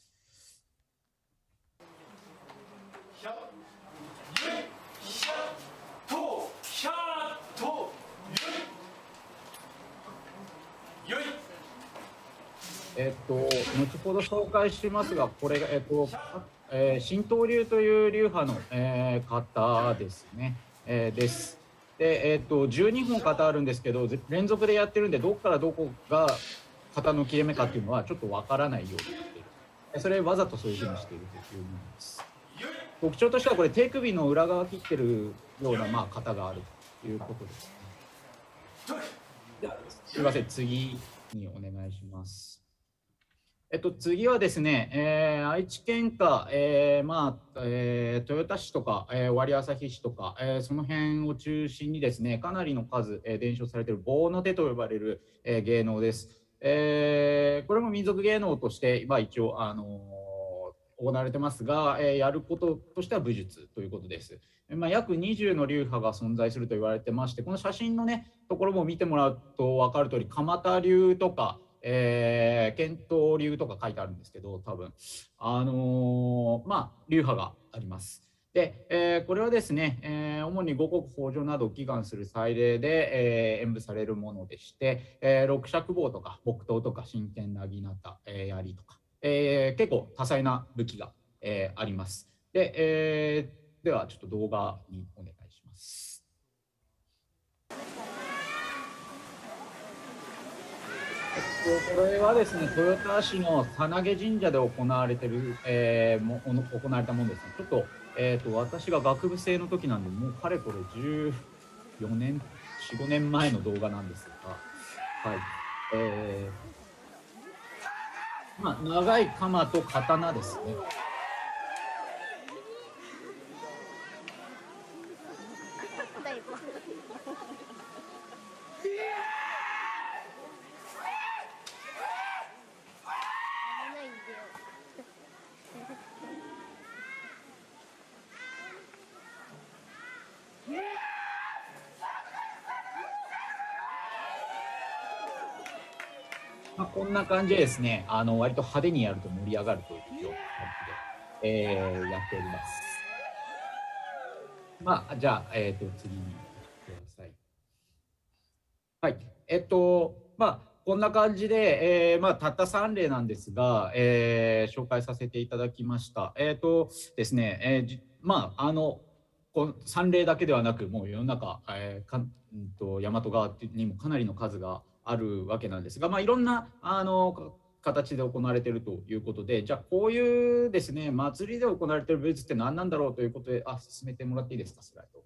えっと、後ほど紹介しますが、これが、えっとえー、神道流という流派の、えー、方ですね、えー、です。で、えっと、じゅうにほん型あるんですけど、連続でやってるんで、どこからどこが型の切れ目かっていうのはちょっとわからないようになっている。それわざとそういうふうにしているというものです。特徴としてはこれ手首の裏側切ってるようなまあ型があるということです。すみません、次にお願いします。えっと、次はですね、えー、愛知県か、えーまあえー、豊田市とか、えー、尾張旭市とか、えー、その辺を中心にですね、かなりの数、えー、伝承されている棒の手と呼ばれる、えー、芸能です、えー。これも民族芸能として、まあ、一応、あのー、行われてますが、えー、やることとしては武術ということです。まあ、約にじゅうの流派が存在すると言われてまして、この写真のねところも見てもらうと分かるとおり、鎌田流とか、えー、剣闘流とか書いてあるんですけど、多分あのー、まあ流派があります。で、えー、これはですね、えー、主に五穀豊穣などを祈願する祭礼で、えー、演舞されるものでして、えー、六尺棒とか木刀とか真剣なぎなた、えー、槍とか、えー、結構多彩な武器が、えー、あります。で、えーではちょっと動画にお願いします。これはですね、豊田市のさなげ神社で行われてる、えー、も行われたものですね。ちょっと、えー、と私が学部生の時なんで、もうかれこれじゅうよねん、よん、ごねんまえの動画なんですが、はい、えーまあ、長い鎌と刀ですね。まあ、こんな感じでですね、あの割と派手にやると盛り上がるというような感じで、えー、やっております。まあ、じゃあ、えー、と次に行ってください。はい、えっ、ー、と、まあ、こんな感じで、えーまあ、たったさん例なんですが、えー、紹介させていただきました。えっ、ー、とですね、えー、まあ、あの、さん例だけではなく、もう世の中、えー、かんと大和川にもかなりの数があるわけなんですが、まあ、いろんなあの形で行われているということで、じゃあこういうですね祭りで行われている武術って何なんだろうということで、あ、進めてもらっていいですか、スライド、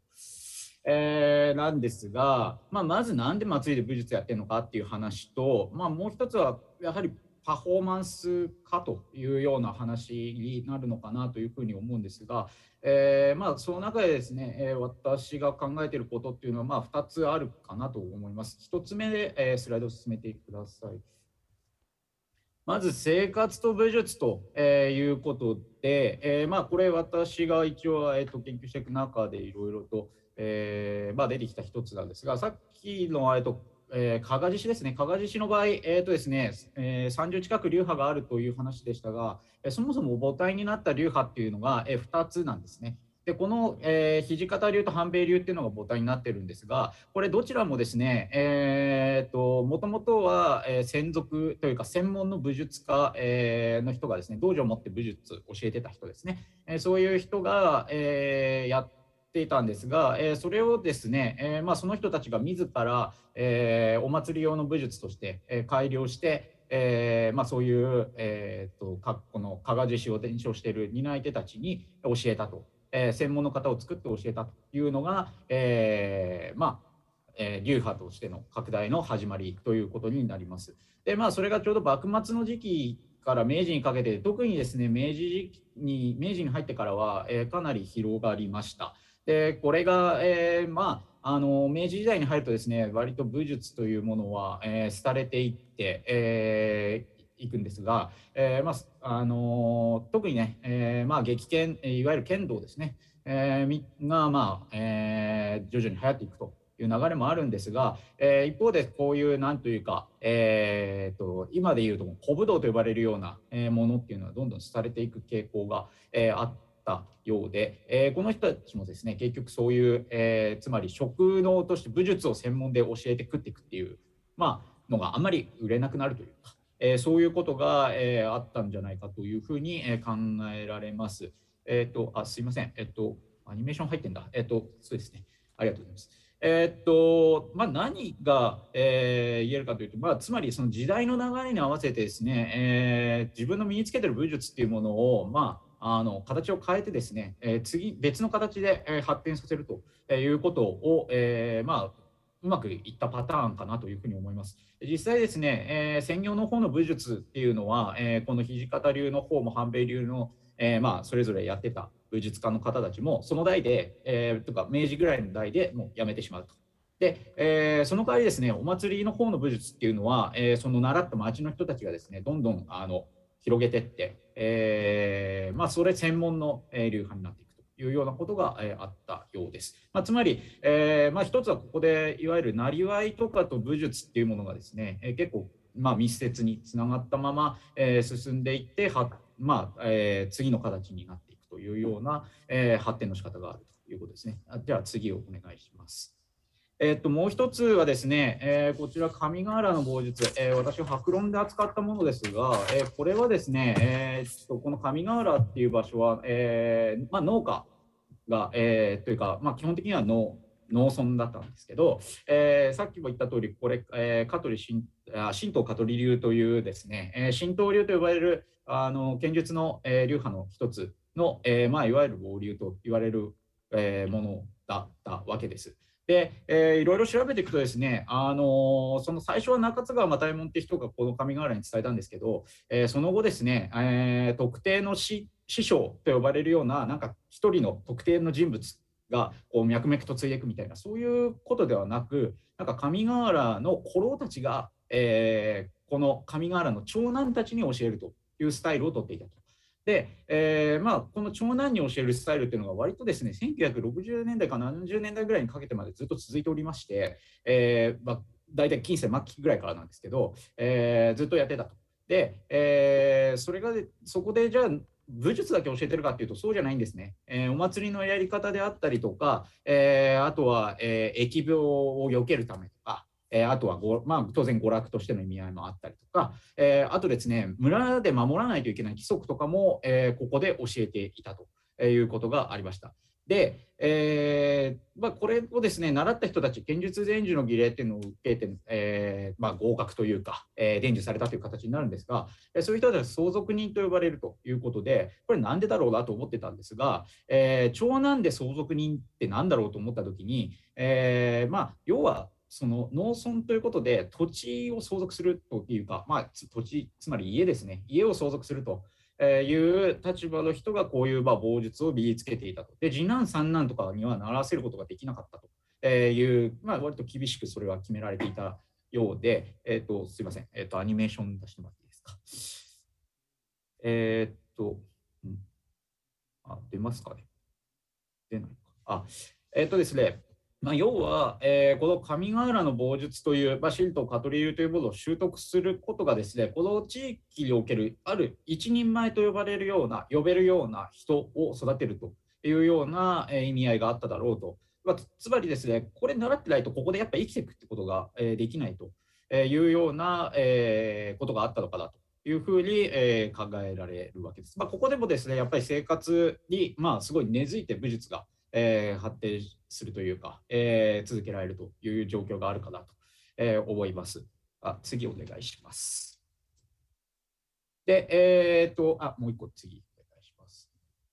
えー、なんですが、まあ、まずなんで祭りで武術やってるのかっていう話と、まあ、もう一つはやはりパフォーマンスかというような話になるのかなというふうに思うんですが、えーまあ、その中でですね、えー、私が考えていることっていうのはまあふたつあるかなと思います。ひとつめで、えー、スライドを進めてください。まず生活と武術と、えー、いうことで、えーまあ、これ私が一応、えー、と研究していく中でいろいろと、えーまあ、出てきたひとつなんですが、さっきの、えーとえー、加賀獅子ですね、加賀獅子の場合、えーとですねえー、さんじゅう近く流派があるという話でしたが、えー、そもそも母体になった流派っていうのが、えー、ふたつなんですね。で、この、えー、土方流と半兵衛流っていうのが母体になってるんですが、これどちらもですね、えー、ともともとは、えー、専属というか専門の武術家、えー、の人がですね、道場を持って武術を教えてた人ですね、えー、そういう人が、えー、やってていたんですが、えー、それをですね、えーまあ、その人たちが自ら、えー、お祭り用の武術として、えー、改良して、えーまあ、そういう、えー、とかこの加賀獅子を伝承している担い手たちに教えたと、えー、専門の方を作って教えたというのが、えーまあえー、流派としての拡大の始まりということになります。で、まあ、それがちょうど幕末の時期から明治にかけて、特にですね明治に、明治に入ってからは、えー、かなり広がりました。で、これが、えーまあ、あの明治時代に入るとですね、割と武術というものは、えー、廃れていって、えー、いくんですが、えーまああのー、特にね、えーまあ、撃剣、いわゆる剣道ですね、えー、が、まあえー、徐々に流行っていくという流れもあるんですが、えー、一方でこういうなんというか、えー、と今でいうと小武道と呼ばれるようなものっていうのはどんどん廃れていく傾向が、えー、あってようで、えー、この人たちもですね、結局そういう、えー、つまり職能として武術を専門で教えて食っていくっていう、まあ、のがあんまり売れなくなるというか、えー、そういうことが、えー、あったんじゃないかというふうに、えー、考えられます。えっと、あ、すいません、えっと、アニメーション入ってんだ。えっと、そうですね、ありがとうございます。えっとまあ、何が、えー、言えるかというと、まあ、つまりその時代の流れに合わせてですね、えー、自分の身につけてる武術っていうものを、まああの形を変えてですね、えー、次別の形で、えー、発展させるということを、えー、まあうまくいったパターンかなというふうに思います。実際ですね、えー、専業の方の武術っていうのは、えー、この土方流の方も半兵衛流の、えー、まあそれぞれやってた武術家の方たちもその代で、えー、とか明治ぐらいの代でもうやめてしまうと。で、えー、その代わりですね、お祭りの方の武術っていうのは、えー、その習った町の人たちがですね、どんどんあの広げてって、えー、まあそれ専門の流派になっていくというようなことがあったようです。まあ、つまり、えー、まあ一つはここでいわゆるなりわいとかと武術っていうものがですね、結構まあ密接につながったまま進んでいっては、まあえー、次の形になっていくというような発展の仕方があるということですね。では次をお願いします。えっともう一つはですね、えー、こちら上河原の棒術、えー、私は白論で扱ったものですが、えー、これはですね、えー、っとこの上河原っていう場所は、えーまあ、農家が、えー、というか、まあ、基本的には 農, 農村だったんですけど、えー、さっきも言った通りこれ、えー、香取神神道香取流というですね、えー、神道流と呼ばれるあの剣術の、えー、流派の一つの、えーまあ、いわゆる棒流と言われる、えー、ものだったわけです。でえー、いろいろ調べていくとですね、あのー、その最初は中津川又右衛門って人がこの上河原に伝えたんですけど、えー、その後ですね、えー、特定の 師, 師匠と呼ばれるようななんか一人の特定の人物がこう脈々と継いでいくみたいな、そういうことではなく、なんか上河原の古老たちが、えー、この上河原の長男たちに教えるというスタイルをとっていたと。でえーまあ、この長男に教えるスタイルというのが割とですね、せんきゅうひゃくろくじゅうねんだいかななじゅうねんだいぐらいにかけてまでずっと続いておりまして、えーまあ、大体近世末期ぐらいからなんですけど、えー、ずっとやってたと。で、えー、それがそこでじゃあ武術だけ教えてるかっていうとそうじゃないんですね。えー、お祭りのやり方であったりとか、えー、あとは、えー、疫病を避けるためとか、えー、あとはご、まあ、当然娯楽としての意味合いもあったりとか、えー、あとですね、村で守らないといけない規則とかも、えー、ここで教えていたということがありました。で、えーまあ、これをですね、習った人たち、剣術伝授の儀礼っていうのを受けて、えーまあ、合格というか、えー、伝授されたという形になるんですが、そういう人たちは相続人と呼ばれるということで、これなんでだろうなと思ってたんですが、えー、長男で相続人ってなんだろうと思ったときに、えーまあ、要は、その農村ということで土地を相続するというか、まあ、土地つまり家ですね、家を相続するという立場の人がこういう棒術を身につけていたと。で次男三男とかには習わせることができなかったという、まあ、割と厳しくそれは決められていたようで、えっとすいません、えっとアニメーション出してもらっていいですか。えー、っと、うん、あ出ますかね、出ないか。あえー、っとですねまあ、要は、えー、この上河原の棒術という、まあ、神道香取流というものを習得することがですね、この地域におけるある一人前と呼ばれるような、呼べるような人を育てるというような意味合いがあっただろうと。まあ、つまりですね、これ習ってないとここでやっぱり生きていくってことができないというようなことがあったのかなというふうに考えられるわけです。まあ、ここでもですね、やっぱり生活に、まあ、すごい根付いて武術がえー、発展するというか、えー、続けられるという状況があるかなと、えー、思います。あ、次お願いします。で、えー、っと、あ、もう一個次お願いします。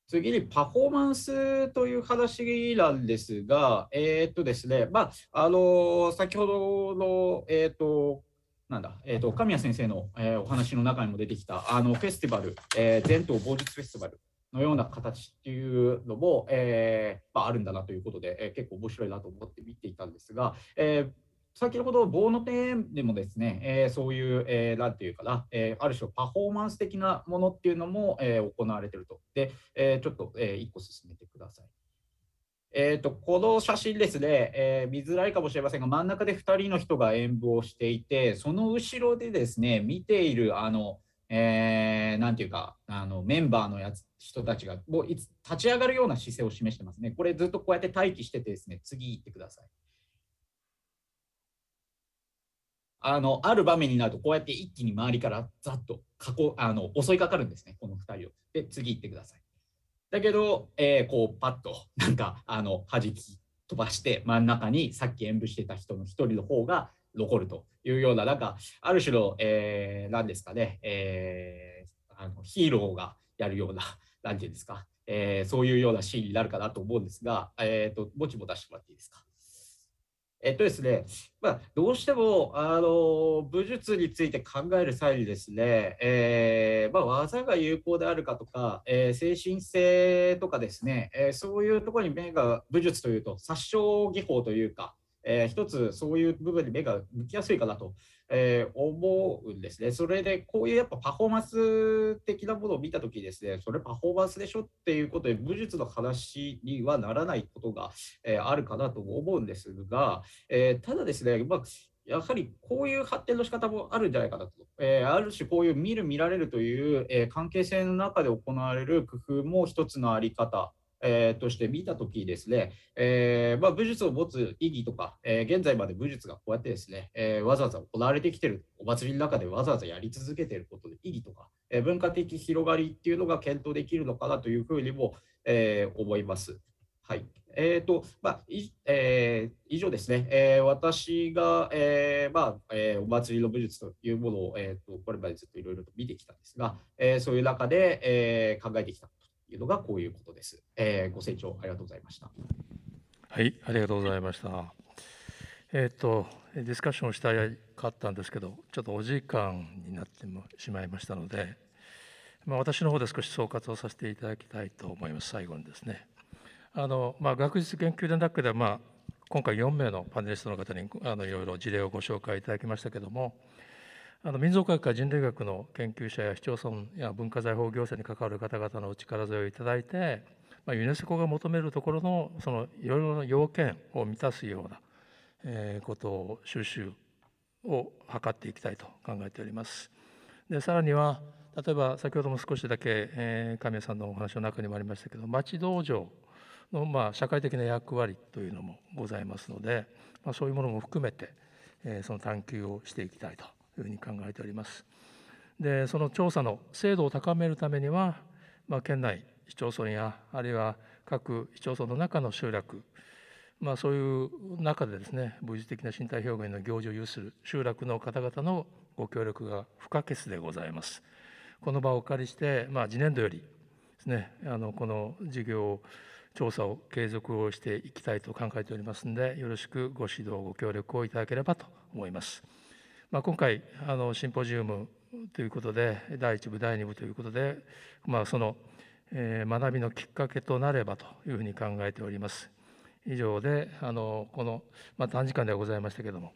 次にパフォーマンスという話なんですが、えー、っとですね、まあ、あのー、先ほどの、えー、っと、なんだ、えー、っと、神谷先生の、えー、お話の中にも出てきた、あの、フェスティバル、えー、全島棒術フェスティバルのような形っていうのも、えーまあ、あるんだなということで、えー、結構面白いなと思って見ていたんですが、えー、先ほど棒の点でもですね、えー、そういう、えー、なんていうかな、えー、ある種のパフォーマンス的なものっていうのも、えー、行われていると。で、えー、ちょっと、えー、いっこ進めてください。えーと、この写真ですね、えー、見づらいかもしれませんが、真ん中でふたりの人が演舞をしていて、その後ろでですね、見ているあのえー、なんていうかあのメンバーのやつ人たちがもういつ立ち上がるような姿勢を示してますね。これずっとこうやって待機しててですね、次行ってください。あのある場面になるとこうやって一気に周りからざっとあの襲いかかるんですね、このふたりを。で次行ってください。だけど、えー、こうパッとなんかあの弾き飛ばして真ん中にさっき演舞してた人のひとりの方が残るというような、なんかある種の、えー、何ですかね、えー、あのヒーローがやるような、なんていうんですか、えー、そういうようなシーンになるかなと思うんですが、えー、とぼちぼち出してもらっていいですか。えっとですね、まあ、どうしてもあの武術について考える際にですね、えーまあ、技が有効であるかとか、えー、精神性とかですね、えー、そういうところに目が、武術というと殺傷技法というか、えー、一つそういう部分に目が向きやすいかなと、えー、思うんですね。それでこういうやっぱパフォーマンス的なものを見たときですね、それパフォーマンスでしょっていうことで武術の話にはならないことが、えー、あるかなと思うんですが、えー、ただですね、まあ、やはりこういう発展の仕方もあるんじゃないかなと、えー、ある種こういう見る見られるという、えー、関係性の中で行われる工夫も一つのあり方えー、として見たときですね、えーまあ、武術を持つ意義とか、えー、現在まで武術がこうやってですね、えー、わざわざ行われてきてる、お祭りの中でわざわざやり続けていることの意義とか、えー、文化的広がりっていうのが検討できるのかなというふうにも、えー、思います。はい。えーとまあいえー、以上ですね、えー、私が、えーまあえー、お祭りの武術というものを、えー、とこれまでずっといろいろと見てきたんですが、えー、そういう中で、えー、考えてきた。いうのがこういうことです、えー、ご清聴ありがとうございました。はい、ありがとうございました。えっと、ディスカッションをしたかったんですけど、ちょっとお時間になってしまいましたので、まあ、私の方で少し総括をさせていただきたいと思います。最後にですね、あのまあ、学術研究の中では、まあ、今回よんめいのパネリストの方にあのいろいろ事例をご紹介いただきましたけども、あの民俗学や人類学の研究者や市町村や文化財保護行政に関わる方々のお力添えをいただいて、まあ、ユネスコが求めるところのそのいろいろな要件を満たすような、えー、ことを収集を図っていきたいと考えております。でさらには例えば先ほども少しだけ、えー、神谷さんのお話の中にもありましたけど、町道場のまあ社会的な役割というのもございますので、まあ、そういうものも含めて、えー、その探求をしていきたいと。というふうに考えております。で、その調査の精度を高めるためには、まあ、県内市町村やあるいは各市町村の中の集落、まあ、そういう中でですね、武術的な身体表現の行事を有する集落の方々のご協力が不可欠でございます。この場をお借りして、まあ、次年度よりですね、あのこの事業調査を継続をしていきたいと考えておりますので、よろしくご指導ご協力をいただければと思います。まあ、今回あのシンポジウムということでだいいちぶだいにぶということで、まあ、その、えー、学びのきっかけとなればというふうに考えております。以上であのこの、まあ、短時間ではございましたけれども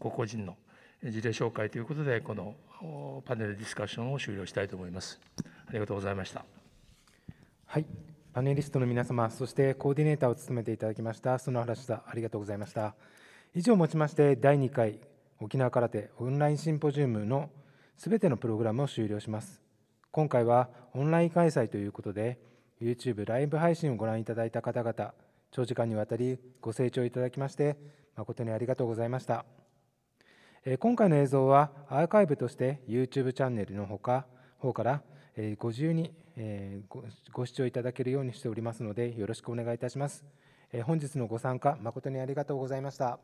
個々人の事例紹介ということでこのパネルディスカッションを終了したいと思います。ありがとうございました。はい、パネリストの皆様、そしてコーディネーターを務めていただきました園原氏田、ありがとうございました。以上をもちましてだいにかい沖縄空手オンラインシンポジウムのすべてのプログラムを終了します。今回はオンライン開催ということで、YouTube ライブ配信をご覧いただいた方々、長時間にわたりご清聴いただきまして、誠にありがとうございました。今回の映像はアーカイブとして YouTube チャンネルのほか、方からご自由にご視聴いただけるようにしておりますので、よろしくお願いいたします。本日のご参加、誠にありがとうございました。